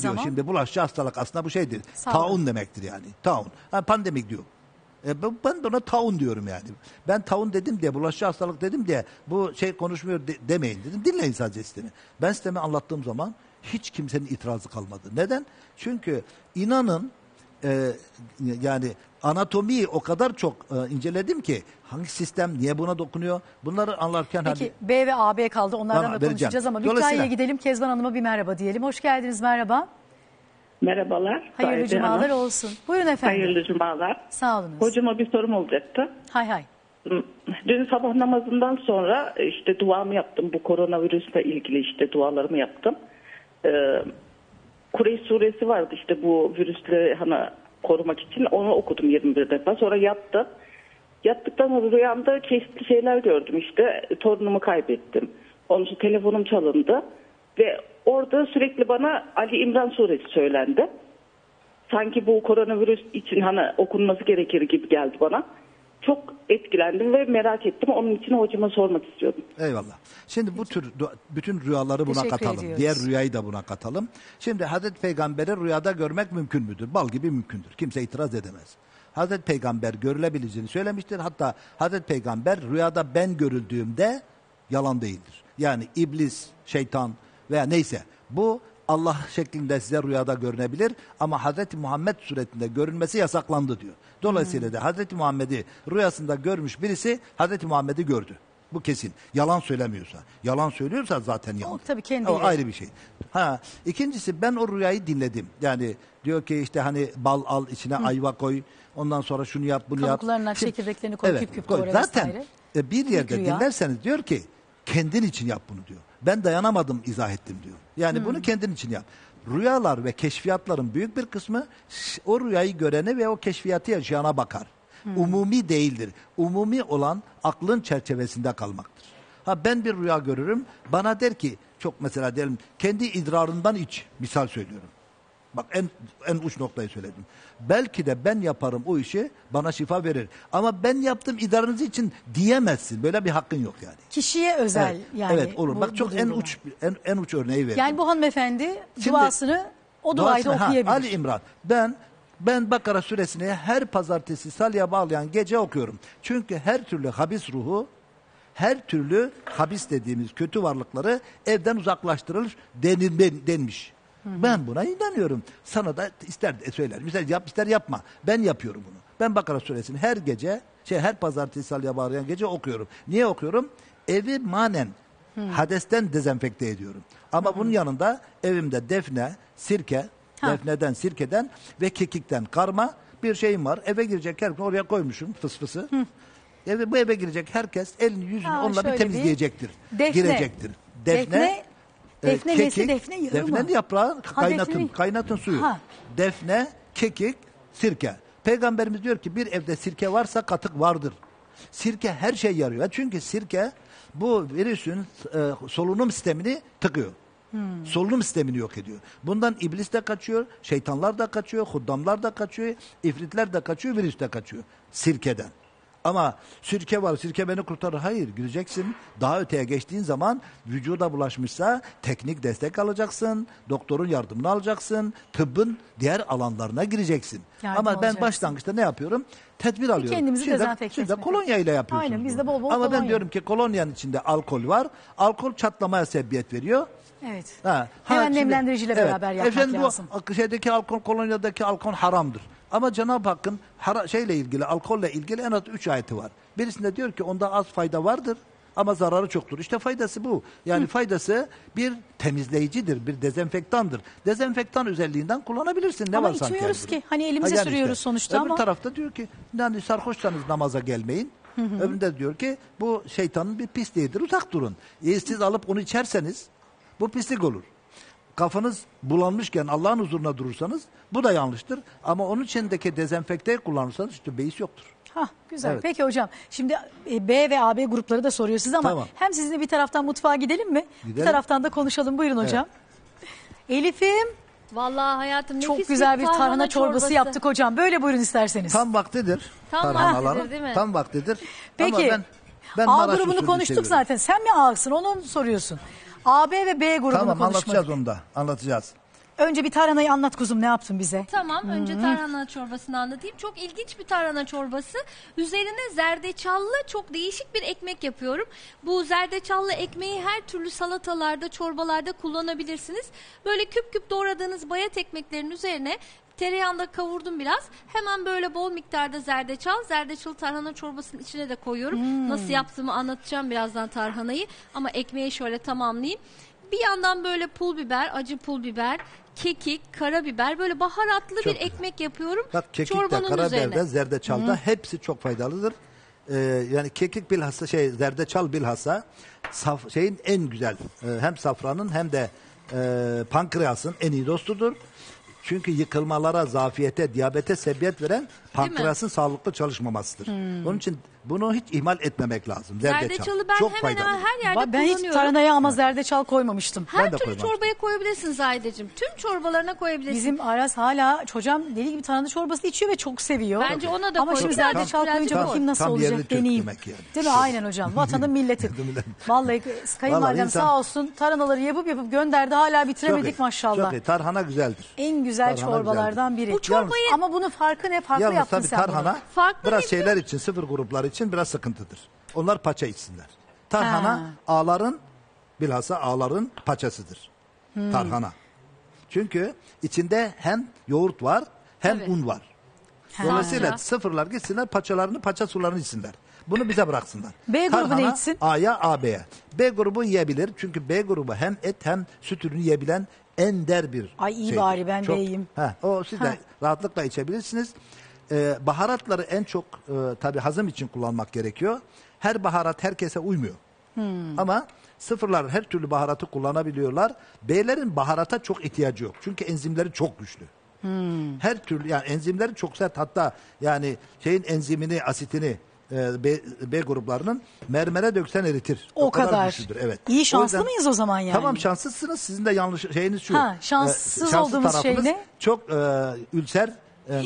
diyor şimdi, bulaşıcı hastalık aslında bu şeydir. Taun demektir yani. Taun. Yani pandemi diyor. Ben de ona taun diyorum yani. Ben taun dedim diye, bulaşıcı hastalık dedim diye bu şey konuşmuyor demeyin dedim. Dinleyin sadece sistemi. Ben sistemi anlattığım zaman hiç kimsenin itirazı kalmadı. Neden? Çünkü inanın yani anatomiyi o kadar çok inceledim ki hangi sistem niye buna dokunuyor, bunları anlarken. Peki hani, B ve AB kaldı, onlardan tamam, da konuşacağız ama Kütahya'ya gidelim. Kezban Hanım'a bir merhaba diyelim. Hoş geldiniz, merhaba. Merhabalar. Hayırlı cumalar olsun. Buyurun efendim. Hayırlı cumalar. Sağ olunuz. Hocama bir sorum olacaktı. Hay hay. Dün sabah namazından sonra işte duamı yaptım, bu koronavirüsle ilgili işte dualarımı yaptım. Kureyş suresi vardı işte bu virüsle hani korumak için, onu okudum 21 defa. Sonra yattım. Yattıktan sonra rüyamda çeşitli şeyler gördüm işte. Torunumu kaybettim. Onun için telefonum çalındı. Ve orada sürekli bana Ali İmran suresi söylendi. Sanki bu koronavirüs için hani okunması gerekir gibi geldi bana. Çok etkilendim ve merak ettim. Onun için hocama sormak istiyordum. Eyvallah. Şimdi bu tür bütün rüyaları buna katalım. Diğer rüyayı da buna katalım. Şimdi Hazreti Peygamber'i rüyada görmek mümkün müdür? Bal gibi mümkündür. Kimse itiraz edemez. Hazreti Peygamber görülebileceğini söylemiştir. Hatta Hazreti Peygamber rüyada ben görüldüğümde yalan değildir. Yani iblis, şeytan veya neyse bu Allah şeklinde size rüyada görünebilir ama Hazreti Muhammed suretinde görünmesi yasaklandı diyor. Dolayısıyla da Hazreti Muhammed'i rüyasında görmüş birisi Hazreti Muhammed'i gördü. Bu kesin. Yalan söylemiyorsa. Yalan söylüyorsa zaten yalan. Tabii kendi. O ayrı bir şey. Ha, ikincisi ben o rüyayı dinledim. Yani diyor ki işte hani bal al içine ayva koy. Ondan sonra şunu yap, bunu yap. Kabuklarından çekirdeklerini koy, küp küp koy. Zaten bir yerde dinlerseniz diyor ki kendin için yap bunu diyor. Ben dayanamadım, izah ettim diyor. Yani bunu kendin için yap. Rüyalar ve keşfiyatların büyük bir kısmı o rüyayı görene ve o keşfiyatı yaşayana bakar. Umumi değildir. Umumi olan aklın çerçevesinde kalmaktır. Ha, ben bir rüya görürüm. Bana der ki çok mesela diyelim kendi idrarından iç. Misal söylüyorum. Bak en uç noktayı söyledim. Belki de ben yaparım o işi, bana şifa verir. Ama ben yaptım idareniz için diyemezsin. Böyle bir hakkın yok yani. Kişiye özel evet, yani. Evet olur. Bu, bak çok en uç örneği verdim. Yani bu hanımefendi duasını o duayla okuyabilir. Ali İmran. Ben Bakara suresini her pazartesi salya bağlayan gece okuyorum. Çünkü her türlü habis ruhu, her türlü habis dediğimiz kötü varlıkları evden uzaklaştırılır denilmiş. Ben buna inanıyorum. Sana da ister söylerim. İster yap, ister yapma. Ben yapıyorum bunu. Ben Bakara suresini her gece, her pazartesi salya bağlayan gece okuyorum. Niye okuyorum? Evi manen hadesten dezenfekte ediyorum. Ama bunun yanında evimde defne, sirke, defneden, sirkeden ve kekikten karma bir şeyim var. Eve girecek herkes oraya koymuşum fısfısı. Bu eve girecek herkes elini yüzünü onunla bir temizleyecektir. Girecektir. Defne kekik, defne yağı mı? Defnenin yaprağı kaynatın suyu. Defne, kekik, sirke. Peygamberimiz diyor ki bir evde sirke varsa katık vardır. Sirke her şey yarıyor. Çünkü sirke bu virüsün solunum sistemini tıkıyor. Solunum sistemini yok ediyor. Bundan iblis de kaçıyor, şeytanlar da kaçıyor, huddamlar da kaçıyor, ifritler de kaçıyor, virüs de kaçıyor. Sirkeden. Ama sirke var, sirke beni kurtarır. Hayır, gireceksin. Daha öteye geçtiğin zaman vücuda bulaşmışsa teknik destek alacaksın, doktorun yardımını alacaksın, tıbbın diğer alanlarına gireceksin. Yardım Ama olacaksın. Ben başlangıçta ne yapıyorum? Tedbir alıyorum. Kendimizi dezenfekte etmek. Siz de kolonya ile yapıyorsunuz. Aynen, bizde bol bol kolonya. Ama ben diyorum ki kolonyanın içinde alkol var. Alkol çatlamaya sebebiyet veriyor. Evet. Hemen nemlendiriciyle beraber yapmak lazım. Bu şeydeki alkol, kolonyadaki alkol haramdır. Ama Cenab-ı Hakk'ın alkolle ilgili en az 3 ayeti var. Birisinde diyor ki onda az fayda vardır ama zararı çoktur. İşte faydası bu. Yani faydası bir temizleyicidir, bir dezenfektandır. Dezenfektan özelliğinden kullanabilirsin. Ne ama varsa içmiyoruz ki. Hani elimize sürüyoruz işte. Sonuçta öbür tarafta diyor ki yani sarhoşsanız namaza gelmeyin. Öbüründe diyor ki bu şeytanın bir pisliğidir, uzak durun. Siz alıp onu içerseniz bu pislik olur. Kafanız bulanmışken Allah'ın huzuruna durursanız bu da yanlıştır. Ama onun içindeki dezenfekteyi kullanırsanız işte beis yoktur. Hah, güzel. Evet. Peki hocam şimdi B ve AB grupları da soruyor siz ama hem sizinle bir taraftan mutfağa gidelim mi? Gidelim. Bir taraftan da konuşalım. Buyurun hocam. Evet. Elif'im. Vallahi hayatım nefis. Çok güzel bir tarhana çorbası yaptık hocam. Böyle buyurun isterseniz. Tam vaktidir. Tam vaktidir. Peki. Ama ben A grubunu konuştuk zaten. Sen mi A'sın onu soruyorsun? AB ve B grubunu anlatacağız onu da. Anlatacağız. Önce bir tarhanayı anlat kuzum, ne yaptın bize? Tamam, önce tarhana çorbasını anlatayım. Çok ilginç bir tarhana çorbası. Üzerine zerdeçallı çok değişik bir ekmek yapıyorum. Bu zerdeçallı ekmeği her türlü salatalarda, çorbalarda kullanabilirsiniz. Böyle küp küp doğradığınız bayat ekmeklerin üzerine tereyağında kavurdum biraz. Hemen böyle bol miktarda zerdeçal. Zerdeçalı tarhana çorbasının içine de koyuyorum. Nasıl yaptığımı anlatacağım birazdan tarhanayı. Ama ekmeği şöyle tamamlayayım. Bir yandan böyle pul biber, acı pul biber, kekik, karabiber, böyle baharatlı bir ekmek yapıyorum. Bak kekik de, karabiber de, zerdeçal da hepsi çok faydalıdır. Yani kekik bilhassa zerdeçal bilhassa şeyin en güzel hem safranın hem de pankreasın en iyi dostudur. Çünkü yıkılmalara, zafiyete, diyabete sebebiyet veren pankreasın sağlıklı çalışmamasıdır. Onun için bunu hiç ihmal etmemek lazım. Zerdeçalı ben çok hemen her yerde kullanıyorum. Ben hiç tarhanaya ama zerdeçal koymamıştım. Her türlü çorbaya koyabilirsiniz Zahideciğim. Tüm çorbalarına koyabilirsiniz. Bizim Aras hala hocam deli gibi tarhana çorbası içiyor ve çok seviyor. Bence ona da ama şimdi zerdeçal koyunca bakayım nasıl olacak deneyeyim. Değil mi? Aynen hocam. Vatanın milleti. Vallahi kayınvalidem sağ olsun tarhanaları yapıp gönderdi. Hala bitiremedik maşallah. Çok iyi. Tarhana güzeldir. En güzel çorbalardan biri. Ama bunun farkı ne? Farklı yaptın sen bunu. Tarhana biraz şeyler için, sıfır grupları için biraz sıkıntıdır. Onlar paça içsinler. Tarhana ağların bilhassa ağların paçasıdır. Tarhana. Çünkü içinde hem yoğurt var hem un var. Dolayısıyla sıfırlar gitsinler paçalarını, paça sularını içsinler. Bunu bize bıraksınlar. B grubu ne içsin? A'ya, AB'ye. B grubu yiyebilir. Çünkü B grubu hem et hem süt ürünü yiyebilen ender bir şeydir. Ay iyi şeydir. Bari ben de yiyeyim. O siz de rahatlıkla içebilirsiniz. Baharatları en çok tabii hazım için kullanmak gerekiyor. Her baharat herkese uymuyor. Ama sıfırlar her türlü baharatı kullanabiliyorlar. B'lerin baharata çok ihtiyacı yok. Çünkü enzimleri çok güçlü. Her türlü yani enzimleri çok sert. Hatta yani şeyin enzimini, asitini B gruplarının mermere döksen eritir. O kadar güçlüdür. Evet. İyi şanslı mıyız o zaman yani? Tamam, şanslısınız. Sizin de yanlış şeyiniz şu. Ha, şanslı olduğumuz şey ne? Çok ülser,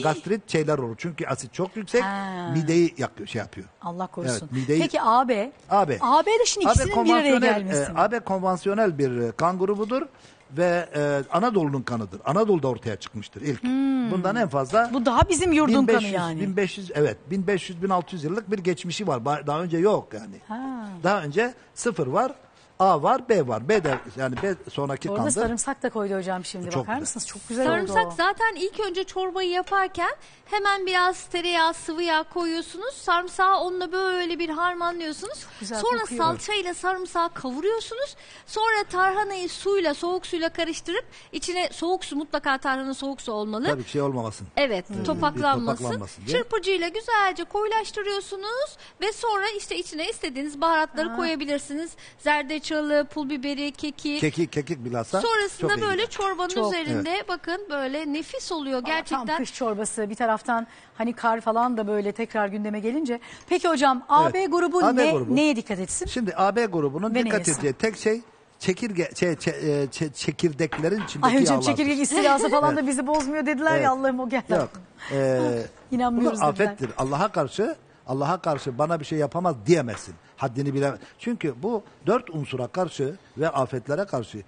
gastrit şeyler olur. Çünkü asit çok yüksek. Ha. Mideyi yakıyor, şey yapıyor. Allah korusun. Evet, mideyi... Peki AB? AB de şimdi ikisinin bir araya gelmesi. AB konvansiyonel bir kan grubudur. Ve Anadolu'nun kanıdır. Anadolu'da ortaya çıkmıştır ilk. Bundan en fazla... Bu daha bizim yurdun kanı yani. 1500, evet. 1500-1600 yıllık bir geçmişi var. Daha önce yok yani. Ha. Daha önce sıfır var. A var, B var. B de yani B sonraki kandır. Orada sarımsak da koydu hocam şimdi. Çok Bakar mısınız? Çok güzel sarımsak oldu. Zaten ilk önce çorbayı yaparken hemen biraz tereyağı, sıvı yağ koyuyorsunuz. Sarımsağı onunla böyle bir harmanlıyorsunuz. Sonra salçayla sarımsağı kavuruyorsunuz. Sonra tarhanayı suyla, soğuk suyla karıştırıp içine soğuk su, mutlaka tarhana soğuk su olmalı. Tabii şey olmamasın. Evet, topaklanmasın. Çırpıcıyla güzelce koyulaştırıyorsunuz ve sonra işte içine istediğiniz baharatları koyabilirsiniz. Zerdeçal, pul biberi, kekik bilhassa. Sonrasında böyle çorbanın üzerinde bakın böyle nefis oluyor gerçekten. Tam kış çorbası bir taraftan, hani kar falan da böyle tekrar gündeme gelince. Peki hocam AB grubu neye dikkat etsin? Şimdi AB grubunun dikkat edeceği tek şey çekirdeklerin içindeki yağlardır. Ay hocam, çekirdek istilası falan da bizi bozmuyor dediler ya, Allah'ım o geldi. Yok. İnanmıyoruz. Bu afettir. Allah'a karşı bana bir şey yapamaz diyemezsin. Haddini bilemez. Çünkü bu dört unsura karşı ve afetlere karşı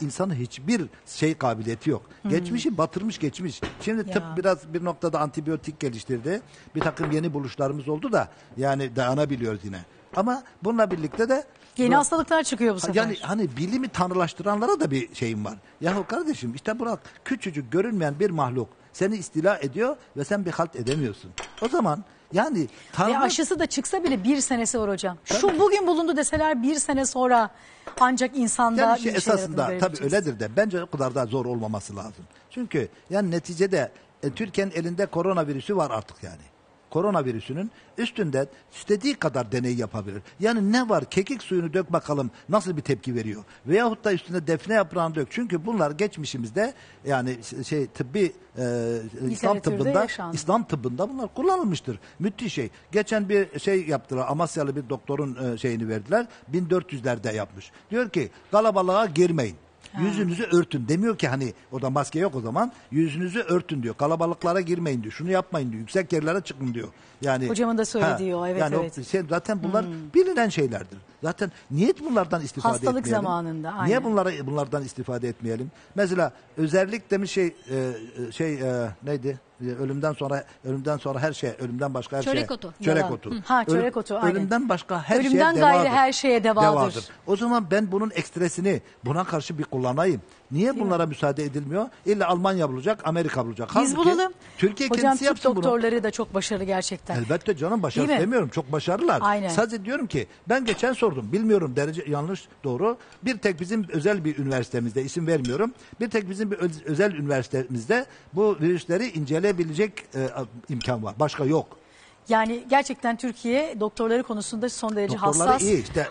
insanın hiçbir şey kabiliyeti yok. Geçmişi batırmış geçmiş. Şimdi tıp biraz bir noktada antibiyotik geliştirdi. Bir takım yeni buluşlarımız oldu da yani dayanabiliyoruz yine. Ama bununla birlikte de yeni hastalıklar çıkıyor bu sefer. Yani hani bilimi tanrılaştıranlara da bir şeyim var. Yahu kardeşim işte bırak, küçücük görünmeyen bir mahluk seni istila ediyor ve sen bir halt edemiyorsun. O zaman yani ve aşısı da çıksa bile bir senesi var hocam. Şu bugün bulundu deseler bir sene sonra ancak insanda yani bir şey esasında tabii öyledir de bence o kadar da zor olmaması lazım. Çünkü yani neticede Türkiye'nin elinde koronavirüsü var artık yani. Koronavirüsünün üstünde istediği kadar deney yapabilir. Yani ne var? Kekik suyunu dök bakalım nasıl bir tepki veriyor. Veyahut da üstüne defne yaprağını dök. Çünkü bunlar geçmişimizde yani şey tıbbi İslam tıbbında bunlar kullanılmıştır. Müthiş şey. Geçen bir şey yaptılar. Amasyalı bir doktorun şeyini verdiler. 1400'lerde yapmış. Diyor ki kalabalığa girmeyin. Yüzünüzü örtün. Demiyor ki hani orada maske yok o zaman. Yüzünüzü örtün diyor. Kalabalıklara girmeyin diyor. Şunu yapmayın diyor. Yüksek yerlere çıkın diyor. Yani hocamın da söylediği o. Evet, yani evet. Zaten bunlar bilinen şeylerdir. Zaten niye bunlardan istifade etmeyelim? Hastalık zamanında. Aynen. Niye bunlardan istifade etmeyelim? Mesela özellikle bir neydi? Ölümden sonra her şey, ölümden başka her şey. Çörek otu. Ha, çörek otu. Ölümden başka her şeye devadır. Ölümden gayrı her şeye devadır. O zaman ben bunun ekstresini buna karşı bir kullanayım. Niye bunlara müsaade edilmiyor? İlla Almanya bulacak, Amerika bulacak. Biz bulalım. Türkiye kendisi yapsın bunu. Hocam doktorları da çok başarılı gerçekten. Elbette canım, başarılı demiyorum. Çok başarılılar. Aynen. Sadece diyorum ki ben geçen sordum. Bilmiyorum derece yanlış doğru. Bir tek bizim özel bir üniversitemizde, isim vermiyorum. Bir tek bizim bir özel üniversitemizde bu virüsleri inceleyebilecek imkan var. Başka yok. Yani gerçekten Türkiye doktorları konusunda son derece hassas.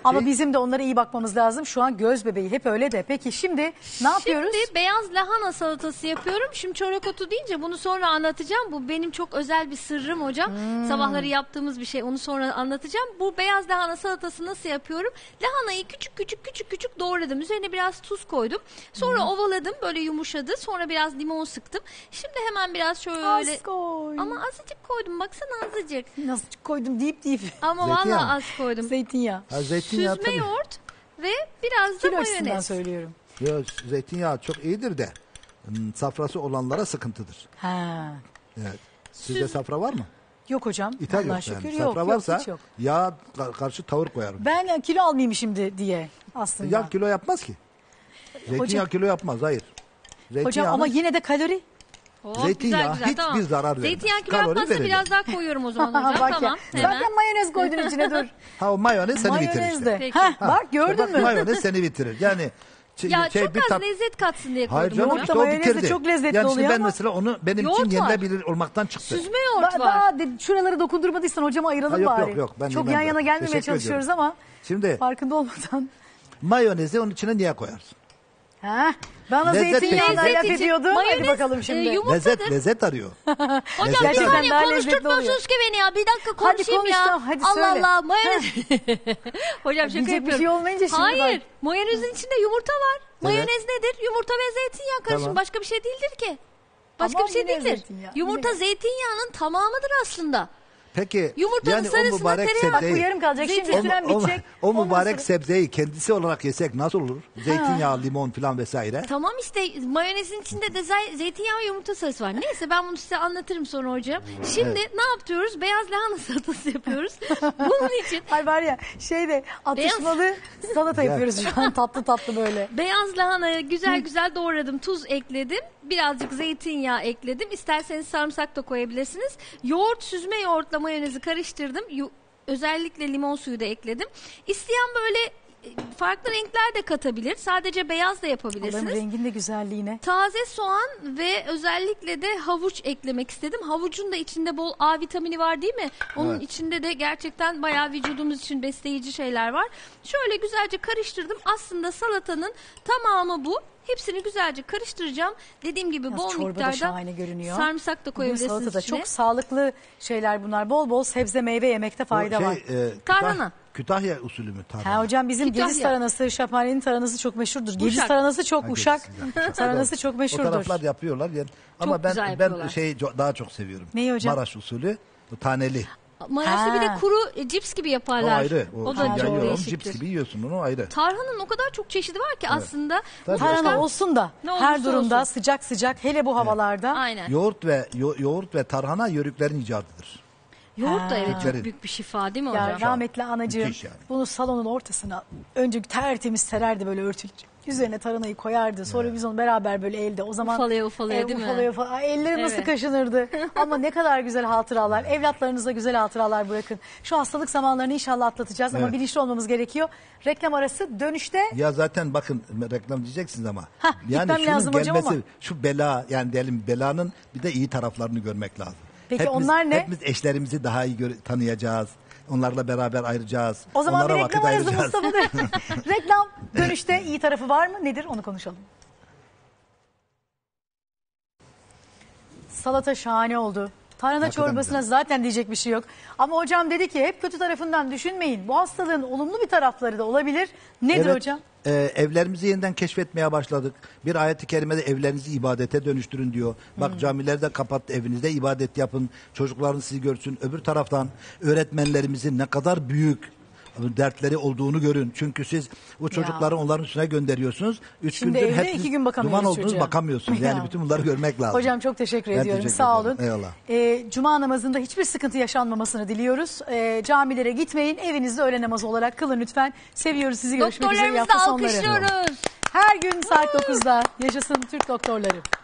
Ama bizim de onlara iyi bakmamız lazım. Şu an göz bebeği hep öyle de. Peki şimdi ne yapıyoruz? Şimdi beyaz lahana salatası yapıyorum. Şimdi çörek otu deyince bunu sonra anlatacağım. Bu benim çok özel bir sırrım hocam. Sabahları yaptığımız bir şey. Onu sonra anlatacağım. Bu beyaz lahana salatası nasıl yapıyorum? Lahanayı küçük küçük doğradım. Üzerine biraz tuz koydum. Sonra ovaladım. Böyle yumuşadı. Sonra biraz limon sıktım. Şimdi hemen biraz şöyle. Az koy. Ama azıcık koydum. Baksana azıcık. Nasıl koydum deyip. Ama valla az koydum. Zeytinyağı. Zeytinyağı. Süzme yoğurt ve biraz da mayonez. Söylüyorum. Yok, zeytinyağı çok iyidir de safrası olanlara sıkıntıdır. Ha. Evet. Sizde safra var mı? Yok hocam. Allah şükür yani. Yok. Safra varsa yağ karşı tavır koyarım. Ben kilo almayayım şimdi diye aslında. Yağ kilo yapmaz ki. Zeytinyağı kilo yapmaz, hayır. Hocam ama yine de kalori. Zeytinyağı hiçbir zarar vermez. Zeytinyağı kilo yapmazsa biraz daha koyuyorum o zaman hocam. Tamam. Zaten mayonez koydun içine, dur. Ha, o mayonez seni bitirir işte. Bak gördün mü? Mayonez seni bitirir. Yani çok az lezzet katsın diye koydum. Hayır canım, işte o bitirdi. Çok lezzetli yani oluyor ben mesela onu benim için yenilebilir olmaktan çıktı. Süzme yoğurt var. Daha şuraları dokundurmadıysan hocama ayıralım bari. Yok. Çok yan yana gelmemeye çalışıyoruz ama farkında olmadan. Mayonezi onun içine niye koyarsın? Ha? Bana zeytinyağından laf ediyordun. Hadi bakalım şimdi. Lezzet arıyor. Hocam bir saniye konuşturtmuyorsunuz ki beni ya. Bir dakika konuşayım hadi ya. Hadi Allah söyle. Allah mayonez. Hocam şaka yapıyorum. Bir şey olmayınca şimdi hayır. Mayonezin içinde yumurta var. Evet. Mayonez nedir? Yumurta ve zeytinyağı karışımı. Tamam. Başka bir şey değildir ki. Başka tamam, bir şey değildir. Zeytinyağı. Yumurta yine. Zeytinyağının tamamıdır aslında. Peki yumurtanın yani o mübarek sebzeyi kalacak. Şimdi o mübarek sebzeyi kendisi olarak yesek nasıl olur? Zeytinyağı, ha. Limon falan vesaire. Tamam işte mayonezin içinde de zeytinyağı ve yumurta sarısı var. Neyse ben bunu size anlatırım sonra hocam. Şimdi evet. Ne yapıyoruz? Beyaz lahana salatası yapıyoruz. Bunun için. Ay var ya şeyde atışmalı beyaz... salata yapıyoruz şu an tatlı tatlı böyle. Beyaz lahanayı güzel doğradım. Tuz ekledim. Birazcık zeytinyağı ekledim. İsterseniz sarımsak da koyabilirsiniz. Yoğurt, süzme yoğurtla mayonezi karıştırdım. Özellikle limon suyu da ekledim. İsteyen böyle farklı renkler de katabilir. Sadece beyaz da yapabilirsiniz. Rengin de güzelliğine. Taze soğan ve özellikle de havuç eklemek istedim. Havucun da içinde bol A vitamini var değil mi? Onun evet. içinde de gerçekten bayağı vücudumuz için besleyici şeyler var. Şöyle güzelce karıştırdım. Aslında salatanın tamamı bu. Hepsini güzelce karıştıracağım. Dediğim gibi bol miktarda sarımsak da koyabilirsiniz içine. Çok sağlıklı şeyler bunlar. Bol bol sebze meyve yemekte fayda var. Tarhana. Kütahya usulü mü tarhana? Ha, hocam bizim Gediz taranası, Şaphane'nin taranası çok meşhurdur. Gediz taranası çok Uşak. Taranası çok meşhurdur. O taraflar yapıyorlar. Yani. Ama çok ben şeyi daha çok seviyorum. Neyi hocam? Maraş usulü, taneli. Maraş'ta bir de kuru cips gibi yaparlar. O ayrı. O da çok değişiktir. Cips gibi yiyorsun onu ayrı. Tarhananın o kadar çok çeşidi var ki evet. aslında. Tarhana olsun da her durumda olsun. Sıcak hele bu havalarda. Evet. Aynen. Yoğurt ve tarhana yörüklerin icadıdır. Yoğurt da evet çok büyük bir şifa değil mi hocam? Ya rahmetli anacığım yani. Bunu salonun ortasına önce tertemiz sererdi böyle örtülü. Üzerine taranayı koyardı. Sonra evet. biz onu beraber böyle elde. O zaman ufalaya değil mi? Elleri evet. nasıl kaşınırdı. Ama ne kadar güzel hatıralar. Evlatlarınıza güzel hatıralar bırakın. Şu hastalık zamanlarını inşallah atlatacağız evet. ama bilinçli olmamız gerekiyor. Reklam arası dönüşte. Ya zaten bakın reklam diyeceksiniz ama. Hah, yani şunun lazım gelmesi, hocam ama. Şu bela yani diyelim belanın bir de iyi taraflarını görmek lazım. Peki hepimiz, onlar ne? Hepimiz eşlerimizi daha iyi tanıyacağız. Onlarla beraber ayıracağız. O zaman onlara vakit ayıracağız. Reklam dönüşte iyi tarafı var mı? Nedir? Onu konuşalım. Salata şahane oldu. Tarhana çorbasına güzel. Zaten diyecek bir şey yok. Ama hocam dedi ki hep kötü tarafından düşünmeyin. Bu hastalığın olumlu bir tarafları da olabilir. Nedir evet, hocam? Evlerimizi yeniden keşfetmeye başladık. Bir ayet-i kerimede evlerinizi ibadete dönüştürün diyor. Bak camileri de kapattı, evinizde ibadet yapın. Çocuklarınız sizi görsün. Öbür taraftan öğretmenlerimizin ne kadar büyük dertleri olduğunu görün. Çünkü siz bu çocukları onların üstüne gönderiyorsunuz. 3 gündür hepiniz duman olduğunuz bakamıyorsunuz. Yani bütün bunları görmek lazım. Hocam çok teşekkür ediyorum. Teşekkür sağ olun. Cuma namazında hiçbir sıkıntı yaşanmamasını diliyoruz. Camilere gitmeyin. Evinizde öğle namazı olarak kılın lütfen. Seviyoruz sizi. Görüşmek üzere. Doktorlarımızı alkışlıyoruz. Her gün saat 9'da yaşasın Türk doktorları.